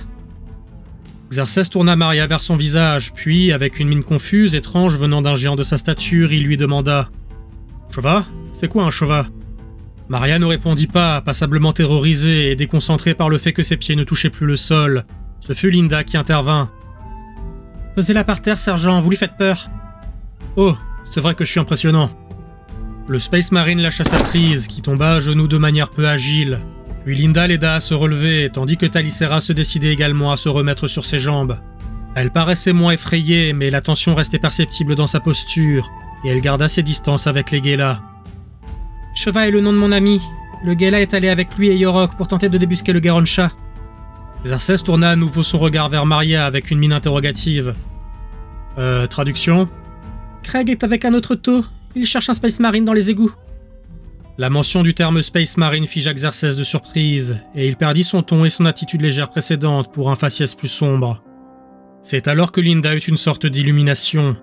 Xerxes tourna Maria vers son visage, puis, avec une mine confuse, étrange venant d'un géant de sa stature, il lui demanda « Chova? C'est quoi un Chova ?» Maria ne répondit pas, passablement terrorisée et déconcentrée par le fait que ses pieds ne touchaient plus le sol. Ce fut Linda qui intervint. « Posez-la par terre, sergent, vous lui faites peur. »« Oh, c'est vrai que je suis impressionnant. » Le Space Marine lâcha sa prise, qui tomba à genoux de manière peu agile. Puis Linda l'aida à se relever, tandis que Talissera se décidait également à se remettre sur ses jambes. Elle paraissait moins effrayée, mais la tension restait perceptible dans sa posture, et elle garda ses distances avec les Gue'la. « Chova est le nom de mon ami. Le Gue'la est allé avec lui et Yorok pour tenter de débusquer le Gue'ron'sha. » Xerxes tourna à nouveau son regard vers Maria avec une mine interrogative. « Traduction ?»« Craig est avec un autre taux. » Il cherche un Space Marine dans les égouts. » La mention du terme Space Marine figea Xerxes de surprise, et il perdit son ton et son attitude légère précédente pour un faciès plus sombre. C'est alors que Linda eut une sorte d'illumination.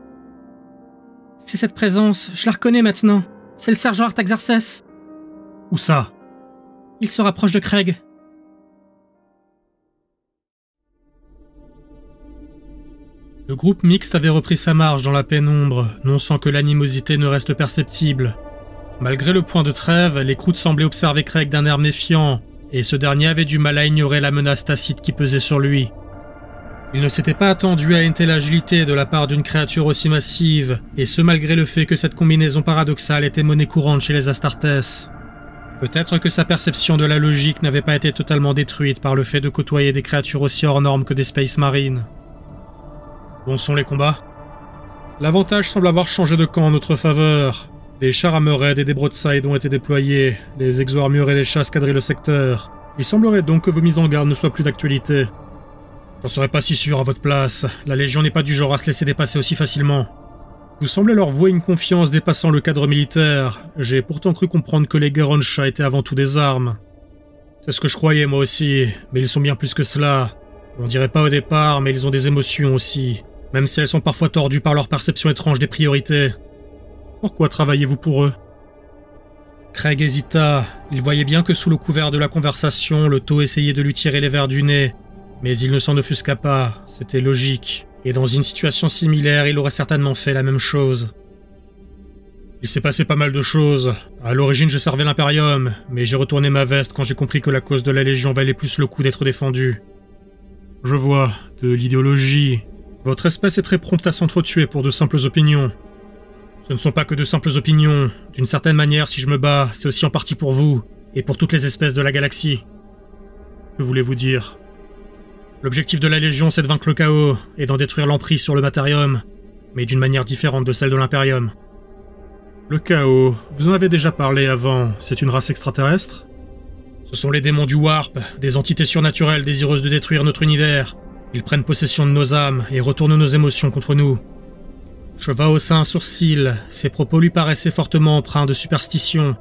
« C'est cette présence, je la reconnais maintenant. C'est le sergent Artaxerxes. »« Où ça ?»« Il se rapproche de Craig. » Le groupe mixte avait repris sa marche dans la pénombre, non sans que l'animosité ne reste perceptible. Malgré le point de trêve, les Kroot semblaient observer Craig d'un air méfiant, et ce dernier avait du mal à ignorer la menace tacite qui pesait sur lui. Il ne s'était pas attendu à une telle agilité de la part d'une créature aussi massive, et ce malgré le fait que cette combinaison paradoxale était monnaie courante chez les Astartes. Peut-être que sa perception de la logique n'avait pas été totalement détruite par le fait de côtoyer des créatures aussi hors normes que des Space Marines. Bon sont les combats. L'avantage semble avoir changé de camp en notre faveur. Des chars Hammerhead et des broadsides ont été déployés, les exo-armures et les chasses quadrillent le secteur. Il semblerait donc que vos mises en garde ne soient plus d'actualité. J'en serais pas si sûr à votre place, la Légion n'est pas du genre à se laisser dépasser aussi facilement. Vous semblez leur vouer une confiance dépassant le cadre militaire. J'ai pourtant cru comprendre que les Gue'ron'sha étaient avant tout des armes. C'est ce que je croyais moi aussi, mais ils sont bien plus que cela. On dirait pas au départ, mais ils ont des émotions aussi, même si elles sont parfois tordues par leur perception étrange des priorités. Pourquoi travaillez-vous pour eux ? Craig hésita. Il voyait bien que sous le couvert de la conversation, le taux essayait de lui tirer les vers du nez. Mais il ne s'en offusqua pas, c'était logique. Et dans une situation similaire, il aurait certainement fait la même chose. Il s'est passé pas mal de choses. À l'origine, je servais l'Imperium, mais j'ai retourné ma veste quand j'ai compris que la cause de la Légion valait plus le coup d'être défendue. Je vois, de l'idéologie. Votre espèce est très prompte à s'entretuer pour de simples opinions. Ce ne sont pas que de simples opinions. D'une certaine manière, si je me bats, c'est aussi en partie pour vous, et pour toutes les espèces de la galaxie. Que voulez-vous dire ? L'objectif de la Légion, c'est de vaincre le chaos, et d'en détruire l'emprise sur le Materium, mais d'une manière différente de celle de l'Imperium. Le chaos, vous en avez déjà parlé avant, c'est une race extraterrestre ? Ce sont les démons du Warp, des entités surnaturelles désireuses de détruire notre univers. Ils prennent possession de nos âmes et retournent nos émotions contre nous. Chova haussa un sourcil, ses propos lui paraissaient fortement empreints de superstition.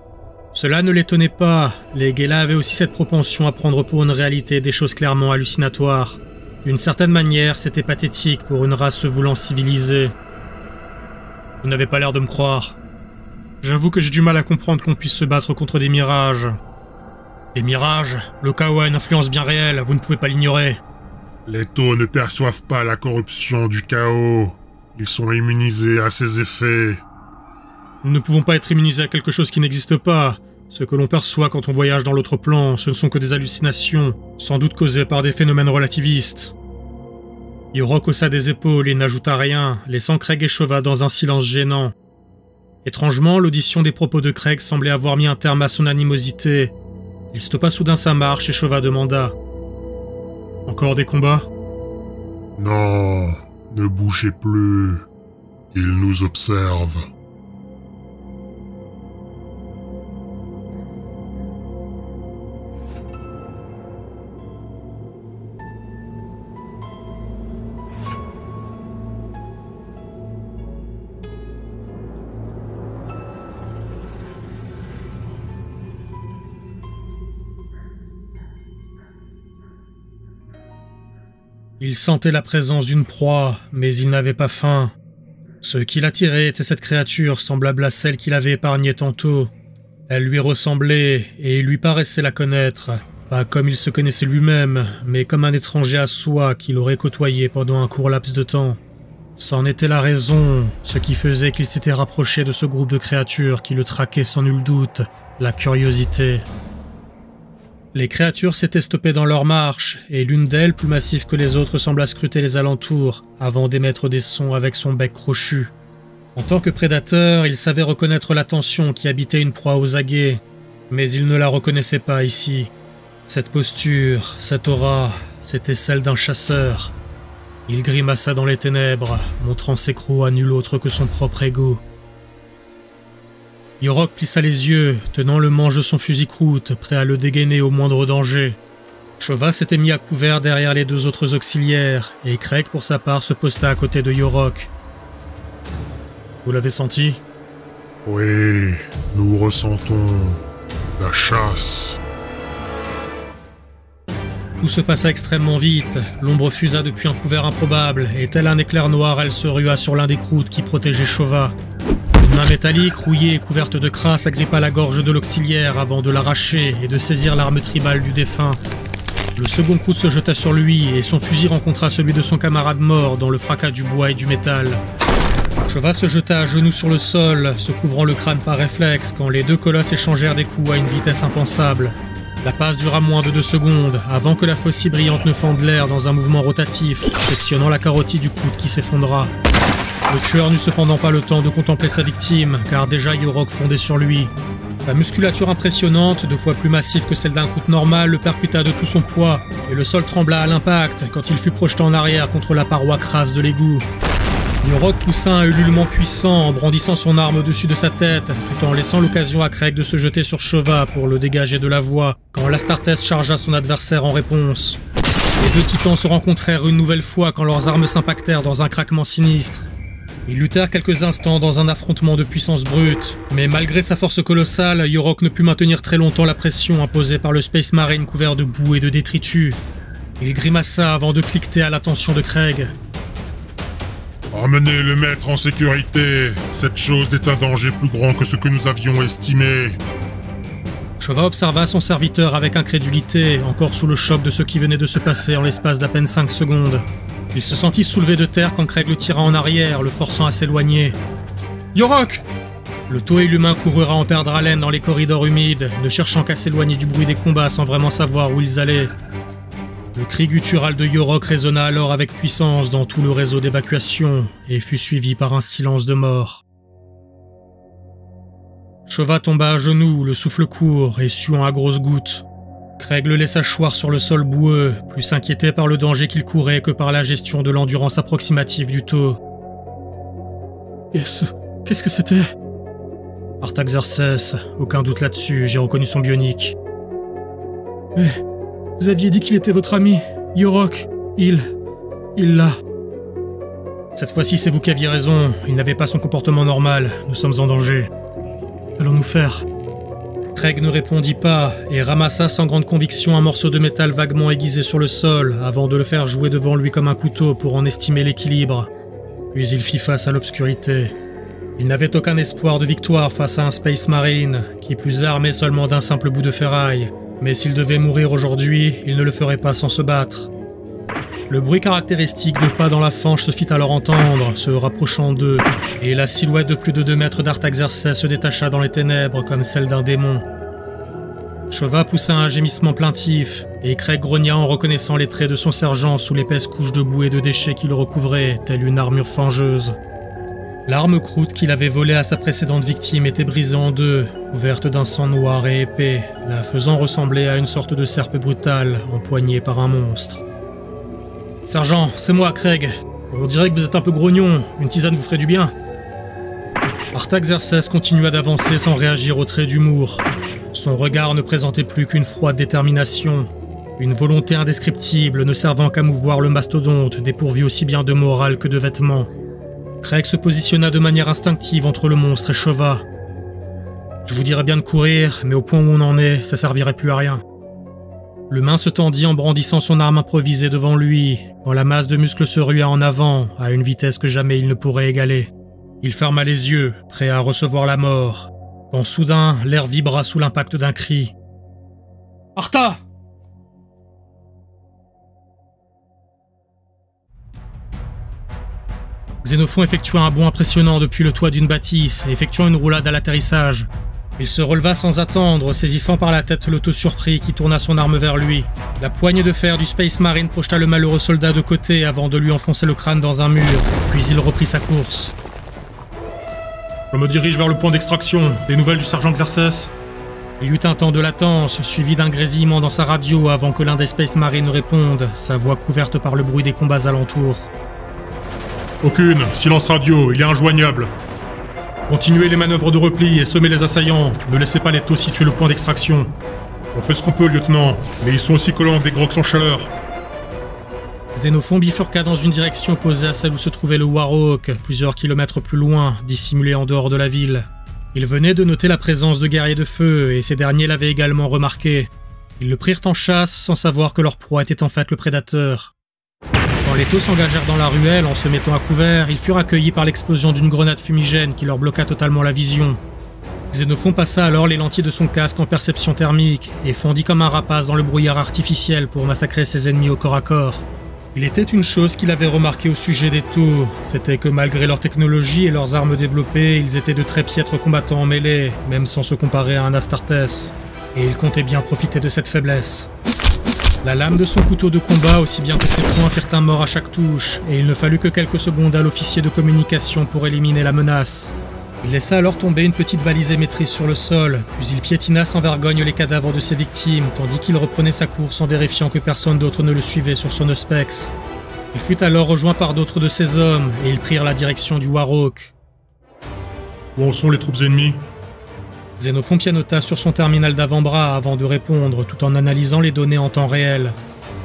Cela ne l'étonnait pas, les Gue'la avaient aussi cette propension à prendre pour une réalité des choses clairement hallucinatoires. D'une certaine manière, c'était pathétique pour une race se voulant civilisée. Vous n'avez pas l'air de me croire. J'avoue que j'ai du mal à comprendre qu'on puisse se battre contre des mirages. Des mirages ? Le chaos a une influence bien réelle, vous ne pouvez pas l'ignorer. Les taux ne perçoivent pas la corruption du chaos. Ils sont immunisés à ses effets. Nous ne pouvons pas être immunisés à quelque chose qui n'existe pas. Ce que l'on perçoit quand on voyage dans l'autre plan, ce ne sont que des hallucinations, sans doute causées par des phénomènes relativistes. Yorok haussa des épaules et n'ajouta rien, laissant Craig et Chova dans un silence gênant. Étrangement, l'audition des propos de Craig semblait avoir mis un terme à son animosité. Il stoppa soudain sa marche et Chova demanda. « Encore des combats ? » ?»« Non, ne bougez plus. Ils nous observent. » Il sentait la présence d'une proie, mais il n'avait pas faim. Ce qui l'attirait était cette créature semblable à celle qu'il avait épargnée tantôt. Elle lui ressemblait, et il lui paraissait la connaître, pas comme il se connaissait lui-même, mais comme un étranger à soi qu'il aurait côtoyé pendant un court laps de temps. C'en était la raison, ce qui faisait qu'il s'était rapproché de ce groupe de créatures qui le traquaient sans nul doute, la curiosité. Les créatures s'étaient stoppées dans leur marche, et l'une d'elles, plus massive que les autres, sembla scruter les alentours, avant d'émettre des sons avec son bec crochu. En tant que prédateur, il savait reconnaître la tension qui habitait une proie aux aguets, mais il ne la reconnaissait pas ici. Cette posture, cette aura, c'était celle d'un chasseur. Il grimaça dans les ténèbres, montrant ses crocs à nul autre que son propre ego. Yorok plissa les yeux, tenant le manche de son fusil Kroot, prêt à le dégainer au moindre danger. Chova s'était mis à couvert derrière les deux autres auxiliaires, et Craig pour sa part se posta à côté de Yorok. Vous l'avez senti ? Oui, nous ressentons la chasse. Tout se passa extrêmement vite, l'ombre fusa depuis un couvert improbable, et tel un éclair noir, elle se rua sur l'un des Kroot qui protégeait Chova. Une main métallique, rouillée et couverte de crasse, agrippa la gorge de l'auxiliaire avant de l'arracher et de saisir l'arme tribale du défunt. Le second Kroot se jeta sur lui et son fusil rencontra celui de son camarade mort dans le fracas du bois et du métal. Chova se jeta à genoux sur le sol, se couvrant le crâne par réflexe quand les deux colosses échangèrent des coups à une vitesse impensable. La passe dura moins de 2 secondes avant que la faucille brillante ne fende l'air dans un mouvement rotatif, sectionnant la carotide du Kroot qui s'effondra. Le tueur n'eut cependant pas le temps de contempler sa victime, car déjà Yorok fondait sur lui. La musculature impressionnante, 2 fois plus massive que celle d'un Kroot normal, le percuta de tout son poids, et le sol trembla à l'impact quand il fut projeté en arrière contre la paroi crasse de l'égout. Yorok poussa un ululement puissant en brandissant son arme au-dessus de sa tête, tout en laissant l'occasion à Craig de se jeter sur Chova pour le dégager de la voie, quand l'Astartes chargea son adversaire en réponse. Les deux titans se rencontrèrent une nouvelle fois quand leurs armes s'impactèrent dans un craquement sinistre. Ils luttèrent quelques instants dans un affrontement de puissance brute, mais malgré sa force colossale, Yorok ne put maintenir très longtemps la pression imposée par le Space Marine couvert de boue et de détritus. Il grimaça avant de cliqueter à l'attention de Craig. « Emmenez le maître en sécurité. Cette chose est un danger plus grand que ce que nous avions estimé. » Chova observa son serviteur avec incrédulité, encore sous le choc de ce qui venait de se passer en l'espace d'à peine 5 secondes. Il se sentit soulevé de terre quand Craig le tira en arrière, le forçant à s'éloigner. « Yorok !» Le toélu humain courut à en perdre haleine dans les corridors humides, ne cherchant qu'à s'éloigner du bruit des combats sans vraiment savoir où ils allaient. Le cri guttural de Yorok résonna alors avec puissance dans tout le réseau d'évacuation et fut suivi par un silence de mort. Chova tomba à genoux, le souffle court et suant à grosses gouttes. Craig le laissa choir sur le sol boueux, plus inquiété par le danger qu'il courait que par la gestion de l'endurance approximative du taux. « Qu'est-ce que c'était ?» Artaxerxes, aucun doute là-dessus, j'ai reconnu son bionique. « Mais vous aviez dit qu'il était votre ami, Yorok, il l'a. » « Cette fois-ci, c'est vous qui aviez raison, il n'avait pas son comportement normal, nous sommes en danger. » Allons-nous faire ? » Craig ne répondit pas et ramassa sans grande conviction un morceau de métal vaguement aiguisé sur le sol avant de le faire jouer devant lui comme un couteau pour en estimer l'équilibre. Puis il fit face à l'obscurité. Il n'avait aucun espoir de victoire face à un Space Marine, qui plus armé seulement d'un simple bout de ferraille. Mais s'il devait mourir aujourd'hui, il ne le ferait pas sans se battre. Le bruit caractéristique de pas dans la fange se fit alors entendre, se rapprochant d'eux, et la silhouette de plus de 2 mètres d'Artaxerxes se détacha dans les ténèbres comme celle d'un démon. Chova poussa un gémissement plaintif, et Craig grogna en reconnaissant les traits de son sergent sous l'épaisse couche de boue et de déchets qui le recouvrait, telle une armure fangeuse. L'arme Kroot qu'il avait volée à sa précédente victime était brisée en deux, couverte d'un sang noir et épais, la faisant ressembler à une sorte de serpe brutale empoignée par un monstre. « Sergent, c'est moi, Craig. On dirait que vous êtes un peu grognon. Une tisane vous ferait du bien. » Artaxerxes continua d'avancer sans réagir aux traits d'humour. Son regard ne présentait plus qu'une froide détermination, une volonté indescriptible ne servant qu'à mouvoir le mastodonte dépourvu aussi bien de morale que de vêtements. Craig se positionna de manière instinctive entre le monstre et Chova. « Je vous dirais bien de courir, mais au point où on en est, ça servirait plus à rien. » L'humain se tendit en brandissant son arme improvisée devant lui, quand la masse de muscles se rua en avant, à une vitesse que jamais il ne pourrait égaler. Il ferma les yeux, prêt à recevoir la mort, quand soudain, l'air vibra sous l'impact d'un cri. « Arta !» Xénophon effectua un bond impressionnant depuis le toit d'une bâtisse, effectuant une roulade à l'atterrissage. Il se releva sans attendre, saisissant par la tête l'auto-surpris qui tourna son arme vers lui. La poignée de fer du Space Marine projeta le malheureux soldat de côté avant de lui enfoncer le crâne dans un mur, puis il reprit sa course. « Je me dirige vers le point d'extraction, des nouvelles du sergent Xerxes ?» Il y eut un temps de latence, suivi d'un grésillement dans sa radio avant que l'un des Space Marines réponde, sa voix couverte par le bruit des combats alentours. « Aucune, silence radio, il est injoignable. » Continuez les manœuvres de repli et semez les assaillants. Ne laissez pas les taux situer le point d'extraction. On fait ce qu'on peut, lieutenant, mais ils sont aussi collants que des grogs sans chaleur. Xénophon bifurqua dans une direction opposée à celle où se trouvait le Warhawk, plusieurs kilomètres plus loin, dissimulé en dehors de la ville. Il venait de noter la présence de guerriers de feu, et ces derniers l'avaient également remarqué. Ils le prirent en chasse sans savoir que leur proie était en fait le prédateur. Quand les taux s'engagèrent dans la ruelle en se mettant à couvert, ils furent accueillis par l'explosion d'une grenade fumigène qui leur bloqua totalement la vision. Xénophon passa alors les lentilles de son casque en perception thermique et fondit comme un rapace dans le brouillard artificiel pour massacrer ses ennemis au corps à corps. Il était une chose qu'il avait remarquée au sujet des taux, c'était que malgré leur technologie et leurs armes développées, ils étaient de très piètres combattants en mêlée, même sans se comparer à un Astartes. Et ils comptaient bien profiter de cette faiblesse. La lame de son couteau de combat, aussi bien que ses poings, firent un mort à chaque touche, et il ne fallut que quelques secondes à l'officier de communication pour éliminer la menace. Il laissa alors tomber une petite balise maîtrise sur le sol, puis il piétina sans vergogne les cadavres de ses victimes, tandis qu'il reprenait sa course en vérifiant que personne d'autre ne le suivait sur son Auspex. Il fut alors rejoint par d'autres de ses hommes, et ils prirent la direction du Warhawk. « Où en sont les troupes ennemies ?» Xénophon pianota sur son terminal d'avant-bras avant de répondre, tout en analysant les données en temps réel.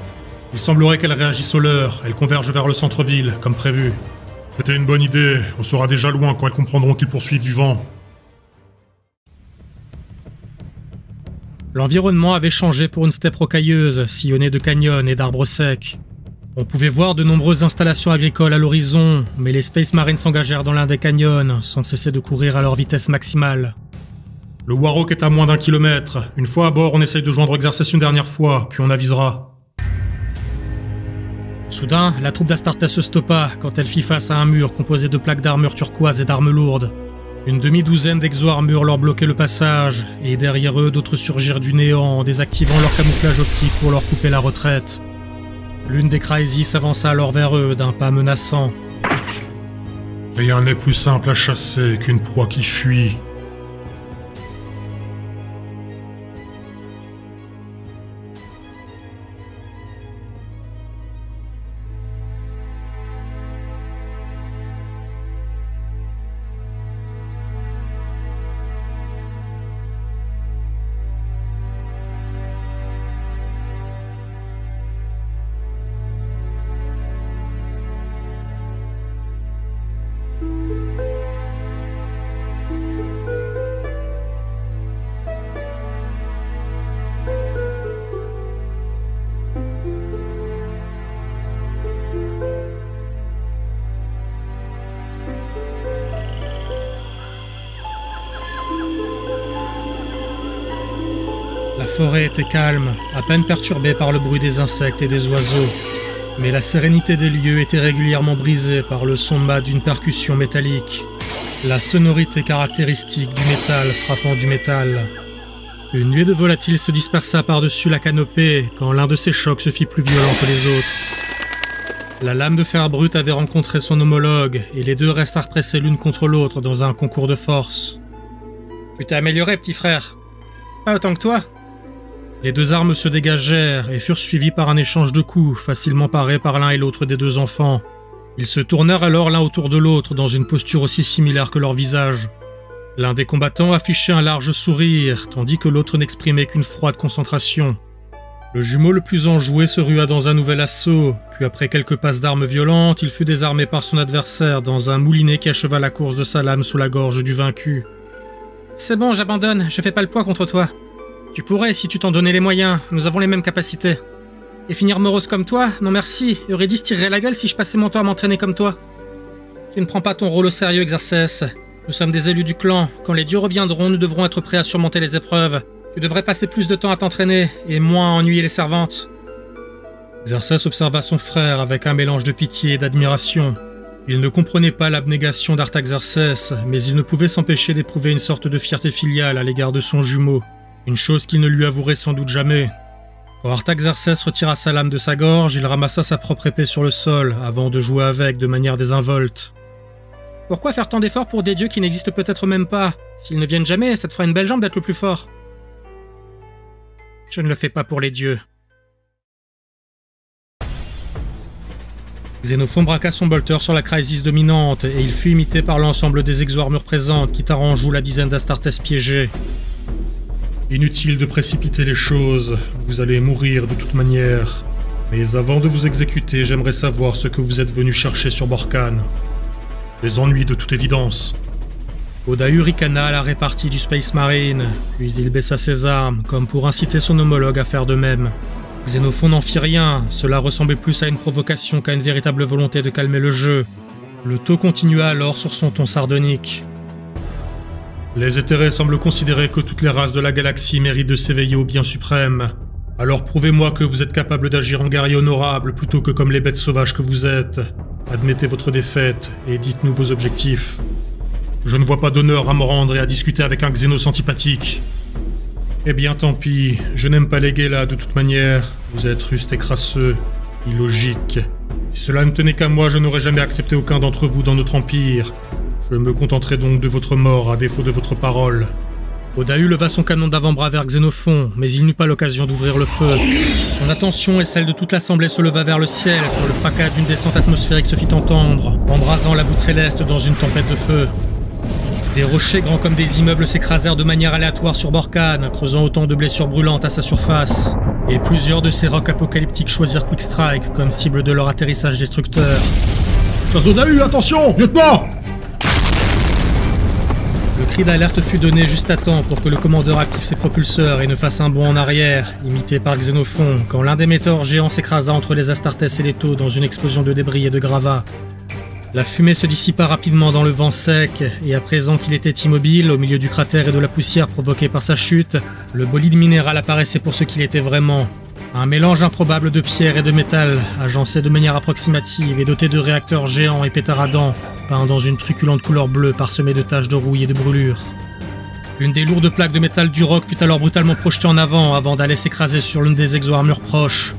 « Il semblerait qu'elles réagissent aux leurs, elles convergent vers le centre-ville, comme prévu. C'était une bonne idée. On sera déjà loin quand elles comprendront qu'ils poursuivent du vent. L'environnement avait changé pour une steppe rocailleuse, sillonnée de canyons et d'arbres secs. On pouvait voir de nombreuses installations agricoles à l'horizon, mais les Space Marines s'engagèrent dans l'un des canyons, sans cesser de courir à leur vitesse maximale. Le Warhawk est à moins d'1 kilomètre. Une fois à bord, on essaye de joindre Xerxes une dernière fois, puis on avisera. Soudain, la troupe d'Astartes se stoppa quand elle fit face à un mur composé de plaques d'armure turquoise et d'armes lourdes. Une demi-douzaine d'exo-armures leur bloquait le passage, et derrière eux d'autres surgirent du néant en désactivant leur camouflage optique pour leur couper la retraite. L'une des Crisis s'avança alors vers eux d'un pas menaçant. Rien n'est plus simple à chasser qu'une proie qui fuit. La forêt était calme, à peine perturbée par le bruit des insectes et des oiseaux, mais la sérénité des lieux était régulièrement brisée par le son mat d'une percussion métallique, la sonorité caractéristique du métal frappant du métal. Une nuée de volatiles se dispersa par-dessus la canopée quand l'un de ces chocs se fit plus violent que les autres. La lame de fer brut avait rencontré son homologue et les deux restèrent pressés l'une contre l'autre dans un concours de force. « Tu t'es amélioré, petit frère. Pas autant que toi. » Les deux armes se dégagèrent et furent suivies par un échange de coups, facilement parés par l'un et l'autre des deux enfants. Ils se tournèrent alors l'un autour de l'autre dans une posture aussi similaire que leur visage. L'un des combattants affichait un large sourire, tandis que l'autre n'exprimait qu'une froide concentration. Le jumeau le plus enjoué se rua dans un nouvel assaut, puis après quelques passes d'armes violentes, il fut désarmé par son adversaire dans un moulinet qui acheva la course de sa lame sous la gorge du vaincu. « C'est bon, j'abandonne, je fais pas le poids contre toi. » « Tu pourrais, si tu t'en donnais les moyens, nous avons les mêmes capacités. Et finir morose comme toi, non merci, Eurydice tirerait la gueule si je passais mon temps à m'entraîner comme toi. Tu ne prends pas ton rôle au sérieux, Xerxes. Nous sommes des élus du clan, quand les dieux reviendront, nous devrons être prêts à surmonter les épreuves. Tu devrais passer plus de temps à t'entraîner, et moins à ennuyer les servantes. » Xerxes observa son frère avec un mélange de pitié et d'admiration. Il ne comprenait pas l'abnégation d'Artaxerxes, mais il ne pouvait s'empêcher d'éprouver une sorte de fierté filiale à l'égard de son jumeau. Une chose qu'il ne lui avouerait sans doute jamais. Quand Artaxerxes retira sa lame de sa gorge, il ramassa sa propre épée sur le sol, avant de jouer avec de manière désinvolte. « Pourquoi faire tant d'efforts pour des dieux qui n'existent peut-être même pas? S'ils ne viennent jamais, ça te fera une belle jambe d'être le plus fort. »« Je ne le fais pas pour les dieux. » Xénophon braqua son bolter sur la Crisis dominante, et il fut imité par l'ensemble des exo-armures présentes qui tinrent en joue la dizaine d'Astartes piégées. Inutile de précipiter les choses, vous allez mourir de toute manière. Mais avant de vous exécuter, j'aimerais savoir ce que vous êtes venu chercher sur Bork'an. Des ennuis de toute évidence. Odahu ricana à la répartie du Space Marine, puis il baissa ses armes, comme pour inciter son homologue à faire de même. Xénophon n'en fit rien, cela ressemblait plus à une provocation qu'à une véritable volonté de calmer le jeu. Le taux continua alors sur son ton sardonique. Les éthérés semblent considérer que toutes les races de la galaxie méritent de s'éveiller au bien suprême. Alors prouvez-moi que vous êtes capable d'agir en guerrier honorable plutôt que comme les bêtes sauvages que vous êtes. Admettez votre défaite et dites-nous vos objectifs. Je ne vois pas d'honneur à me rendre et à discuter avec un xénos antipathique. Eh bien tant pis, je n'aime pas les Gue'la de toute manière. Vous êtes rustes et crasseux, illogiques. Si cela ne tenait qu'à moi, je n'aurais jamais accepté aucun d'entre vous dans notre empire. Je me contenterai donc de votre mort, à défaut de votre parole. » Odahu leva son canon d'avant-bras vers Xénophon, mais il n'eut pas l'occasion d'ouvrir le feu. Son attention et celle de toute l'assemblée se leva vers le ciel, quand le fracas d'une descente atmosphérique se fit entendre, embrasant la voûte céleste dans une tempête de feu. Des rochers grands comme des immeubles s'écrasèrent de manière aléatoire sur Bork'an, creusant autant de blessures brûlantes à sa surface. Et plusieurs de ces rocs apocalyptiques choisirent Quickstrike comme cible de leur atterrissage destructeur. Shas'o Odahu, attention, lieutenant! Le cri d'alerte fut donné juste à temps pour que le commandeur active ses propulseurs et ne fasse un bond en arrière, imité par Xénophon, quand l'un des météores géants s'écrasa entre les Astartes et les taux dans une explosion de débris et de gravats. La fumée se dissipa rapidement dans le vent sec, et à présent qu'il était immobile, au milieu du cratère et de la poussière provoquée par sa chute, le bolide minéral apparaissait pour ce qu'il était vraiment. Un mélange improbable de pierre et de métal, agencé de manière approximative et doté de réacteurs géants et pétaradants, peints dans une truculente couleur bleue parsemée de taches de rouille et de brûlures. Une des lourdes plaques de métal du roc fut alors brutalement projetée en avant d'aller s'écraser sur l'une des exo-armures proches.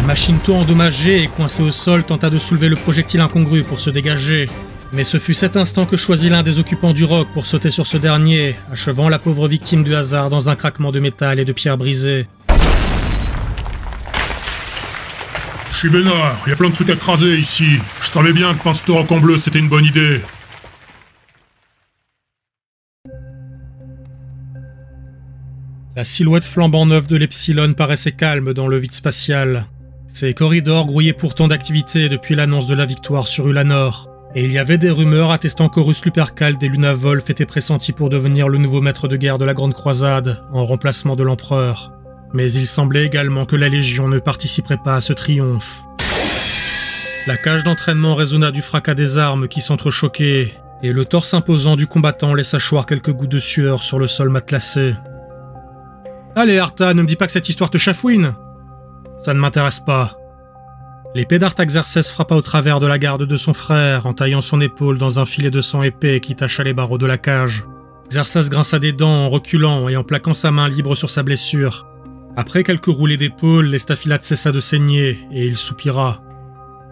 La machine tôt endommagée et coincée au sol tenta de soulever le projectile incongru pour se dégager. Mais ce fut cet instant que choisit l'un des occupants du roc pour sauter sur ce dernier, achevant la pauvre victime du hasard dans un craquement de métal et de pierres brisées. Je suis vénère, il y a plein de trucs à craser ici. Je savais bien que peindre ce roc en bleu, c'était une bonne idée. La silhouette flambant neuve de l'Epsilon paraissait calme dans le vide spatial. Ces corridors grouillaient pourtant d'activité depuis l'annonce de la victoire sur Ulanor. Et il y avait des rumeurs attestant qu'Horus Lupercal des Lunavolf était pressenti pour devenir le nouveau maître de guerre de la Grande Croisade, en remplacement de l'Empereur. Mais il semblait également que la Légion ne participerait pas à ce triomphe. La cage d'entraînement résonna du fracas des armes qui s'entrechoquaient, et le torse imposant du combattant laissa choir quelques gouttes de sueur sur le sol matelassé. « Allez Arta, ne me dis pas que cette histoire te chafouine !»« Ça ne m'intéresse pas. » L'épée d'Artaxerxes frappa au travers de la garde de son frère, en taillant son épaule dans un filet de sang épais qui tacha les barreaux de la cage. Xerxes grinça des dents en reculant et en plaquant sa main libre sur sa blessure. Après quelques roulés d'épaules, l'estafilade cessa de saigner, et il soupira.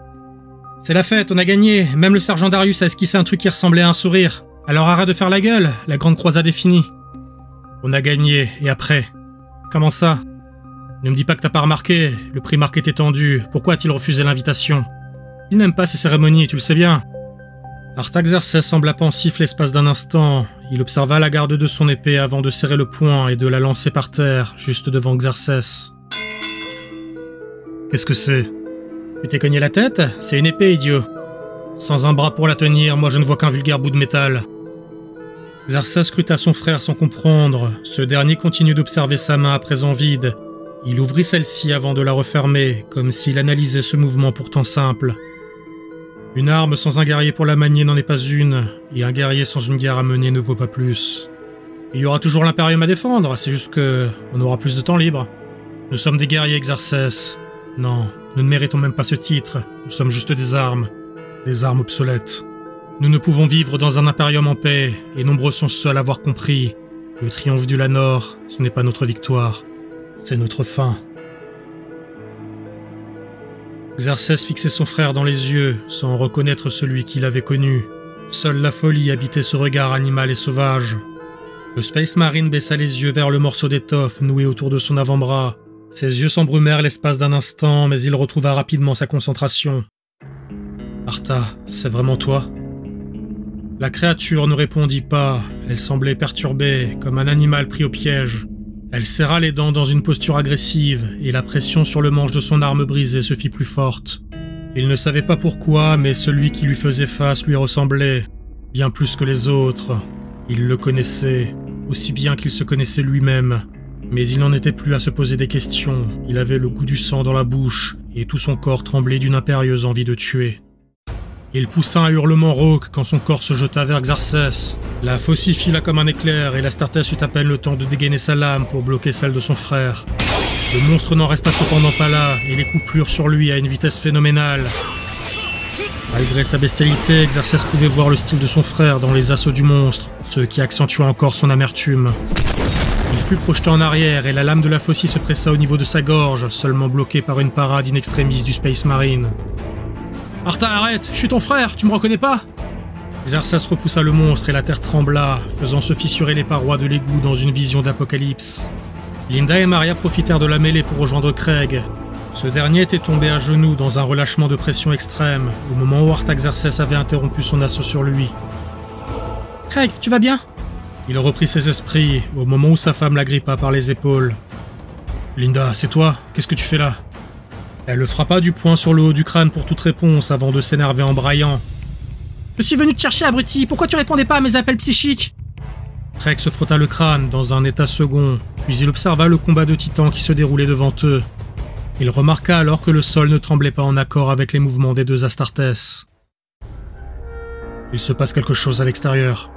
« C'est la fête, on a gagné. Même le sergent Darius a esquissé un truc qui ressemblait à un sourire. Alors arrête de faire la gueule, la grande croisade est finie. »« On a gagné, et après ?»« Comment ça ?»« Ne me dis pas que t'as pas remarqué, le primarque était tendu, pourquoi a-t-il refusé l'invitation ?»« Il n'aime pas ces cérémonies, tu le sais bien. » Artaxerxes sembla pensif l'espace d'un instant. Il observa la garde de son épée avant de serrer le poing et de la lancer par terre, juste devant Xerxes. « Qu'est-ce que c'est ? » ?»« Tu t'es cogné la tête ? C'est une épée, idiot. Sans un bras pour la tenir, moi je ne vois qu'un vulgaire bout de métal. » Xerxes scruta son frère sans comprendre. Ce dernier continue d'observer sa main à présent vide. Il ouvrit celle-ci avant de la refermer, comme s'il analysait ce mouvement pourtant simple. Une arme sans un guerrier pour la manier n'en est pas une, et un guerrier sans une guerre à mener ne vaut pas plus. Il y aura toujours l'Imperium à défendre, c'est juste que on aura plus de temps libre. Nous sommes des guerriers, Xerxes. Non, nous ne méritons même pas ce titre, nous sommes juste des armes obsolètes. Nous ne pouvons vivre dans un Imperium en paix, et nombreux sont ceux à l'avoir compris. Le triomphe du Lanor, ce n'est pas notre victoire, c'est notre fin. Xerxes fixait son frère dans les yeux, sans reconnaître celui qu'il avait connu. Seule la folie habitait ce regard animal et sauvage. Le Space Marine baissa les yeux vers le morceau d'étoffe noué autour de son avant-bras. Ses yeux s'embrumèrent l'espace d'un instant, mais il retrouva rapidement sa concentration. « Arta, c'est vraiment toi ?» La créature ne répondit pas, elle semblait perturbée, comme un animal pris au piège. Elle serra les dents dans une posture agressive, et la pression sur le manche de son arme brisée se fit plus forte. Il ne savait pas pourquoi, mais celui qui lui faisait face lui ressemblait, bien plus que les autres. Il le connaissait, aussi bien qu'il se connaissait lui-même. Mais il n'en était plus à se poser des questions, il avait le goût du sang dans la bouche, et tout son corps tremblait d'une impérieuse envie de tuer. Il poussa un hurlement rauque quand son corps se jeta vers Xerxes. La faucille fila comme un éclair et l'Astartes eut à peine le temps de dégainer sa lame pour bloquer celle de son frère. Le monstre n'en resta cependant pas là et les coups plurent sur lui à une vitesse phénoménale. Malgré sa bestialité, Xerxes pouvait voir le style de son frère dans les assauts du monstre, ce qui accentua encore son amertume. Il fut projeté en arrière et la lame de la faucille se pressa au niveau de sa gorge, seulement bloquée par une parade in extremis du Space Marine. « Arta, arrête, je suis ton frère, tu me reconnais pas ?» Xerxes repoussa le monstre et la terre trembla, faisant se fissurer les parois de l'égout dans une vision d'apocalypse. Linda et Maria profitèrent de la mêlée pour rejoindre Craig. Ce dernier était tombé à genoux dans un relâchement de pression extrême, au moment où Artaxerxes avait interrompu son assaut sur lui. « Craig, tu vas bien ?» Il reprit ses esprits, au moment où sa femme l'agrippa par les épaules. « Linda, c'est toi ? Qu'est-ce que tu fais là ?» Elle le frappa du poing sur le haut du crâne pour toute réponse avant de s'énerver en braillant. « Je suis venu te chercher, abruti, pourquoi tu répondais pas à mes appels psychiques ?» Craig se frotta le crâne dans un état second, puis il observa le combat de titans qui se déroulait devant eux. Il remarqua alors que le sol ne tremblait pas en accord avec les mouvements des deux Astartes. « Il se passe quelque chose à l'extérieur. »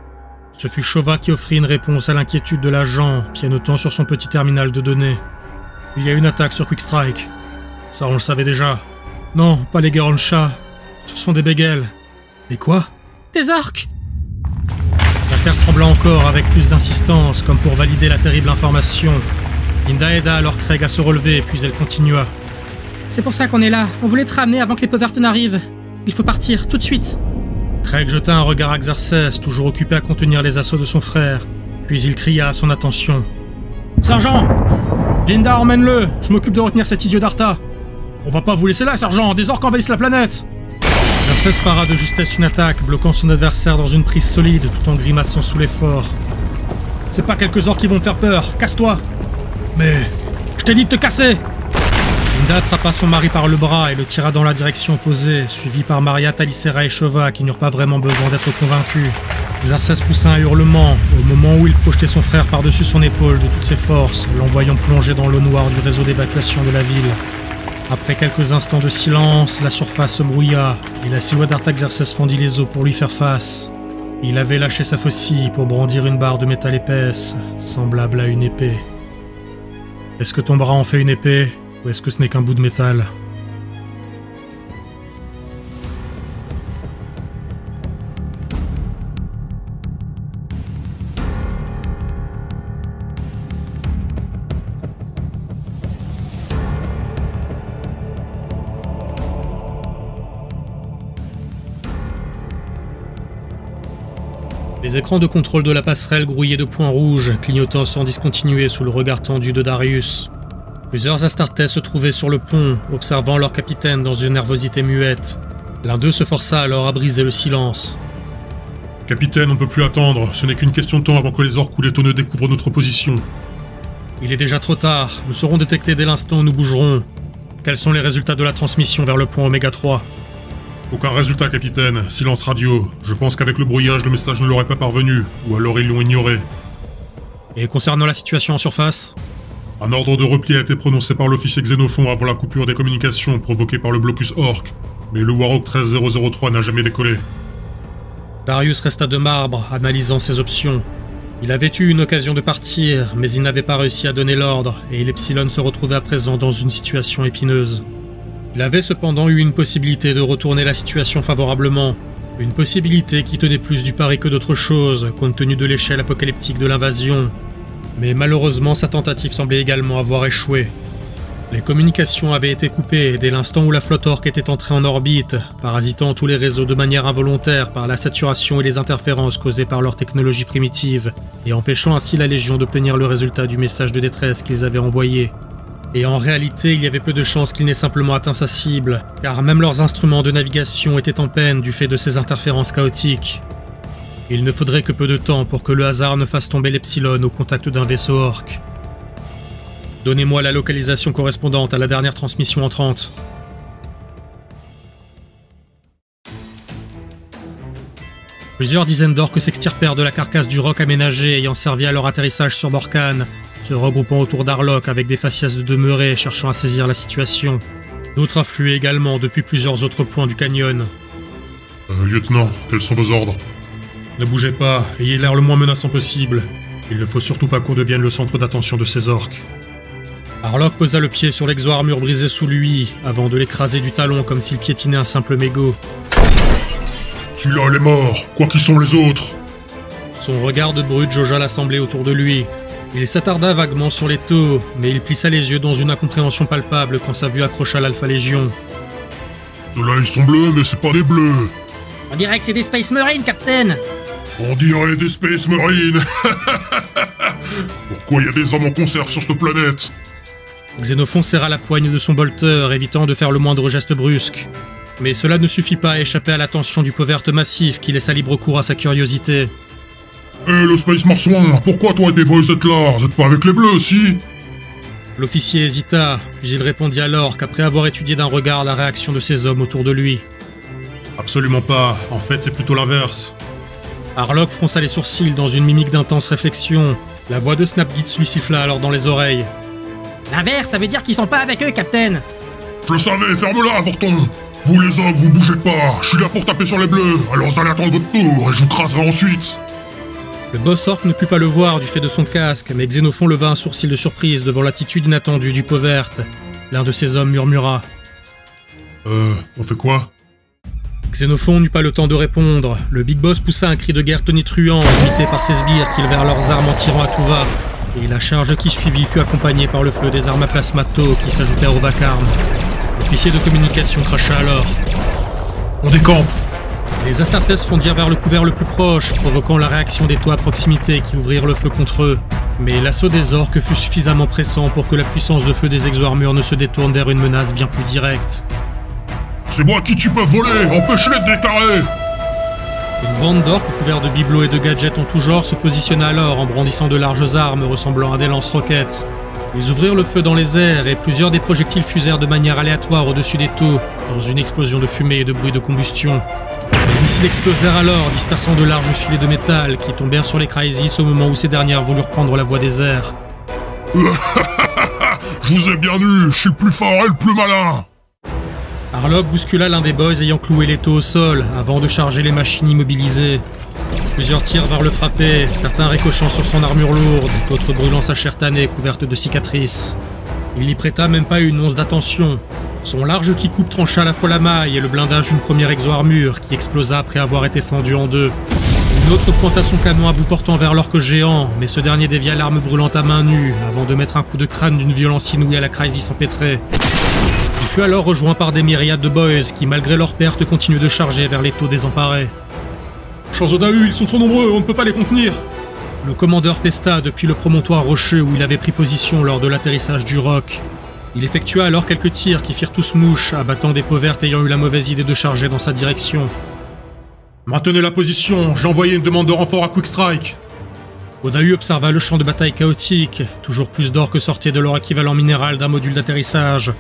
Ce fut Chova qui offrit une réponse à l'inquiétude de l'agent, pianotant sur son petit terminal de données. « Il y a une attaque sur Quickstrike. » « Ça, on le savait déjà. »« Non, pas les Gue'ron'sha. Ce sont des Béguels. »« Des quoi ?»« Des orques !» La terre trembla encore avec plus d'insistance, comme pour valider la terrible information. Linda aida alors Craig à se relever, puis elle continua. « C'est pour ça qu'on est là. On voulait te ramener avant que les Peuvert n'arrivent. Il faut partir, tout de suite. » Craig jeta un regard à Xerxes, toujours occupé à contenir les assauts de son frère. Puis il cria à son attention. « Sergent ! Linda, emmène-le. Je m'occupe de retenir cet idiot d'Arta. » « On va pas vous laisser là, sergent! Des orques envahissent la planète !» Xerxes para de justesse une attaque, bloquant son adversaire dans une prise solide tout en grimaçant sous l'effort. « C'est pas quelques orques qui vont me faire peur, casse-toi !»« Mais... je t'ai dit de te casser !» Linda attrapa son mari par le bras et le tira dans la direction opposée, suivie par Maria, Talissera et Chova qui n'eurent pas vraiment besoin d'être convaincus. Xerxes poussa un hurlement au moment où il projetait son frère par-dessus son épaule de toutes ses forces, l'envoyant plonger dans l'eau noire du réseau d'évacuation de la ville. Après quelques instants de silence, la surface se brouilla et la silhouette d'Artaxerxes fendit les eaux pour lui faire face. Il avait lâché sa faucille pour brandir une barre de métal épaisse, semblable à une épée. Est-ce que ton bras en fait une épée, ou est-ce que ce n'est qu'un bout de métal ? Les écrans de contrôle de la passerelle grouillaient de points rouges, clignotant sans discontinuer sous le regard tendu de Darius. Plusieurs Astartes se trouvaient sur le pont, observant leur capitaine dans une nervosité muette. L'un d'eux se força alors à briser le silence. « Capitaine, on ne peut plus attendre. Ce n'est qu'une question de temps avant que les orques ou les tonneux découvrent notre position. »« Il est déjà trop tard. Nous serons détectés dès l'instant où nous bougerons. Quels sont les résultats de la transmission vers le point Oméga 3 ? » « Aucun résultat, capitaine. Silence radio. Je pense qu'avec le brouillage, le message ne l'aurait pas parvenu, ou alors ils l'ont ignoré. » Et concernant la situation en surface ? Un ordre de repli a été prononcé par l'officier Xénophon avant la coupure des communications provoquée par le blocus Orc, mais le Warhawk 13003 n'a jamais décollé. Darius resta de marbre, analysant ses options. Il avait eu une occasion de partir, mais il n'avait pas réussi à donner l'ordre, et l'Epsilon se retrouvait à présent dans une situation épineuse. Il avait cependant eu une possibilité de retourner la situation favorablement, une possibilité qui tenait plus du pari que d'autre chose, compte tenu de l'échelle apocalyptique de l'invasion. Mais malheureusement, sa tentative semblait également avoir échoué. Les communications avaient été coupées dès l'instant où la flotte orque était entrée en orbite, parasitant tous les réseaux de manière involontaire par la saturation et les interférences causées par leur technologie primitive, et empêchant ainsi la Légion d'obtenir le résultat du message de détresse qu'ils avaient envoyé. Et en réalité, il y avait peu de chances qu'ils n'aient simplement atteint sa cible, car même leurs instruments de navigation étaient en peine du fait de ces interférences chaotiques. Il ne faudrait que peu de temps pour que le hasard ne fasse tomber l'Epsilon au contact d'un vaisseau orc. « Donnez-moi la localisation correspondante à la dernière transmission entrante. » Plusieurs dizaines d'orques s'extirpèrent de la carcasse du roc aménagé ayant servi à leur atterrissage sur Bork'an, se regroupant autour d'Harlock avec des faciès de demeurés cherchant à saisir la situation. D'autres affluaient également depuis plusieurs autres points du canyon. « Lieutenant, quels sont vos ordres ?»« Ne bougez pas, ayez l'air le moins menaçant possible. Il ne faut surtout pas qu'on devienne le centre d'attention de ces orques. » Harlock posa le pied sur l'exo-armure brisée sous lui, avant de l'écraser du talon comme s'il piétinait un simple mégot. Celui-là, il est mort, quoi qu'ils sont les autres. Son regard de brute jaugea l'assemblée autour de lui. Il s'attarda vaguement sur les taux, mais il plissa les yeux dans une incompréhension palpable quand sa vue accrocha l'Alpha Légion. Ceux-là, ils sont bleus, mais c'est pas des bleus. On dirait que c'est des Space Marines, Captain. On dirait des Space Marines. Pourquoi il y a des hommes en conserve sur cette planète? Xénophon serra la poigne de son bolter, évitant de faire le moindre geste brusque. Mais cela ne suffit pas à échapper à l'attention du pauvre massif qui laissa libre cours à sa curiosité. « Hé, le Space Marsouin, pourquoi toi et tes boys êtes là? Vous êtes pas avec les bleus, si ?» L'officier hésita, puis il répondit alors qu'après avoir étudié d'un regard la réaction de ses hommes autour de lui. Absolument pas, en fait c'est plutôt l'inverse. Harlock fronça les sourcils dans une mimique d'intense réflexion. La voix de Snapgit lui siffla alors dans les oreilles. L'inverse, ça veut dire qu'ils sont pas avec eux, Captain. Je le savais, ferme-la, avorton. Vous les hommes, vous bougez pas, je suis là pour taper sur les bleus, alors allez attendre votre tour et je vous craserai ensuite. Le boss orc ne put pas le voir du fait de son casque, mais Xénophon leva un sourcil de surprise devant l'attitude inattendue du peau verte. L'un de ses hommes murmura. On fait quoi? Xénophon n'eut pas le temps de répondre. Le big boss poussa un cri de guerre tonitruant, imité par ses sbires qui levèrent leurs armes en tirant à tout va, et la charge qui suivit fut accompagnée par le feu des armes à plasma Tau qui s'ajoutèrent au vacarme. L'officier de communication cracha alors. On décampe. Les Astartes fondirent vers le couvert le plus proche, provoquant la réaction des toits à proximité qui ouvrirent le feu contre eux. Mais l'assaut des orques fut suffisamment pressant pour que la puissance de feu des exo-armures ne se détourne vers une menace bien plus directe. C'est moi qui tu peux voler, empêche-les de décarrer! Une bande d'orques couverts de bibelots et de gadgets en tout genre se positionna alors en brandissant de larges armes ressemblant à des lance-roquettes. Ils ouvrirent le feu dans les airs et plusieurs des projectiles fusèrent de manière aléatoire au-dessus des taux, dans une explosion de fumée et de bruit de combustion. Les missiles explosèrent alors, dispersant de larges filets de métal qui tombèrent sur les Crisis au moment où ces dernières voulurent prendre la voie des airs. Je vous ai bien eu, je suis le plus fort et le plus malin! Harlock bouscula l'un des boys ayant cloué les taux au sol, avant de charger les machines immobilisées. Plusieurs tirs vinrent le frapper, certains ricochant sur son armure lourde, d'autres brûlant sa chair tannée couverte de cicatrices. Il n'y prêta même pas une once d'attention. Son large qui-coupe trancha à la fois la maille et le blindage d'une première exo-armure qui explosa après avoir été fendue en deux. Une autre pointa son canon à bout portant vers l'orque géant, mais ce dernier dévia l'arme brûlante à main nue, avant de mettre un coup de crâne d'une violence inouïe à la Crisis empêtrée. Il fut alors rejoint par des myriades de boys qui, malgré leur perte, continuaient de charger vers les taux désemparés. « Chance Odahu, ils sont trop nombreux, on ne peut pas les contenir !» Le commandeur pesta depuis le promontoire rocheux où il avait pris position lors de l'atterrissage du roc. Il effectua alors quelques tirs qui firent tous mouche, abattant des peaux vertes ayant eu la mauvaise idée de charger dans sa direction. « Maintenez la position, j'ai envoyé une demande de renfort à Quickstrike !» Odahu observa le champ de bataille chaotique, toujours plus d'or que sortaient de leur équivalent minéral d'un module d'atterrissage.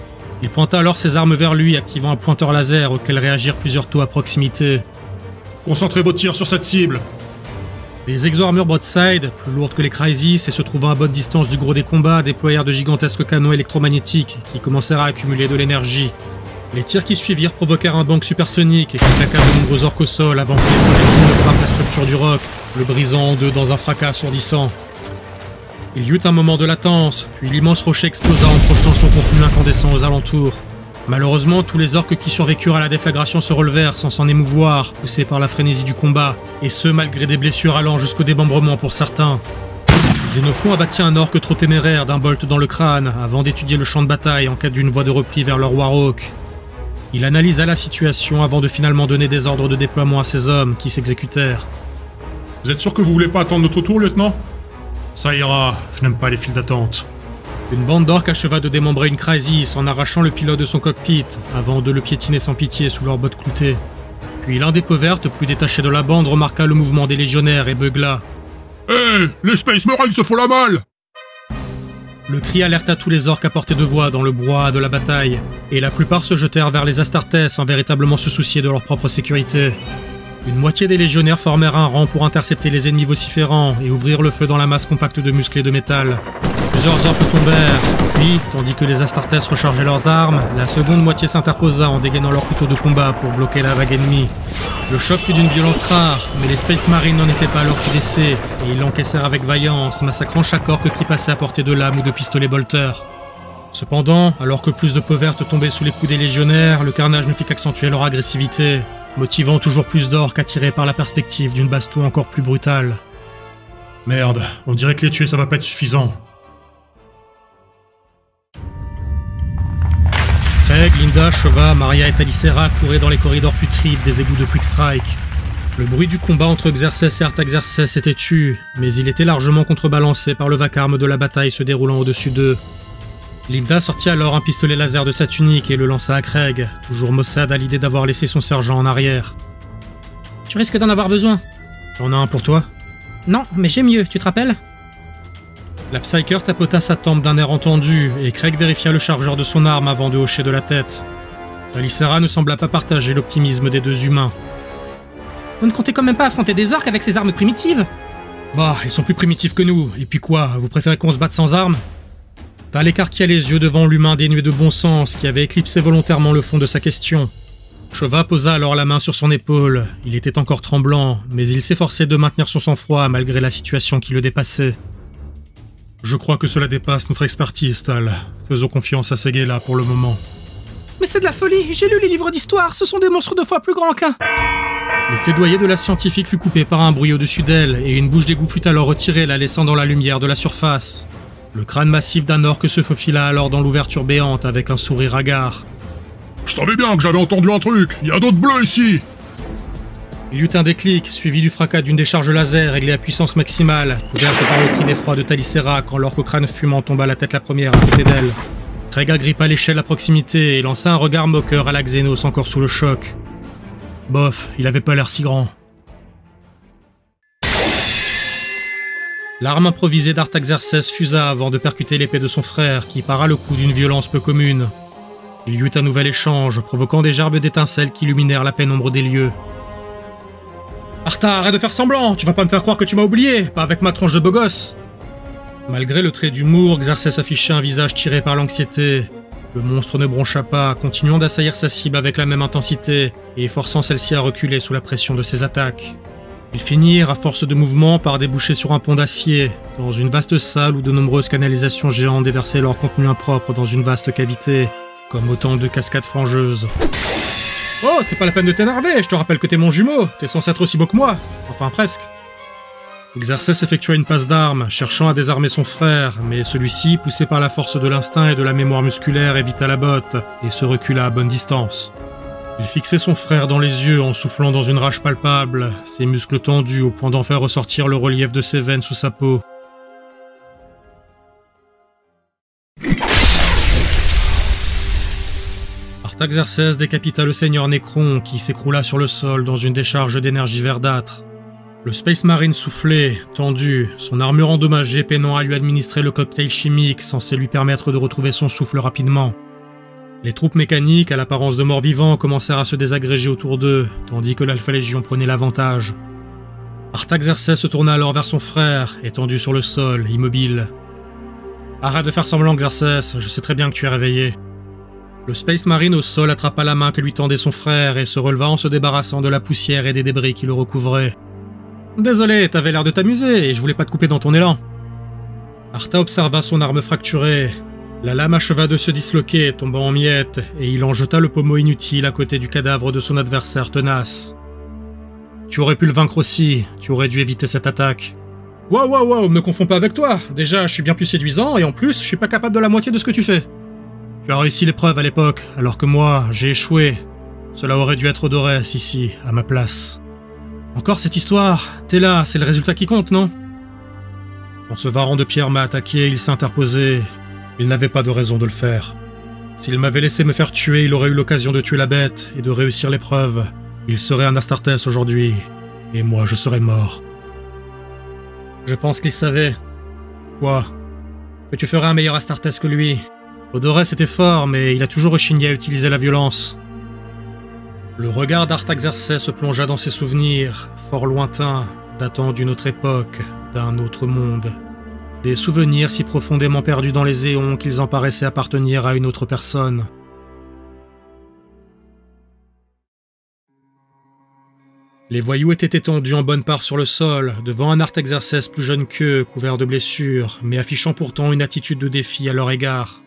Il pointa alors ses armes vers lui, activant un pointeur laser auquel réagirent plusieurs taux à proximité. « Concentrez vos tirs sur cette cible !» Les exo-armures broadside, plus lourdes que les Crisis et se trouvant à bonne distance du gros des combats, déployèrent de gigantesques canons électromagnétiques qui commencèrent à accumuler de l'énergie. Les tirs qui suivirent provoquèrent un bang supersonique et qui claqua de nombreux orques au sol avant que les projectiles ne frappent la structure du roc, le brisant en deux dans un fracas assourdissant. Il y eut un moment de latence, puis l'immense rocher explosa en projetant son contenu incandescent aux alentours. Malheureusement, tous les orques qui survécurent à la déflagration se relevèrent sans s'en émouvoir, poussés par la frénésie du combat, et ce malgré des blessures allant jusqu'au démembrement pour certains. Xénophon abattit un orque trop téméraire d'un bolt dans le crâne, avant d'étudier le champ de bataille en cas d'une voie de repli vers leur Warhawk. Il analysa la situation avant de finalement donner des ordres de déploiement à ses hommes, qui s'exécutèrent. « Vous êtes sûr que vous voulez pas attendre notre tour, lieutenant ? » « Ça ira, je n'aime pas les files d'attente. » Une bande d'orques acheva de démembrer une Crisis en arrachant le pilote de son cockpit, avant de le piétiner sans pitié sous leurs bottes cloutées. Puis l'un des peaux vertes, plus détaché de la bande, remarqua le mouvement des légionnaires et beugla. « Hé, les Space Marines se font la malle !» Le cri alerta tous les orques à portée de voix dans le brouhaha de la bataille, et la plupart se jetèrent vers les Astartes sans véritablement se soucier de leur propre sécurité. Une moitié des légionnaires formèrent un rang pour intercepter les ennemis vociférants et ouvrir le feu dans la masse compacte de muscles et de métal. Plusieurs orques tombèrent, puis, tandis que les Astartes rechargeaient leurs armes, la seconde moitié s'interposa en dégainant leurs couteaux de combat pour bloquer la vague ennemie. Le choc fut d'une violence rare, mais les Space Marines n'en étaient pas à leur coup d'essai, et ils l'encaissèrent avec vaillance, massacrant chaque orque qui passait à portée de lame ou de pistolet bolter. Cependant, alors que plus de peaux vertes tombaient sous les coups des légionnaires, le carnage ne fit qu'accentuer leur agressivité, motivant toujours plus d'orques attirés par la perspective d'une baston encore plus brutale. Merde, on dirait que les tuer ça va pas être suffisant. Craig, Linda, Chova, Maria et Talissera couraient dans les corridors putrides des égouts de Quickstrike. Le bruit du combat entre Xerxes et Artaxerxes s'était tu, mais il était largement contrebalancé par le vacarme de la bataille se déroulant au-dessus d'eux. Linda sortit alors un pistolet laser de sa tunique et le lança à Craig, toujours maussade à l'idée d'avoir laissé son sergent en arrière. « Tu risques d'en avoir besoin. »« T'en as un pour toi ?»« Non, mais j'ai mieux, tu te rappelles ?» La Psyker tapota sa tempe d'un air entendu, et Craig vérifia le chargeur de son arme avant de hocher de la tête. Talissera ne sembla pas partager l'optimisme des deux humains. « Vous ne comptez quand même pas affronter des orques avec ces armes primitives ?»« Bah, ils sont plus primitifs que nous, et puis quoi, vous préférez qu'on se batte sans armes ?» Tal écarquilla les yeux devant l'humain dénué de bon sens qui avait éclipsé volontairement le fond de sa question. Chova posa alors la main sur son épaule, il était encore tremblant, mais il s'efforçait de maintenir son sang-froid malgré la situation qui le dépassait. « Je crois que cela dépasse notre expertise, Tal. Faisons confiance à ces gue'la pour le moment. » « Mais c'est de la folie, j'ai lu les livres d'histoire, ce sont des monstres deux fois plus grands qu'un !» Le plaidoyer de la scientifique fut coupé par un bruit au-dessus d'elle, et une bouche d'égout fut alors retirée, la laissant dans la lumière de la surface. Le crâne massif d'un orque se faufila alors dans l'ouverture béante avec un sourire hagard. « Je savais bien que j'avais entendu un truc, il y a d'autres bleus ici !» Il y eut un déclic, suivi du fracas d'une décharge laser réglée à puissance maximale, couverte par le cri d'effroi de Talissera quand l'orque au crâne fumant tomba la tête la première à côté d'elle. Craig agrippa l'échelle à proximité et lança un regard moqueur à la Xénos encore sous le choc. Bof, il avait pas l'air si grand. L'arme improvisée d'Artaxerxes fusa avant de percuter l'épée de son frère, qui para le coup d'une violence peu commune. Il y eut un nouvel échange, provoquant des gerbes d'étincelles qui illuminèrent la pénombre des lieux. « Arta, arrête de faire semblant! Tu vas pas me faire croire que tu m'as oublié! Pas avec ma tronche de beau gosse !» Malgré le trait d'humour, Xerxes affichait un visage tiré par l'anxiété. Le monstre ne broncha pas, continuant d'assaillir sa cible avec la même intensité et forçant celle-ci à reculer sous la pression de ses attaques. Ils finirent, à force de mouvement, par déboucher sur un pont d'acier, dans une vaste salle où de nombreuses canalisations géantes déversaient leur contenu impropre dans une vaste cavité, comme autant de cascades fangeuses. « Oh, c'est pas la peine de t'énerver, je te rappelle que t'es mon jumeau, t'es censé être aussi beau que moi, enfin presque !» Xerxes effectua une passe d'armes, cherchant à désarmer son frère, mais celui-ci, poussé par la force de l'instinct et de la mémoire musculaire, évita la botte, et se recula à bonne distance. Il fixait son frère dans les yeux en soufflant dans une rage palpable, ses muscles tendus au point d'en faire ressortir le relief de ses veines sous sa peau. Artaxerxes décapita le seigneur Nécron, qui s'écroula sur le sol dans une décharge d'énergie verdâtre. Le Space Marine soufflait, tendu, son armure endommagée peinant à lui administrer le cocktail chimique censé lui permettre de retrouver son souffle rapidement. Les troupes mécaniques, à l'apparence de morts-vivants, commencèrent à se désagréger autour d'eux, tandis que l'Alpha Légion prenait l'avantage. Artaxerxes se tourna alors vers son frère, étendu sur le sol, immobile. « Arrête de faire semblant, Xerxes, je sais très bien que tu es réveillé. » Le Space Marine au sol attrapa la main que lui tendait son frère et se releva en se débarrassant de la poussière et des débris qui le recouvraient. Désolé, t'avais l'air de t'amuser et je voulais pas te couper dans ton élan. Arta observa son arme fracturée. La lame acheva de se disloquer, tombant en miettes, et il en jeta le pommeau inutile à côté du cadavre de son adversaire tenace. Tu aurais pu le vaincre aussi, tu aurais dû éviter cette attaque. Wow, me confonds pas avec toi. Déjà, je suis bien plus séduisant et en plus, je suis pas capable de la moitié de ce que tu fais. Tu as réussi l'épreuve à l'époque, alors que moi, j'ai échoué. Cela aurait dû être Dorès ici, à ma place. Encore cette histoire, t'es là, c'est le résultat qui compte, non? Quand ce varan de pierre m'a attaqué, il s'est interposé. Il n'avait pas de raison de le faire. S'il m'avait laissé me faire tuer, il aurait eu l'occasion de tuer la bête et de réussir l'épreuve. Il serait un Astartes aujourd'hui, et moi je serais mort. Je pense qu'il savait. Quoi? Que tu ferais un meilleur Astartes que lui. Odorès était fort, mais il a toujours rechigné à utiliser la violence. Le regard d'Artaxerxes se plongea dans ses souvenirs, fort lointains, datant d'une autre époque, d'un autre monde. Des souvenirs si profondément perdus dans les éons qu'ils en paraissaient appartenir à une autre personne. Les voyous étaient étendus en bonne part sur le sol, devant un Artaxerxes plus jeune qu'eux, couvert de blessures, mais affichant pourtant une attitude de défi à leur égard.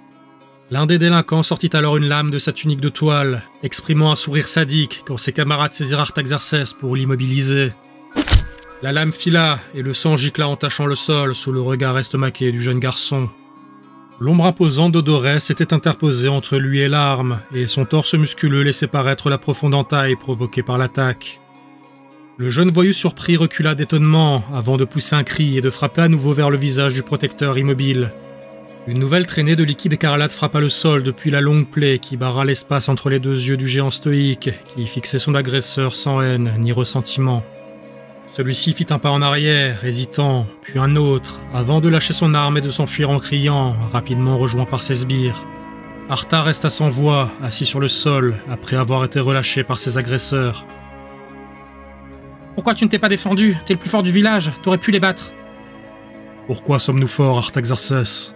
L'un des délinquants sortit alors une lame de sa tunique de toile, exprimant un sourire sadique quand ses camarades saisirent Artaxerxes pour l'immobiliser. La lame fila et le sang gicla en tachant le sol sous le regard estomaqué du jeune garçon. L'ombre imposante d'Odorès s'était interposée entre lui et l'arme, et son torse musculeux laissait paraître la profonde entaille provoquée par l'attaque. Le jeune voyou surpris recula d'étonnement avant de pousser un cri et de frapper à nouveau vers le visage du protecteur immobile. Une nouvelle traînée de liquide écarlate frappa le sol depuis la longue plaie qui barra l'espace entre les deux yeux du géant stoïque, qui fixait son agresseur sans haine ni ressentiment. Celui-ci fit un pas en arrière, hésitant, puis un autre, avant de lâcher son arme et de s'enfuir en criant, rapidement rejoint par ses sbires. Arta resta sans voix, assis sur le sol, après avoir été relâché par ses agresseurs. « Pourquoi tu ne t'es pas défendu? T'es le plus fort du village, t'aurais pu les battre. » »« Pourquoi sommes-nous forts, Artaxerxes ?»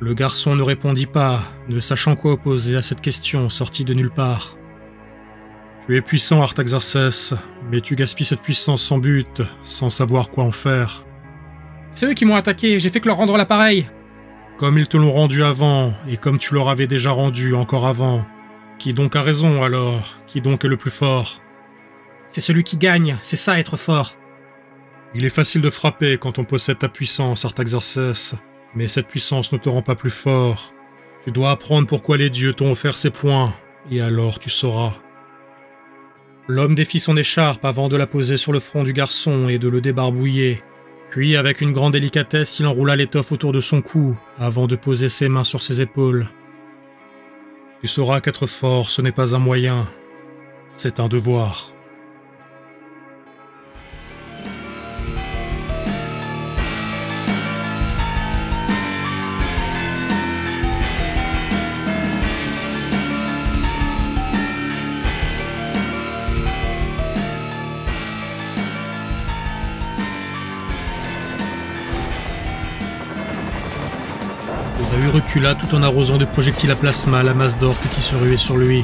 Le garçon ne répondit pas, ne sachant quoi opposer à cette question sortie de nulle part. « Tu es puissant, Artaxerxes, mais tu gaspilles cette puissance sans but, sans savoir quoi en faire. »« C'est eux qui m'ont attaqué, j'ai fait que leur rendre l'appareil. » »« Comme ils te l'ont rendu avant, et comme tu leur avais déjà rendu encore avant. Qui donc a raison, alors? Qui donc est le plus fort ?»« C'est celui qui gagne, c'est ça être fort. » »« Il est facile de frapper quand on possède ta puissance, Artaxerxes, mais cette puissance ne te rend pas plus fort. Tu dois apprendre pourquoi les dieux t'ont offert ces points, et alors tu sauras. » L'homme défit son écharpe avant de la poser sur le front du garçon et de le débarbouiller. Puis, avec une grande délicatesse, il enroula l'étoffe autour de son cou, avant de poser ses mains sur ses épaules. « Tu sauras qu'être fort, ce n'est pas un moyen. C'est un devoir. » Recula tout en arrosant de projectiles à plasma la masse d'orques qui se ruait sur lui.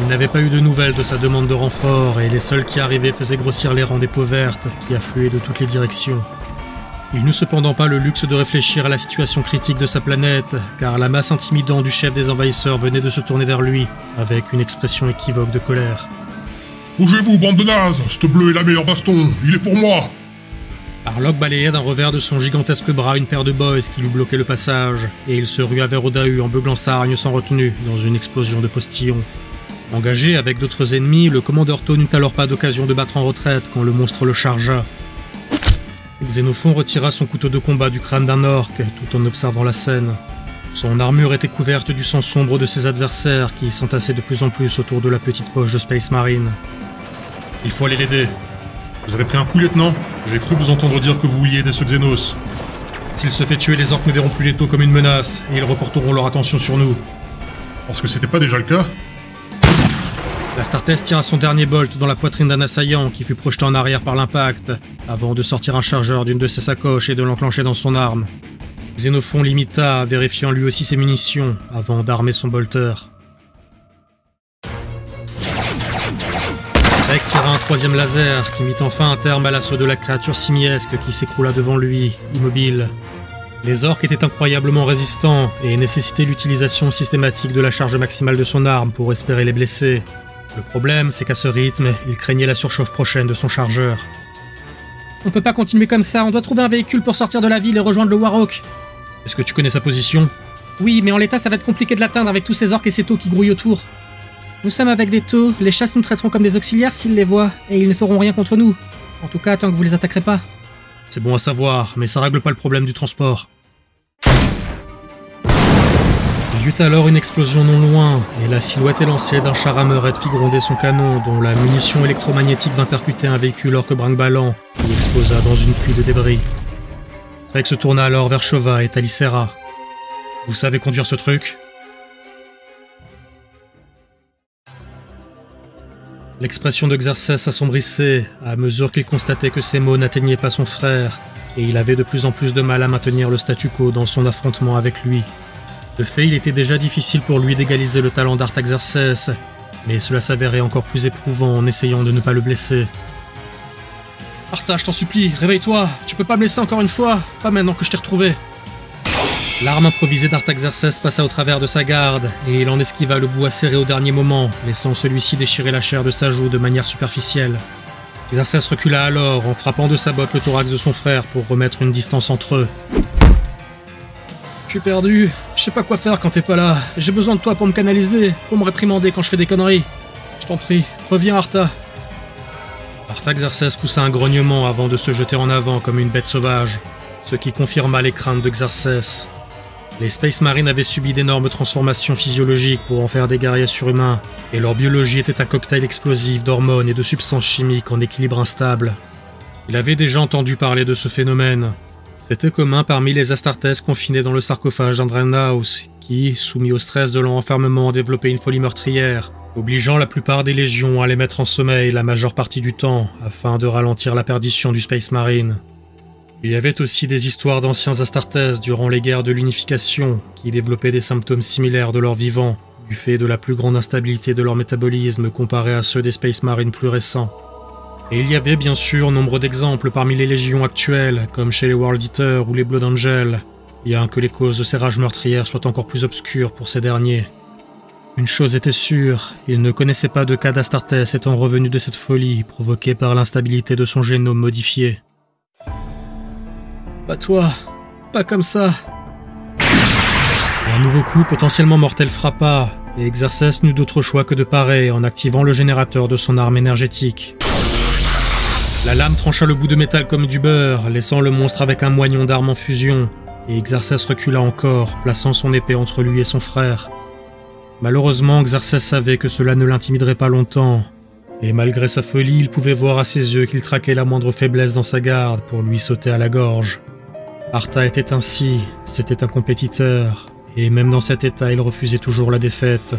Il n'avait pas eu de nouvelles de sa demande de renfort, et les seuls qui arrivaient faisaient grossir les rangs des peaux vertes, qui affluaient de toutes les directions. Il n'eut cependant pas le luxe de réfléchir à la situation critique de sa planète, car la masse intimidante du chef des envahisseurs venait de se tourner vers lui, avec une expression équivoque de colère. « Bougez-vous, bande de nazes! C'te bleu est la meilleure baston! Il est pour moi !» Harlock balayait d'un revers de son gigantesque bras une paire de boys qui lui bloquaient le passage, et il se rua vers Odahu en beuglant sa hargne sans retenue, dans une explosion de postillons. Engagé avec d'autres ennemis, le commandeur Tau n'eut alors pas d'occasion de battre en retraite quand le monstre le chargea. Xénophon retira son couteau de combat du crâne d'un orque, tout en observant la scène. Son armure était couverte du sang sombre de ses adversaires, qui s'entassaient de plus en plus autour de la petite poche de Space Marine. « Il faut aller l'aider. Vous avez pris un coup, lieutenant ? J'ai cru vous entendre dire que vous vouliez aider ce Xénos. S'il se fait tuer, les orques ne verront plus les taux comme une menace, et ils reporteront leur attention sur nous. » Parce que c'était pas déjà le cas. L'Astartes tira son dernier bolt dans la poitrine d'un assaillant qui fut projeté en arrière par l'impact, avant de sortir un chargeur d'une de ses sacoches et de l'enclencher dans son arme. Xénophon l'imita, vérifiant lui aussi ses munitions, avant d'armer son bolteur. Craig tira un troisième laser qui mit enfin un terme à l'assaut de la créature simiesque qui s'écroula devant lui, immobile. Les orques étaient incroyablement résistants et nécessitaient l'utilisation systématique de la charge maximale de son arme pour espérer les blesser. Le problème, c'est qu'à ce rythme, il craignait la surchauffe prochaine de son chargeur. « On peut pas continuer comme ça, on doit trouver un véhicule pour sortir de la ville et rejoindre le Warhawk. » « Est-ce que tu connais sa position ?»« Oui, mais en l'état, ça va être compliqué de l'atteindre avec tous ces orques et ces taux qui grouillent autour. » « Nous sommes avec des taux, les chasses nous traiteront comme des auxiliaires s'ils les voient, et ils ne feront rien contre nous. En tout cas, tant que vous les attaquerez pas. » »« C'est bon à savoir, mais ça règle pas le problème du transport. » Il y eut alors une explosion non loin, et la silhouette élancée d'un char Hammerhead fit gronder son canon, dont la munition électromagnétique vint percuter un véhicule orque brinque-ballant, qui exposa dans une pluie de débris. Craig se tourna alors vers Chova et Talissera. « Vous savez conduire ce truc ?» L'expression de Xerxes s'assombrissait à mesure qu'il constatait que ses mots n'atteignaient pas son frère, et il avait de plus en plus de mal à maintenir le statu quo dans son affrontement avec lui. De fait, il était déjà difficile pour lui d'égaliser le talent d'Artaxerxes, mais cela s'avérait encore plus éprouvant en essayant de ne pas le blesser. « Arta, je t'en supplie, réveille-toi, tu peux pas me laisser encore une fois, pas maintenant que je t'ai retrouvé. » L'arme improvisée d'Artaxerxes passa au travers de sa garde, et il en esquiva le bout acéré au dernier moment, laissant celui-ci déchirer la chair de sa joue de manière superficielle. Xerxes recula alors, en frappant de sa botte le thorax de son frère pour remettre une distance entre eux. « Je suis perdu, je sais pas quoi faire quand t'es pas là, j'ai besoin de toi pour me canaliser, pour me réprimander quand je fais des conneries. Je t'en prie, reviens Arta. » Artaxerxes poussa un grognement avant de se jeter en avant comme une bête sauvage, ce qui confirma les craintes de Xerxes. Les Space Marines avaient subi d'énormes transformations physiologiques pour en faire des guerriers surhumains, et leur biologie était un cocktail explosif d'hormones et de substances chimiques en équilibre instable, Il avait déjà entendu parler de ce phénomène. C'était commun parmi les Astartes confinés dans le sarcophage d'Andrenhaus, qui, soumis au stress de leur enfermement, développaient une folie meurtrière, obligeant la plupart des légions à les mettre en sommeil la majeure partie du temps, afin de ralentir la perdition du Space Marine. Il y avait aussi des histoires d'anciens Astartes durant les guerres de l'unification, qui développaient des symptômes similaires de leur vivant, du fait de la plus grande instabilité de leur métabolisme comparé à ceux des Space Marines plus récents. Et il y avait bien sûr nombre d'exemples parmi les légions actuelles, comme chez les World Eaters ou les Blood Angels, bien que les causes de ces rages meurtrières soient encore plus obscures pour ces derniers. Une chose était sûre, il ne connaissait pas de cas d'Astartes étant revenu de cette folie provoquée par l'instabilité de son génome modifié. Pas toi, pas comme ça. Un nouveau coup potentiellement mortel frappa, et Xerxes n'eut d'autre choix que de parer en activant le générateur de son arme énergétique. La lame trancha le bout de métal comme du beurre, laissant le monstre avec un moignon d'armes en fusion, et Xerxes recula encore, plaçant son épée entre lui et son frère. Malheureusement, Xerxes savait que cela ne l'intimiderait pas longtemps, et malgré sa folie, il pouvait voir à ses yeux qu'il traquait la moindre faiblesse dans sa garde pour lui sauter à la gorge. Arta était ainsi, c'était un compétiteur, et même dans cet état, il refusait toujours la défaite.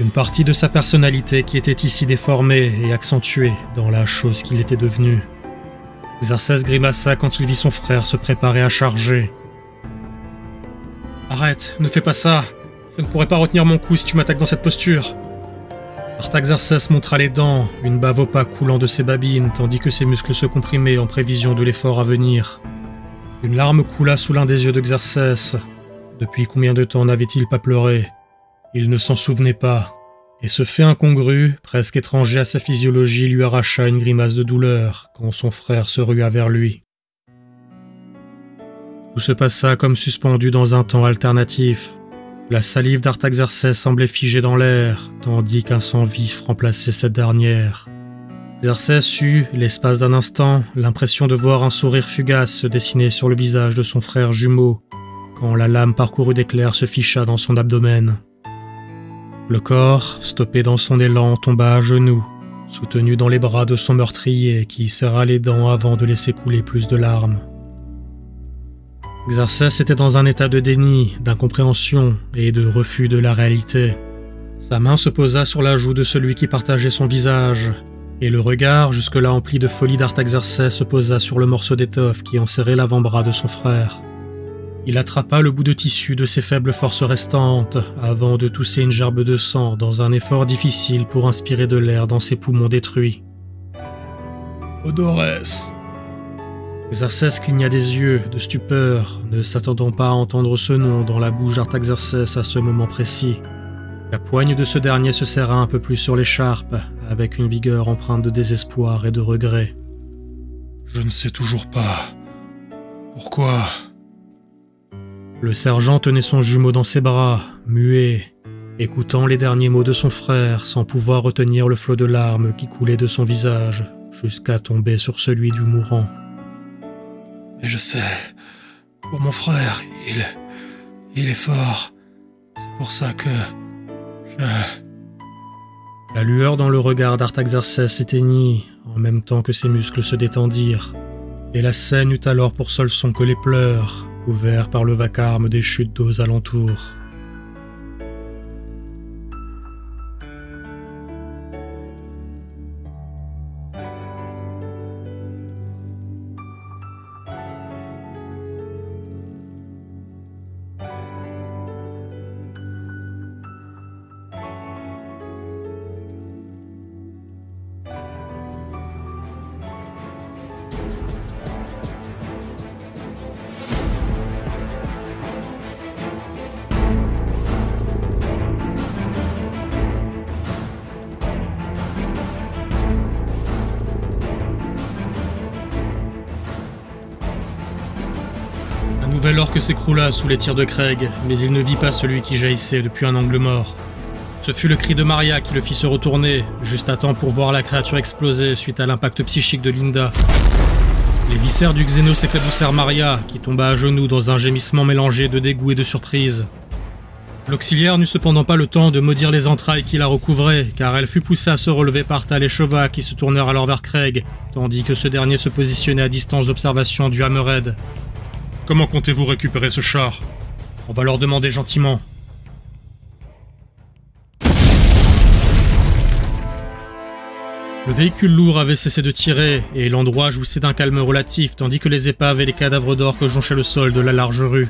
Une partie de sa personnalité qui était ici déformée et accentuée dans la chose qu'il était devenu. Xerxes grimaça quand il vit son frère se préparer à charger. « Arrête, ne fais pas ça. Je ne pourrai pas retenir mon coup si tu m'attaques dans cette posture. » Artaxerxes montra les dents, une bave opaque coulant de ses babines tandis que ses muscles se comprimaient en prévision de l'effort à venir. Une larme coula sous l'un des yeux de Xerxes. Depuis combien de temps n'avait-il pas pleuré? Il ne s'en souvenait pas, et ce fait incongru, presque étranger à sa physiologie, lui arracha une grimace de douleur quand son frère se rua vers lui. Tout se passa comme suspendu dans un temps alternatif. La salive d'Artaxerxes semblait figée dans l'air, tandis qu'un sang vif remplaçait cette dernière. Xerxes eut, l'espace d'un instant, l'impression de voir un sourire fugace se dessiner sur le visage de son frère jumeau, quand la lame parcourue d'éclairs se ficha dans son abdomen. Le corps, stoppé dans son élan, tomba à genoux, soutenu dans les bras de son meurtrier qui serra les dents avant de laisser couler plus de larmes. Xerxes était dans un état de déni, d'incompréhension et de refus de la réalité. Sa main se posa sur la joue de celui qui partageait son visage, et le regard, jusque-là empli de folie d'Artaxerxes, se posa sur le morceau d'étoffe qui enserrait l'avant-bras de son frère. Il attrapa le bout de tissu de ses faibles forces restantes, avant de tousser une gerbe de sang dans un effort difficile pour inspirer de l'air dans ses poumons détruits. « Odorès !» Xerxes cligna des yeux, de stupeur, ne s'attendant pas à entendre ce nom dans la bouche d'Artaxerxes à ce moment précis. La poigne de ce dernier se serra un peu plus sur l'écharpe, avec une vigueur empreinte de désespoir et de regret. « Je ne sais toujours pas. Pourquoi ?» Le sergent tenait son jumeau dans ses bras, muet, écoutant les derniers mots de son frère sans pouvoir retenir le flot de larmes qui coulait de son visage jusqu'à tomber sur celui du mourant. « Mais je sais, pour mon frère, il est fort. C'est pour ça que je... » La lueur dans le regard d'Artaxerxes s'éteignit en même temps que ses muscles se détendirent, et la scène eut alors pour seul son que les pleurs, couvert par le vacarme des chutes d'eau alentours. L'orque s'écroula sous les tirs de Craig, mais il ne vit pas celui qui jaillissait depuis un angle mort. Ce fut le cri de Maria qui le fit se retourner, juste à temps pour voir la créature exploser suite à l'impact psychique de Linda. Les viscères du xéno s'éclaboussèrent Maria, qui tomba à genoux dans un gémissement mélangé de dégoût et de surprise. L'auxiliaire n'eut cependant pas le temps de maudire les entrailles qui la recouvraient, car elle fut poussée à se relever par Tal et Chova qui se tournèrent alors vers Craig, tandis que ce dernier se positionnait à distance d'observation du Hammerhead. « Comment comptez-vous récupérer ce char ?» « On va leur demander gentiment. » Le véhicule lourd avait cessé de tirer, et l'endroit jouissait d'un calme relatif, tandis que les épaves et les cadavres d'orques jonchaient le sol de la large rue.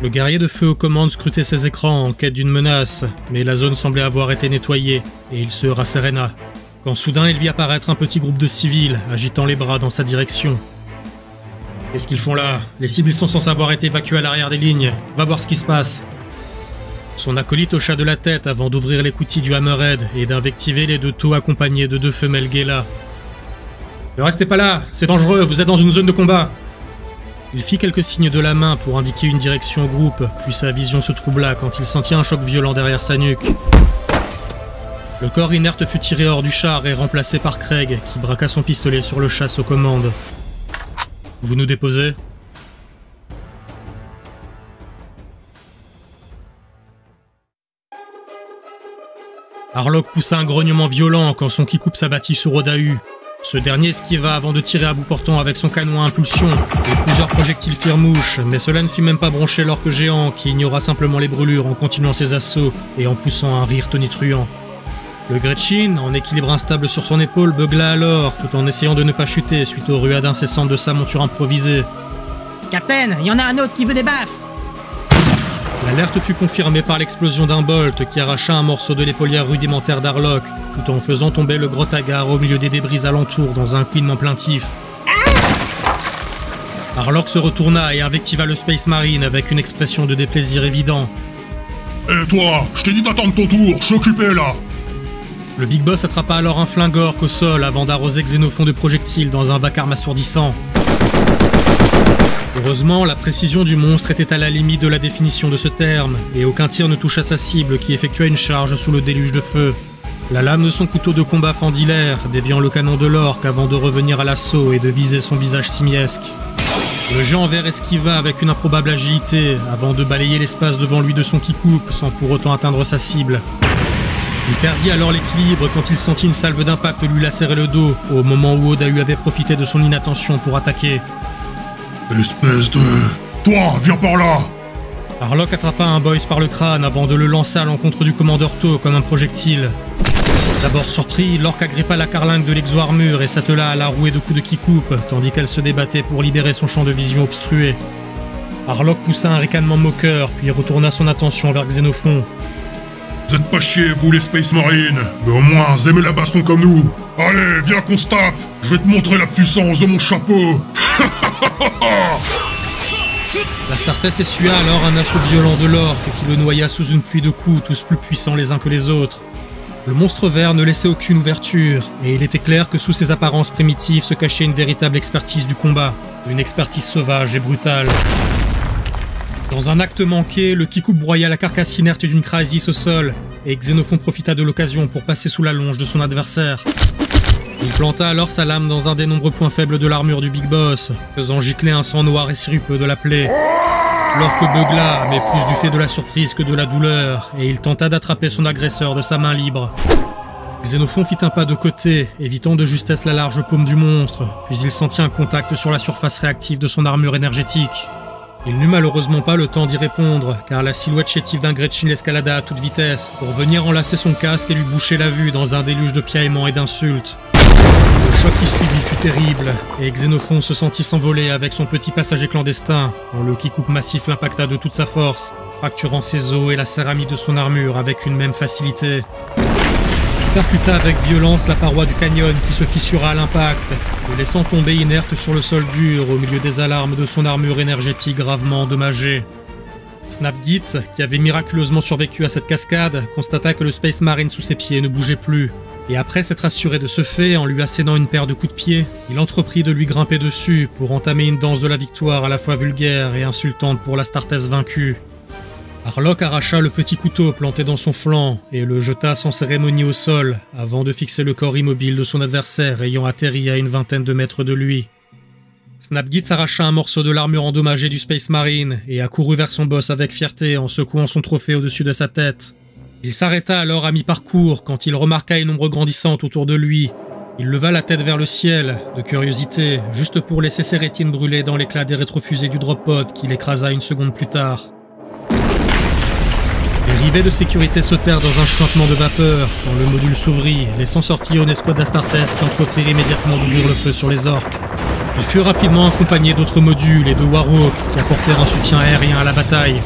Le guerrier de feu aux commandes scrutait ses écrans en quête d'une menace, mais la zone semblait avoir été nettoyée, et il se rasséréna, quand soudain il vit apparaître un petit groupe de civils, agitant les bras dans sa direction. « Qu'est-ce qu'ils font là? Les civils sont censés avoir été évacués à l'arrière des lignes, va voir ce qui se passe !» Son acolyte hocha de la tête avant d'ouvrir les coutilles du Hammerhead et d'invectiver les deux taux accompagnés de deux femelles Gue'la. « Ne restez pas là, c'est dangereux, vous êtes dans une zone de combat !» Il fit quelques signes de la main pour indiquer une direction au groupe, puis sa vision se troubla quand il sentit un choc violent derrière sa nuque. Le corps inerte fut tiré hors du char et remplacé par Craig, qui braqua son pistolet sur le Shas'o aux commandes. « Vous nous déposez ?» Harlock poussa un grognement violent quand son kikoop s'abattit sur Odahu. Ce dernier esquiva avant de tirer à bout portant avec son canon à impulsion, et plusieurs projectiles firent mouche, mais cela ne fit même pas broncher l'orque géant qui ignora simplement les brûlures en continuant ses assauts et en poussant un rire tonitruant. Le Gretchen, en équilibre instable sur son épaule, beugla alors tout en essayant de ne pas chuter suite aux ruades incessantes de sa monture improvisée. « Captain, il y en a un autre qui veut des baffes !» L'alerte fut confirmée par l'explosion d'un bolt qui arracha un morceau de l'épaulière rudimentaire d'Harlock, tout en faisant tomber le gros hagard au milieu des débris alentours dans un couinement plaintif. Harlock se retourna et invectiva le Space Marine avec une expression de déplaisir évident. « Hé toi, je t'ai dit d'attendre ton tour, je suis occupé là !» Le Big Boss attrapa alors un flingue orc au sol avant d'arroser Xénophon de projectiles dans un vacarme assourdissant. Heureusement, la précision du monstre était à la limite de la définition de ce terme, et aucun tir ne toucha sa cible qui effectua une charge sous le déluge de feu. La lame de son couteau de combat fendit l'air, déviant le canon de l'orque avant de revenir à l'assaut et de viser son visage simiesque. Le géant vert esquiva avec une improbable agilité, avant de balayer l'espace devant lui de son kikoop sans pour autant atteindre sa cible. Il perdit alors l'équilibre quand il sentit une salve d'impact lui lacérer le dos, au moment où Odahu avait profité de son inattention pour attaquer. Espèce de... Toi, viens par là! Harlock attrapa un boys par le crâne avant de le lancer à l'encontre du commandeur Tau comme un projectile. D'abord surpris, l'orque agrippa la carlingue de l'exo-armure et s'attela à la rouée de coups de kikoop, tandis qu'elle se débattait pour libérer son champ de vision obstrué. Harlock poussa un ricanement moqueur, puis retourna son attention vers Xénophon. « Vous êtes pas chiés, vous les Space Marines, mais au moins aimez la baston comme nous. Allez, viens qu'on se tape, je vais te montrer la puissance de mon chapeau. » L'Astartes essuya alors un assaut violent de l'orque qui le noya sous une pluie de coups, tous plus puissants les uns que les autres. Le monstre vert ne laissait aucune ouverture, et il était clair que sous ses apparences primitives se cachait une véritable expertise du combat, une expertise sauvage et brutale. Dans un acte manqué, le kikoop broya la carcasse inerte d'une Crisis au sol, et Xénophon profita de l'occasion pour passer sous la longe de son adversaire. Il planta alors sa lame dans un des nombreux points faibles de l'armure du Big Boss, faisant gicler un sang noir et sirupeux de la plaie. L'orque beugla, mais plus du fait de la surprise que de la douleur, et il tenta d'attraper son agresseur de sa main libre. Xénophon fit un pas de côté, évitant de justesse la large paume du monstre, puis il sentit un contact sur la surface réactive de son armure énergétique. Il n'eut malheureusement pas le temps d'y répondre, car la silhouette chétive d'un Gretchen l'escalada à toute vitesse, pour venir enlacer son casque et lui boucher la vue dans un déluge de piaillements et d'insultes. Le choc qui suivit fut terrible, et Xénophon se sentit s'envoler avec son petit passager clandestin, quand le kikoop massif l'impacta de toute sa force, fracturant ses os et la céramique de son armure avec une même facilité. Il percuta avec violence la paroi du canyon qui se fissura à l'impact, le laissant tomber inerte sur le sol dur au milieu des alarmes de son armure énergétique gravement endommagée. Snapgit, qui avait miraculeusement survécu à cette cascade, constata que le Space Marine sous ses pieds ne bougeait plus. Et après s'être assuré de ce fait, en lui assénant une paire de coups de pied, il entreprit de lui grimper dessus pour entamer une danse de la victoire à la fois vulgaire et insultante pour l'Astartes vaincue. Harlock arracha le petit couteau planté dans son flanc et le jeta sans cérémonie au sol, avant de fixer le corps immobile de son adversaire ayant atterri à une vingtaine de mètres de lui. Snapgit s'arracha un morceau de l'armure endommagée du Space Marine et accourut vers son boss avec fierté en secouant son trophée au-dessus de sa tête. Il s'arrêta alors à mi-parcours quand il remarqua une ombre grandissante autour de lui. Il leva la tête vers le ciel, de curiosité, juste pour laisser ses rétines brûler dans l'éclat des rétrofusées du drop-pod qui l'écrasa une seconde plus tard. Les rivets de sécurité sautèrent dans un chantement de vapeur quand le module s'ouvrit, laissant sortir une escouade d'Astartes qui entreprirent immédiatement d'ouvrir le feu sur les orques. Ils furent rapidement accompagnés d'autres modules et de Warhawk qui apportèrent un soutien aérien à la bataille.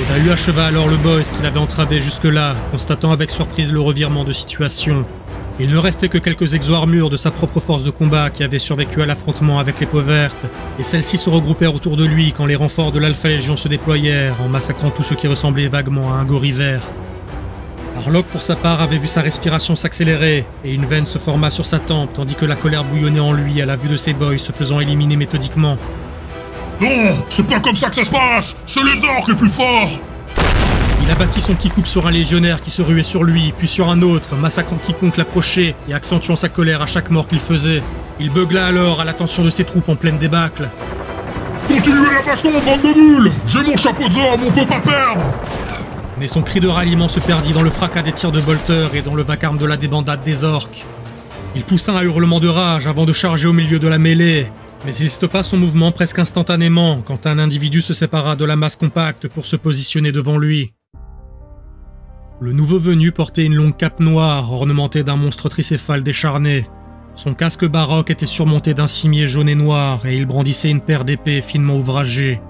Odahu acheva alors le boss qu'il avait entravé jusque-là, constatant avec surprise le revirement de situation. Il ne restait que quelques exo-armures de sa propre force de combat qui avait survécu à l'affrontement avec les peaux vertes, et celles-ci se regroupèrent autour de lui quand les renforts de l'Alpha Légion se déployèrent, en massacrant tout ce qui ressemblait vaguement à un gorille vert. Harlock, pour sa part, avait vu sa respiration s'accélérer, et une veine se forma sur sa tempe, tandis que la colère bouillonnait en lui à la vue de ses boys se faisant éliminer méthodiquement. « Non, c'est pas comme ça que ça se passe! C'est les orques les plus forts !» Il abattit son kick-coupe sur un légionnaire qui se ruait sur lui, puis sur un autre, massacrant quiconque l'approchait et accentuant sa colère à chaque mort qu'il faisait. Il beugla alors à l'attention de ses troupes en pleine débâcle. « Continuez la baston, bande de mules! J'ai mon chapeau d'or, on peut pas perdre !» Mais son cri de ralliement se perdit dans le fracas des tirs de bolteurs et dans le vacarme de la débandade des orques. Il poussa un hurlement de rage avant de charger au milieu de la mêlée. Mais il stoppa son mouvement presque instantanément quand un individu se sépara de la masse compacte pour se positionner devant lui. Le nouveau venu portait une longue cape noire ornementée d'un monstre tricéphale décharné. Son casque baroque était surmonté d'un cimier jaune et noir et il brandissait une paire d'épées finement ouvragées.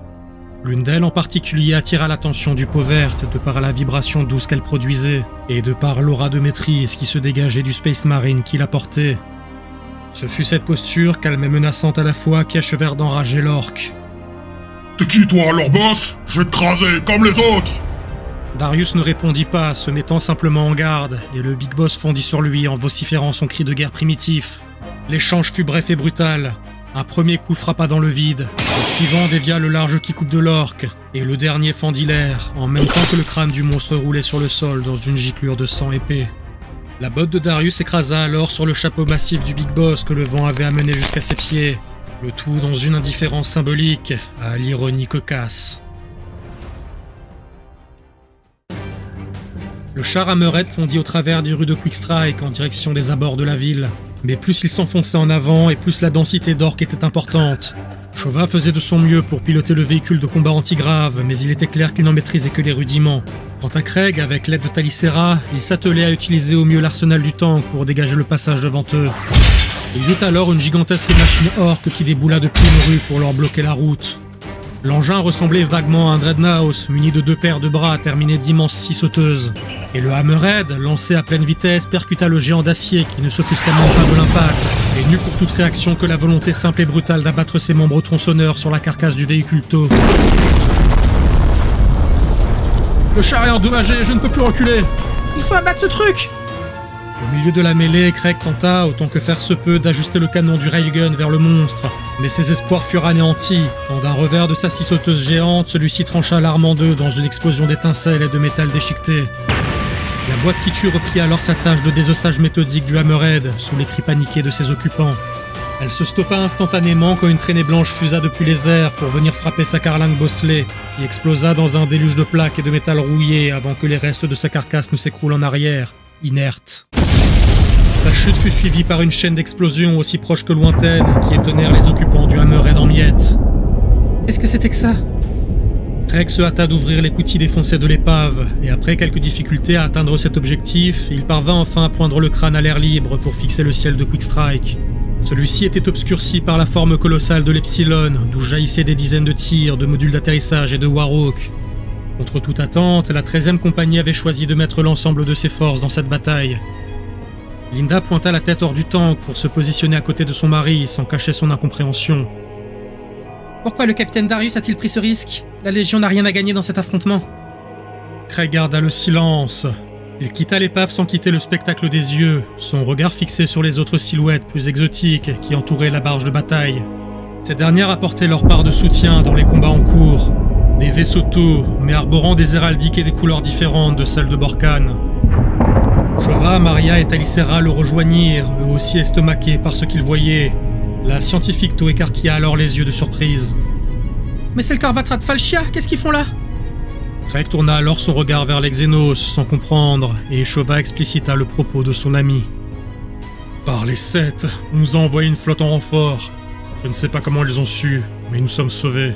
L'une d'elles en particulier attira l'attention du peau verte de par la vibration douce qu'elle produisait et de par l'aura de maîtrise qui se dégageait du Space Marine qui la portait. Ce fut cette posture, calme et menaçante à la fois, qui achevèrent d'enrager l'orque. « T'es qui toi alors, boss? Je vais te craser comme les autres !» Darius ne répondit pas, se mettant simplement en garde, et le Big Boss fondit sur lui en vociférant son cri de guerre primitif. L'échange fut bref et brutal. Un premier coup frappa dans le vide, le suivant dévia le large kick-coupe de l'orque, et le dernier fendit l'air, en même temps que le crâne du monstre roulait sur le sol dans une giclure de sang épais. La botte de Darius s'écrasa alors sur le chapeau massif du Big Boss que le vent avait amené jusqu'à ses pieds, le tout dans une indifférence symbolique à l'ironie cocasse. Le char Hammerhead fondit au travers des rues de Quickstrike en direction des abords de la ville. Mais plus il s'enfonçait en avant et plus la densité d'orques était importante. Chova faisait de son mieux pour piloter le véhicule de combat antigrave, mais il était clair qu'il n'en maîtrisait que les rudiments. Quant à Craig, avec l'aide de Talissera, il s'attelait à utiliser au mieux l'arsenal du tank pour dégager le passage devant eux. Il y eut alors une gigantesque machine orque qui déboula depuis une rue pour leur bloquer la route. L'engin ressemblait vaguement à un dreadnought muni de deux paires de bras terminés d'immenses scies sauteuses. Et le Hammerhead, lancé à pleine vitesse, percuta le géant d'acier qui ne s'offusqua même pas de l'impact, et n'eut pour toute réaction que la volonté simple et brutale d'abattre ses membres tronçonneurs sur la carcasse du véhicule tôt. « Le char est endommagé, je ne peux plus reculer ! Il faut abattre ce truc !» Au milieu de la mêlée, Craig tenta, autant que faire se peut, d'ajuster le canon du railgun vers le monstre. Mais ses espoirs furent anéantis, quand d'un revers de sa scie sauteuse géante, celui-ci trancha l'arme en deux dans une explosion d'étincelles et de métal déchiqueté. La boîte qui tue reprit alors sa tâche de désossage méthodique du Hammerhead, sous les cris paniqués de ses occupants. Elle se stoppa instantanément quand une traînée blanche fusa depuis les airs pour venir frapper sa carlingue bosselée, qui explosa dans un déluge de plaques et de métal rouillé avant que les restes de sa carcasse ne s'écroulent en arrière, inerte. La chute fut suivie par une chaîne d'explosions aussi proche que lointaine qui étonnèrent les occupants du Hammerhead en miettes. Qu'est-ce que c'était que ça? Craig se hâta d'ouvrir les coutilles défoncées de l'épave, et après quelques difficultés à atteindre cet objectif, il parvint enfin à poindre le crâne à l'air libre pour fixer le ciel de Quickstrike. Celui-ci était obscurci par la forme colossale de l'Epsilon, d'où jaillissaient des dizaines de tirs, de modules d'atterrissage et de Warhawk. Contre toute attente, la 13e compagnie avait choisi de mettre l'ensemble de ses forces dans cette bataille. Linda pointa la tête hors du tank pour se positionner à côté de son mari, sans cacher son incompréhension. « Pourquoi le capitaine Darius a-t-il pris ce risque? La Légion n'a rien à gagner dans cet affrontement. » Craig garda le silence. Il quitta l'épave sans quitter le spectacle des yeux, son regard fixé sur les autres silhouettes plus exotiques qui entouraient la barge de bataille. Ces dernières apportaient leur part de soutien dans les combats en cours. Des vaisseaux tôt, mais arborant des héraldiques et des couleurs différentes de celles de Bork'an. Chova, Maria et Talissera le rejoignirent, eux aussi estomaqués par ce qu'ils voyaient. La scientifique tout écarquilla alors les yeux de surprise. « Mais c'est le Kor'vattra de Fal'shia, qu'est-ce qu'ils font là ?» Craig tourna alors son regard vers les Xénos sans comprendre, et Chova explicita le propos de son ami. « Par les sept, on nous a envoyé une flotte en renfort. Je ne sais pas comment ils ont su, mais nous sommes sauvés. »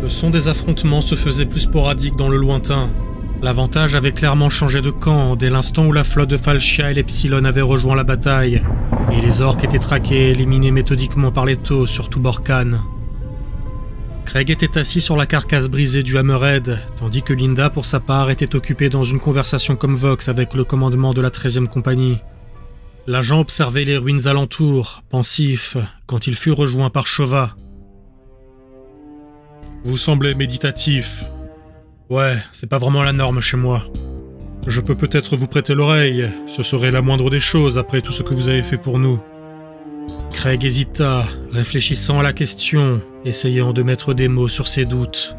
Le son des affrontements se faisait plus sporadique dans le lointain. L'avantage avait clairement changé de camp dès l'instant où la flotte de Fal'shia et l'Epsilon avaient rejoint la bataille, et les orques étaient traqués et éliminés méthodiquement par les taux, surtout Bork'an. Craig était assis sur la carcasse brisée du Hammerhead, tandis que Linda, pour sa part, était occupée dans une conversation comme Vox avec le commandement de la 13e compagnie. L'agent observait les ruines alentours, pensif, quand il fut rejoint par Chova. « Vous semblez méditatif. Ouais, c'est pas vraiment la norme chez moi. Je peux peut-être vous prêter l'oreille, ce serait la moindre des choses après tout ce que vous avez fait pour nous. » Craig hésita, réfléchissant à la question, essayant de mettre des mots sur ses doutes.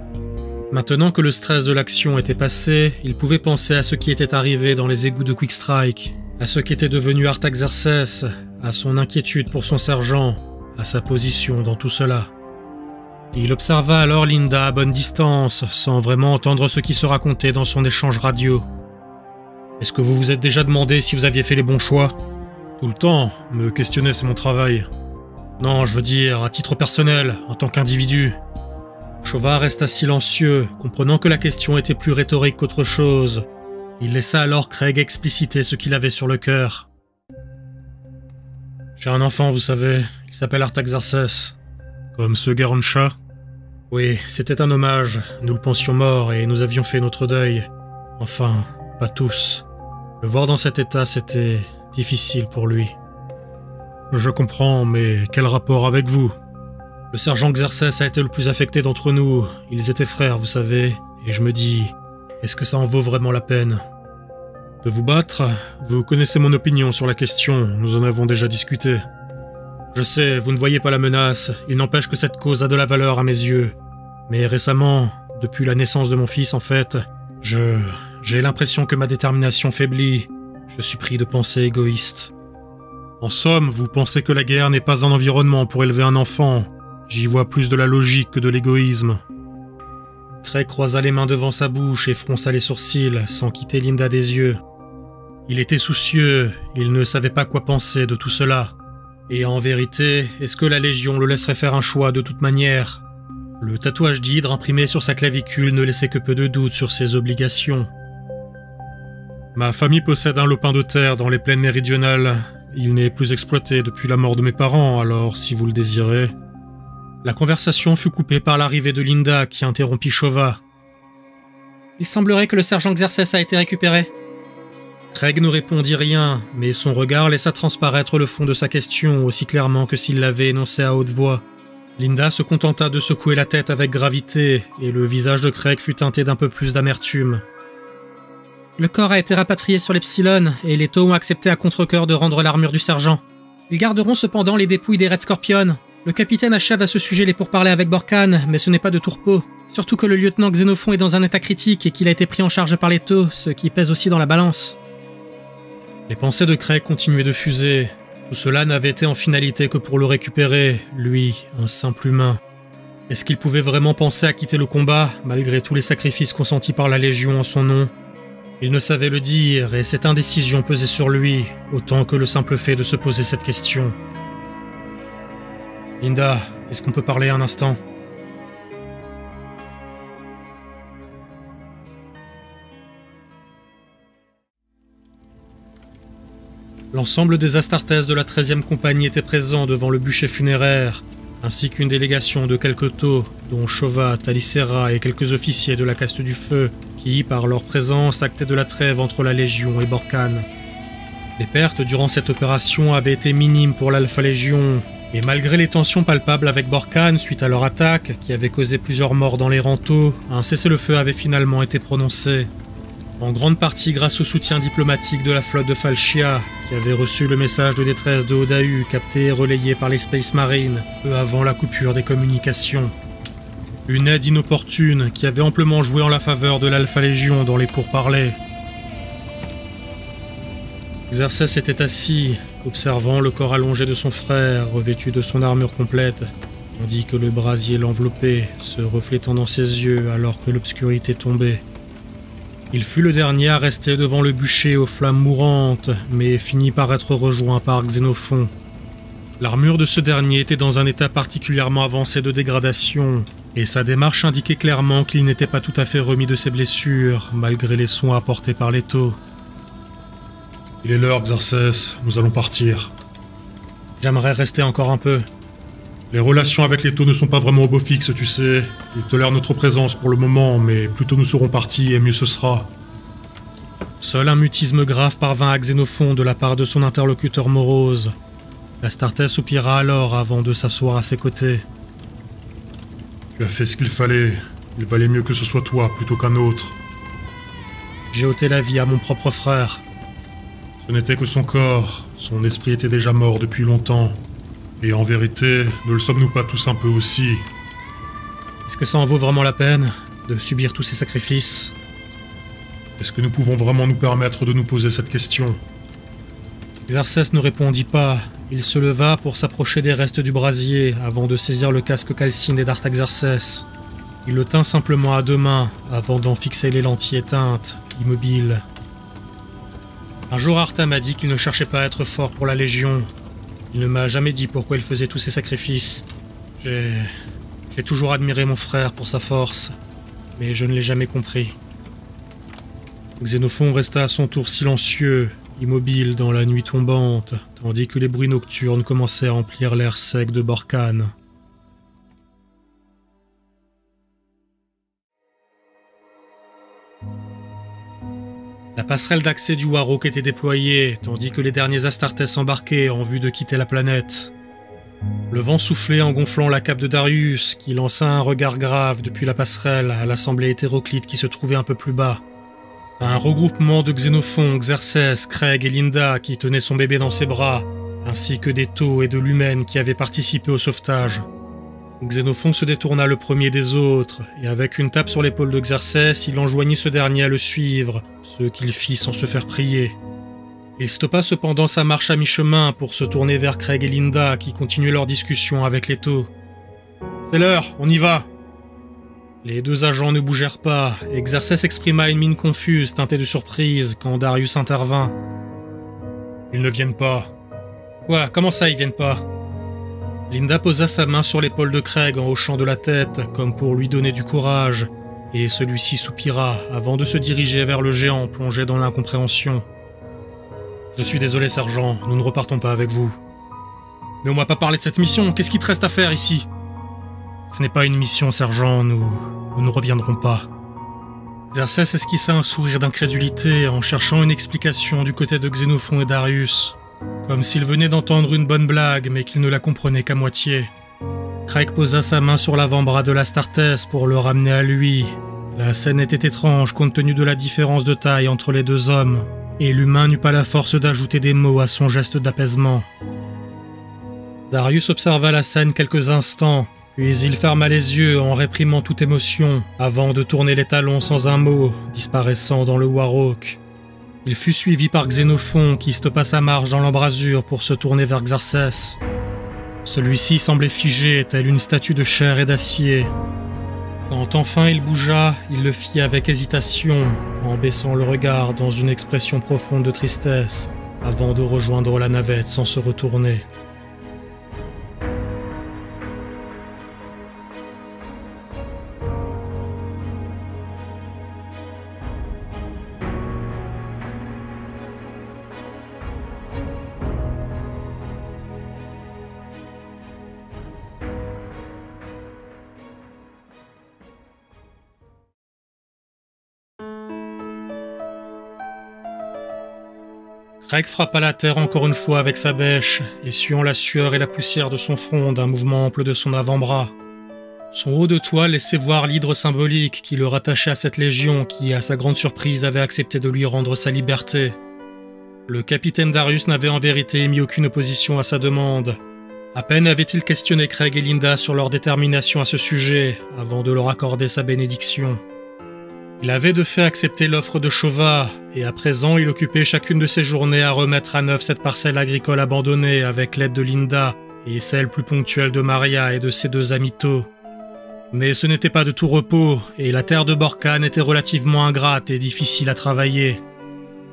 Maintenant que le stress de l'action était passé, il pouvait penser à ce qui était arrivé dans les égouts de Quickstrike, à ce qu'était devenu Artaxerxes, à son inquiétude pour son sergent, à sa position dans tout cela. Il observa alors Linda à bonne distance, sans vraiment entendre ce qui se racontait dans son échange radio. « Est-ce que vous vous êtes déjà demandé si vous aviez fait les bons choix ?»« Tout le temps, me questionner c'est mon travail. »« Non, je veux dire, à titre personnel, en tant qu'individu. » Chova resta silencieux, comprenant que la question était plus rhétorique qu'autre chose. Il laissa alors Craig expliciter ce qu'il avait sur le cœur. « J'ai un enfant, vous savez, il s'appelle Artaxerxes. » « Comme ce Gue'ron'sha ?»« Oui, c'était un hommage. Nous le pensions mort et nous avions fait notre deuil. Enfin, pas tous. Le voir dans cet état, c'était difficile pour lui. »« Je comprends, mais quel rapport avec vous ?»« Le sergent Xerxes a été le plus affecté d'entre nous. Ils étaient frères, vous savez. Et je me dis, est-ce que ça en vaut vraiment la peine ?»« De vous battre ? Vous connaissez mon opinion sur la question. Nous en avons déjà discuté. » « Je sais, vous ne voyez pas la menace, il n'empêche que cette cause a de la valeur à mes yeux. Mais récemment, depuis la naissance de mon fils en fait, j'ai l'impression que ma détermination faiblit. Je suis pris de pensées égoïstes. »« En somme, vous pensez que la guerre n'est pas un environnement pour élever un enfant. J'y vois plus de la logique que de l'égoïsme. » Craig croisa les mains devant sa bouche et fronça les sourcils sans quitter Linda des yeux. Il était soucieux, il ne savait pas quoi penser de tout cela. Et en vérité, est-ce que la Légion le laisserait faire un choix de toute manière? Le tatouage d'hydre imprimé sur sa clavicule ne laissait que peu de doute sur ses obligations. « Ma famille possède un lopin de terre dans les plaines méridionales. Il n'est plus exploité depuis la mort de mes parents, alors si vous le désirez... » La conversation fut coupée par l'arrivée de Linda qui interrompit Chova. « Il semblerait que le sergent Xerxes a été récupéré. » Craig ne répondit rien, mais son regard laissa transparaître le fond de sa question aussi clairement que s'il l'avait énoncé à haute voix. Linda se contenta de secouer la tête avec gravité, et le visage de Craig fut teinté d'un peu plus d'amertume. « Le corps a été rapatrié sur l'Epsilon, et les taux ont accepté à contre-cœur de rendre l'armure du sergent. Ils garderont cependant les dépouilles des Red Scorpions. Le capitaine achève à ce sujet les pourparlers avec Bork'an, mais ce n'est pas de tout repos. Surtout que le lieutenant Xénophon est dans un état critique et qu'il a été pris en charge par les taux, ce qui pèse aussi dans la balance. » Les pensées de Craig continuaient de fuser. Tout cela n'avait été en finalité que pour le récupérer, lui, un simple humain. Est-ce qu'il pouvait vraiment penser à quitter le combat, malgré tous les sacrifices consentis par la Légion en son nom? Il ne savait le dire, et cette indécision pesait sur lui, autant que le simple fait de se poser cette question. « Linda, est-ce qu'on peut parler un instant ?» L'ensemble des Astartes de la 13e compagnie était présent devant le bûcher funéraire, ainsi qu'une délégation de quelques taux, dont Chova, Talissera et quelques officiers de la caste du feu, qui, par leur présence, actaient de la trêve entre la Légion et Bork'an. Les pertes durant cette opération avaient été minimes pour l'Alpha Légion, Mais malgré les tensions palpables avec Bork'an suite à leur attaque, qui avait causé plusieurs morts dans les rantos, un cessez-le-feu avait finalement été prononcé. En grande partie grâce au soutien diplomatique de la flotte de Fal'shia, qui avait reçu le message de détresse de Odahu capté et relayé par les Space Marines, peu avant la coupure des communications. Une aide inopportune qui avait amplement joué en la faveur de l'Alpha Légion dans les pourparlers. Xerxes était assis, observant le corps allongé de son frère, revêtu de son armure complète, tandis que le brasier l'enveloppait, se reflétant dans ses yeux alors que l'obscurité tombait. Il fut le dernier à rester devant le bûcher aux flammes mourantes, mais finit par être rejoint par Xénophon. L'armure de ce dernier était dans un état particulièrement avancé de dégradation, et sa démarche indiquait clairement qu'il n'était pas tout à fait remis de ses blessures, malgré les soins apportés par l'étau. « Il est l'heure, Xerxes, nous allons partir. »« J'aimerais rester encore un peu. »« Les relations avec l'étau ne sont pas vraiment au beau fixe, tu sais. Ils tolèrent notre présence pour le moment, mais plus tôt nous serons partis et mieux ce sera. » Seul un mutisme grave parvint à Xénophon de la part de son interlocuteur morose. L'Astarté soupira alors avant de s'asseoir à ses côtés. « Tu as fait ce qu'il fallait. Il valait mieux que ce soit toi plutôt qu'un autre. »« J'ai ôté la vie à mon propre frère. » Ce n'était que son corps, son esprit était déjà mort depuis longtemps. Et en vérité, ne le sommes-nous pas tous un peu aussi? Est-ce que ça en vaut vraiment la peine, de subir tous ces sacrifices? Est-ce que nous pouvons vraiment nous permettre de nous poser cette question? Xerxes ne répondit pas. Il se leva pour s'approcher des restes du brasier, avant de saisir le casque calciné d'Artaxerxes. Il le tint simplement à deux mains, avant d'en fixer les lentilles éteintes, immobiles. Un jour, Arta m'a dit qu'il ne cherchait pas à être fort pour la Légion. Il ne m'a jamais dit pourquoi il faisait tous ces sacrifices. J'ai toujours admiré mon frère pour sa force, mais je ne l'ai jamais compris. Xénophon resta à son tour silencieux, immobile dans la nuit tombante, tandis que les bruits nocturnes commençaient à remplir l'air sec de Bork'an. La passerelle d'accès du Warhawk était déployée, tandis que les derniers Astartes s'embarquaient en vue de quitter la planète. Le vent soufflait en gonflant la cape de Darius, qui lança un regard grave depuis la passerelle à l'assemblée hétéroclite qui se trouvait un peu plus bas. Un regroupement de Xénophon, Xerxes, Craig et Linda qui tenaient son bébé dans ses bras, ainsi que des taux et de l'humaine qui avaient participé au sauvetage. Xénophon se détourna le premier des autres, et avec une tape sur l'épaule de Xerxes, il enjoignit ce dernier à le suivre, ce qu'il fit sans se faire prier. Il stoppa cependant sa marche à mi-chemin pour se tourner vers Craig et Linda qui continuaient leur discussion avec l'étau. « C'est l'heure, on y va !» Les deux agents ne bougèrent pas, et Xerxes exprima une mine confuse teintée de surprise quand Darius intervint. « Ils ne viennent pas. »« Quoi, comment ça ils viennent pas ?» Linda posa sa main sur l'épaule de Craig en hochant de la tête, comme pour lui donner du courage, et celui-ci soupira avant de se diriger vers le géant plongé dans l'incompréhension. « Je suis désolé, sergent, nous ne repartons pas avec vous. »« Mais on m'a pas parlé de cette mission, qu'est-ce qu'il te reste à faire ici ?»« Ce n'est pas une mission, sergent, nous ne reviendrons pas. » Xerxes esquissa un sourire d'incrédulité en cherchant une explication du côté de Xénophon et Darius. Comme s'il venait d'entendre une bonne blague, mais qu'il ne la comprenait qu'à moitié. Craig posa sa main sur l'avant-bras de l'Astartes pour le ramener à lui. La scène était étrange compte tenu de la différence de taille entre les deux hommes, et l'humain n'eut pas la force d'ajouter des mots à son geste d'apaisement. Darius observa la scène quelques instants, puis il ferma les yeux en réprimant toute émotion, avant de tourner les talons sans un mot, disparaissant dans le Warhawk. Il fut suivi par Xénophon qui stoppa sa marche dans l'embrasure pour se tourner vers Xerxes. Celui-ci semblait figé, tel une statue de chair et d'acier. Quand enfin il bougea, il le fit avec hésitation, en baissant le regard dans une expression profonde de tristesse, avant de rejoindre la navette sans se retourner. Craig frappa la terre encore une fois avec sa bêche, essuyant la sueur et la poussière de son front d'un mouvement ample de son avant-bras. Son haut de toit laissait voir l'hydre symbolique qui le rattachait à cette légion qui, à sa grande surprise, avait accepté de lui rendre sa liberté. Le capitaine Darius n'avait en vérité émis aucune opposition à sa demande. À peine avait-il questionné Craig et Linda sur leur détermination à ce sujet, avant de leur accorder sa bénédiction. Il avait de fait accepté l'offre de Chova, et à présent il occupait chacune de ses journées à remettre à neuf cette parcelle agricole abandonnée avec l'aide de Linda, et celle plus ponctuelle de Maria et de ses deux amiteaux. Mais ce n'était pas de tout repos, et la terre de Bork'an était relativement ingrate et difficile à travailler.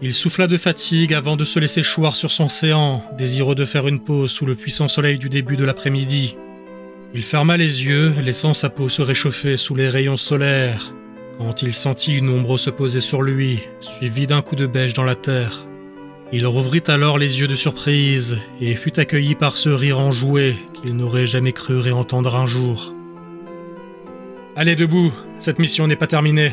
Il souffla de fatigue avant de se laisser choir sur son séant, désireux de faire une pause sous le puissant soleil du début de l'après-midi. Il ferma les yeux, laissant sa peau se réchauffer sous les rayons solaires, quand il sentit une ombre se poser sur lui, suivie d'un coup de bêche dans la terre. Il rouvrit alors les yeux de surprise, et fut accueilli par ce rire enjoué qu'il n'aurait jamais cru réentendre un jour. « Allez debout, cette mission n'est pas terminée.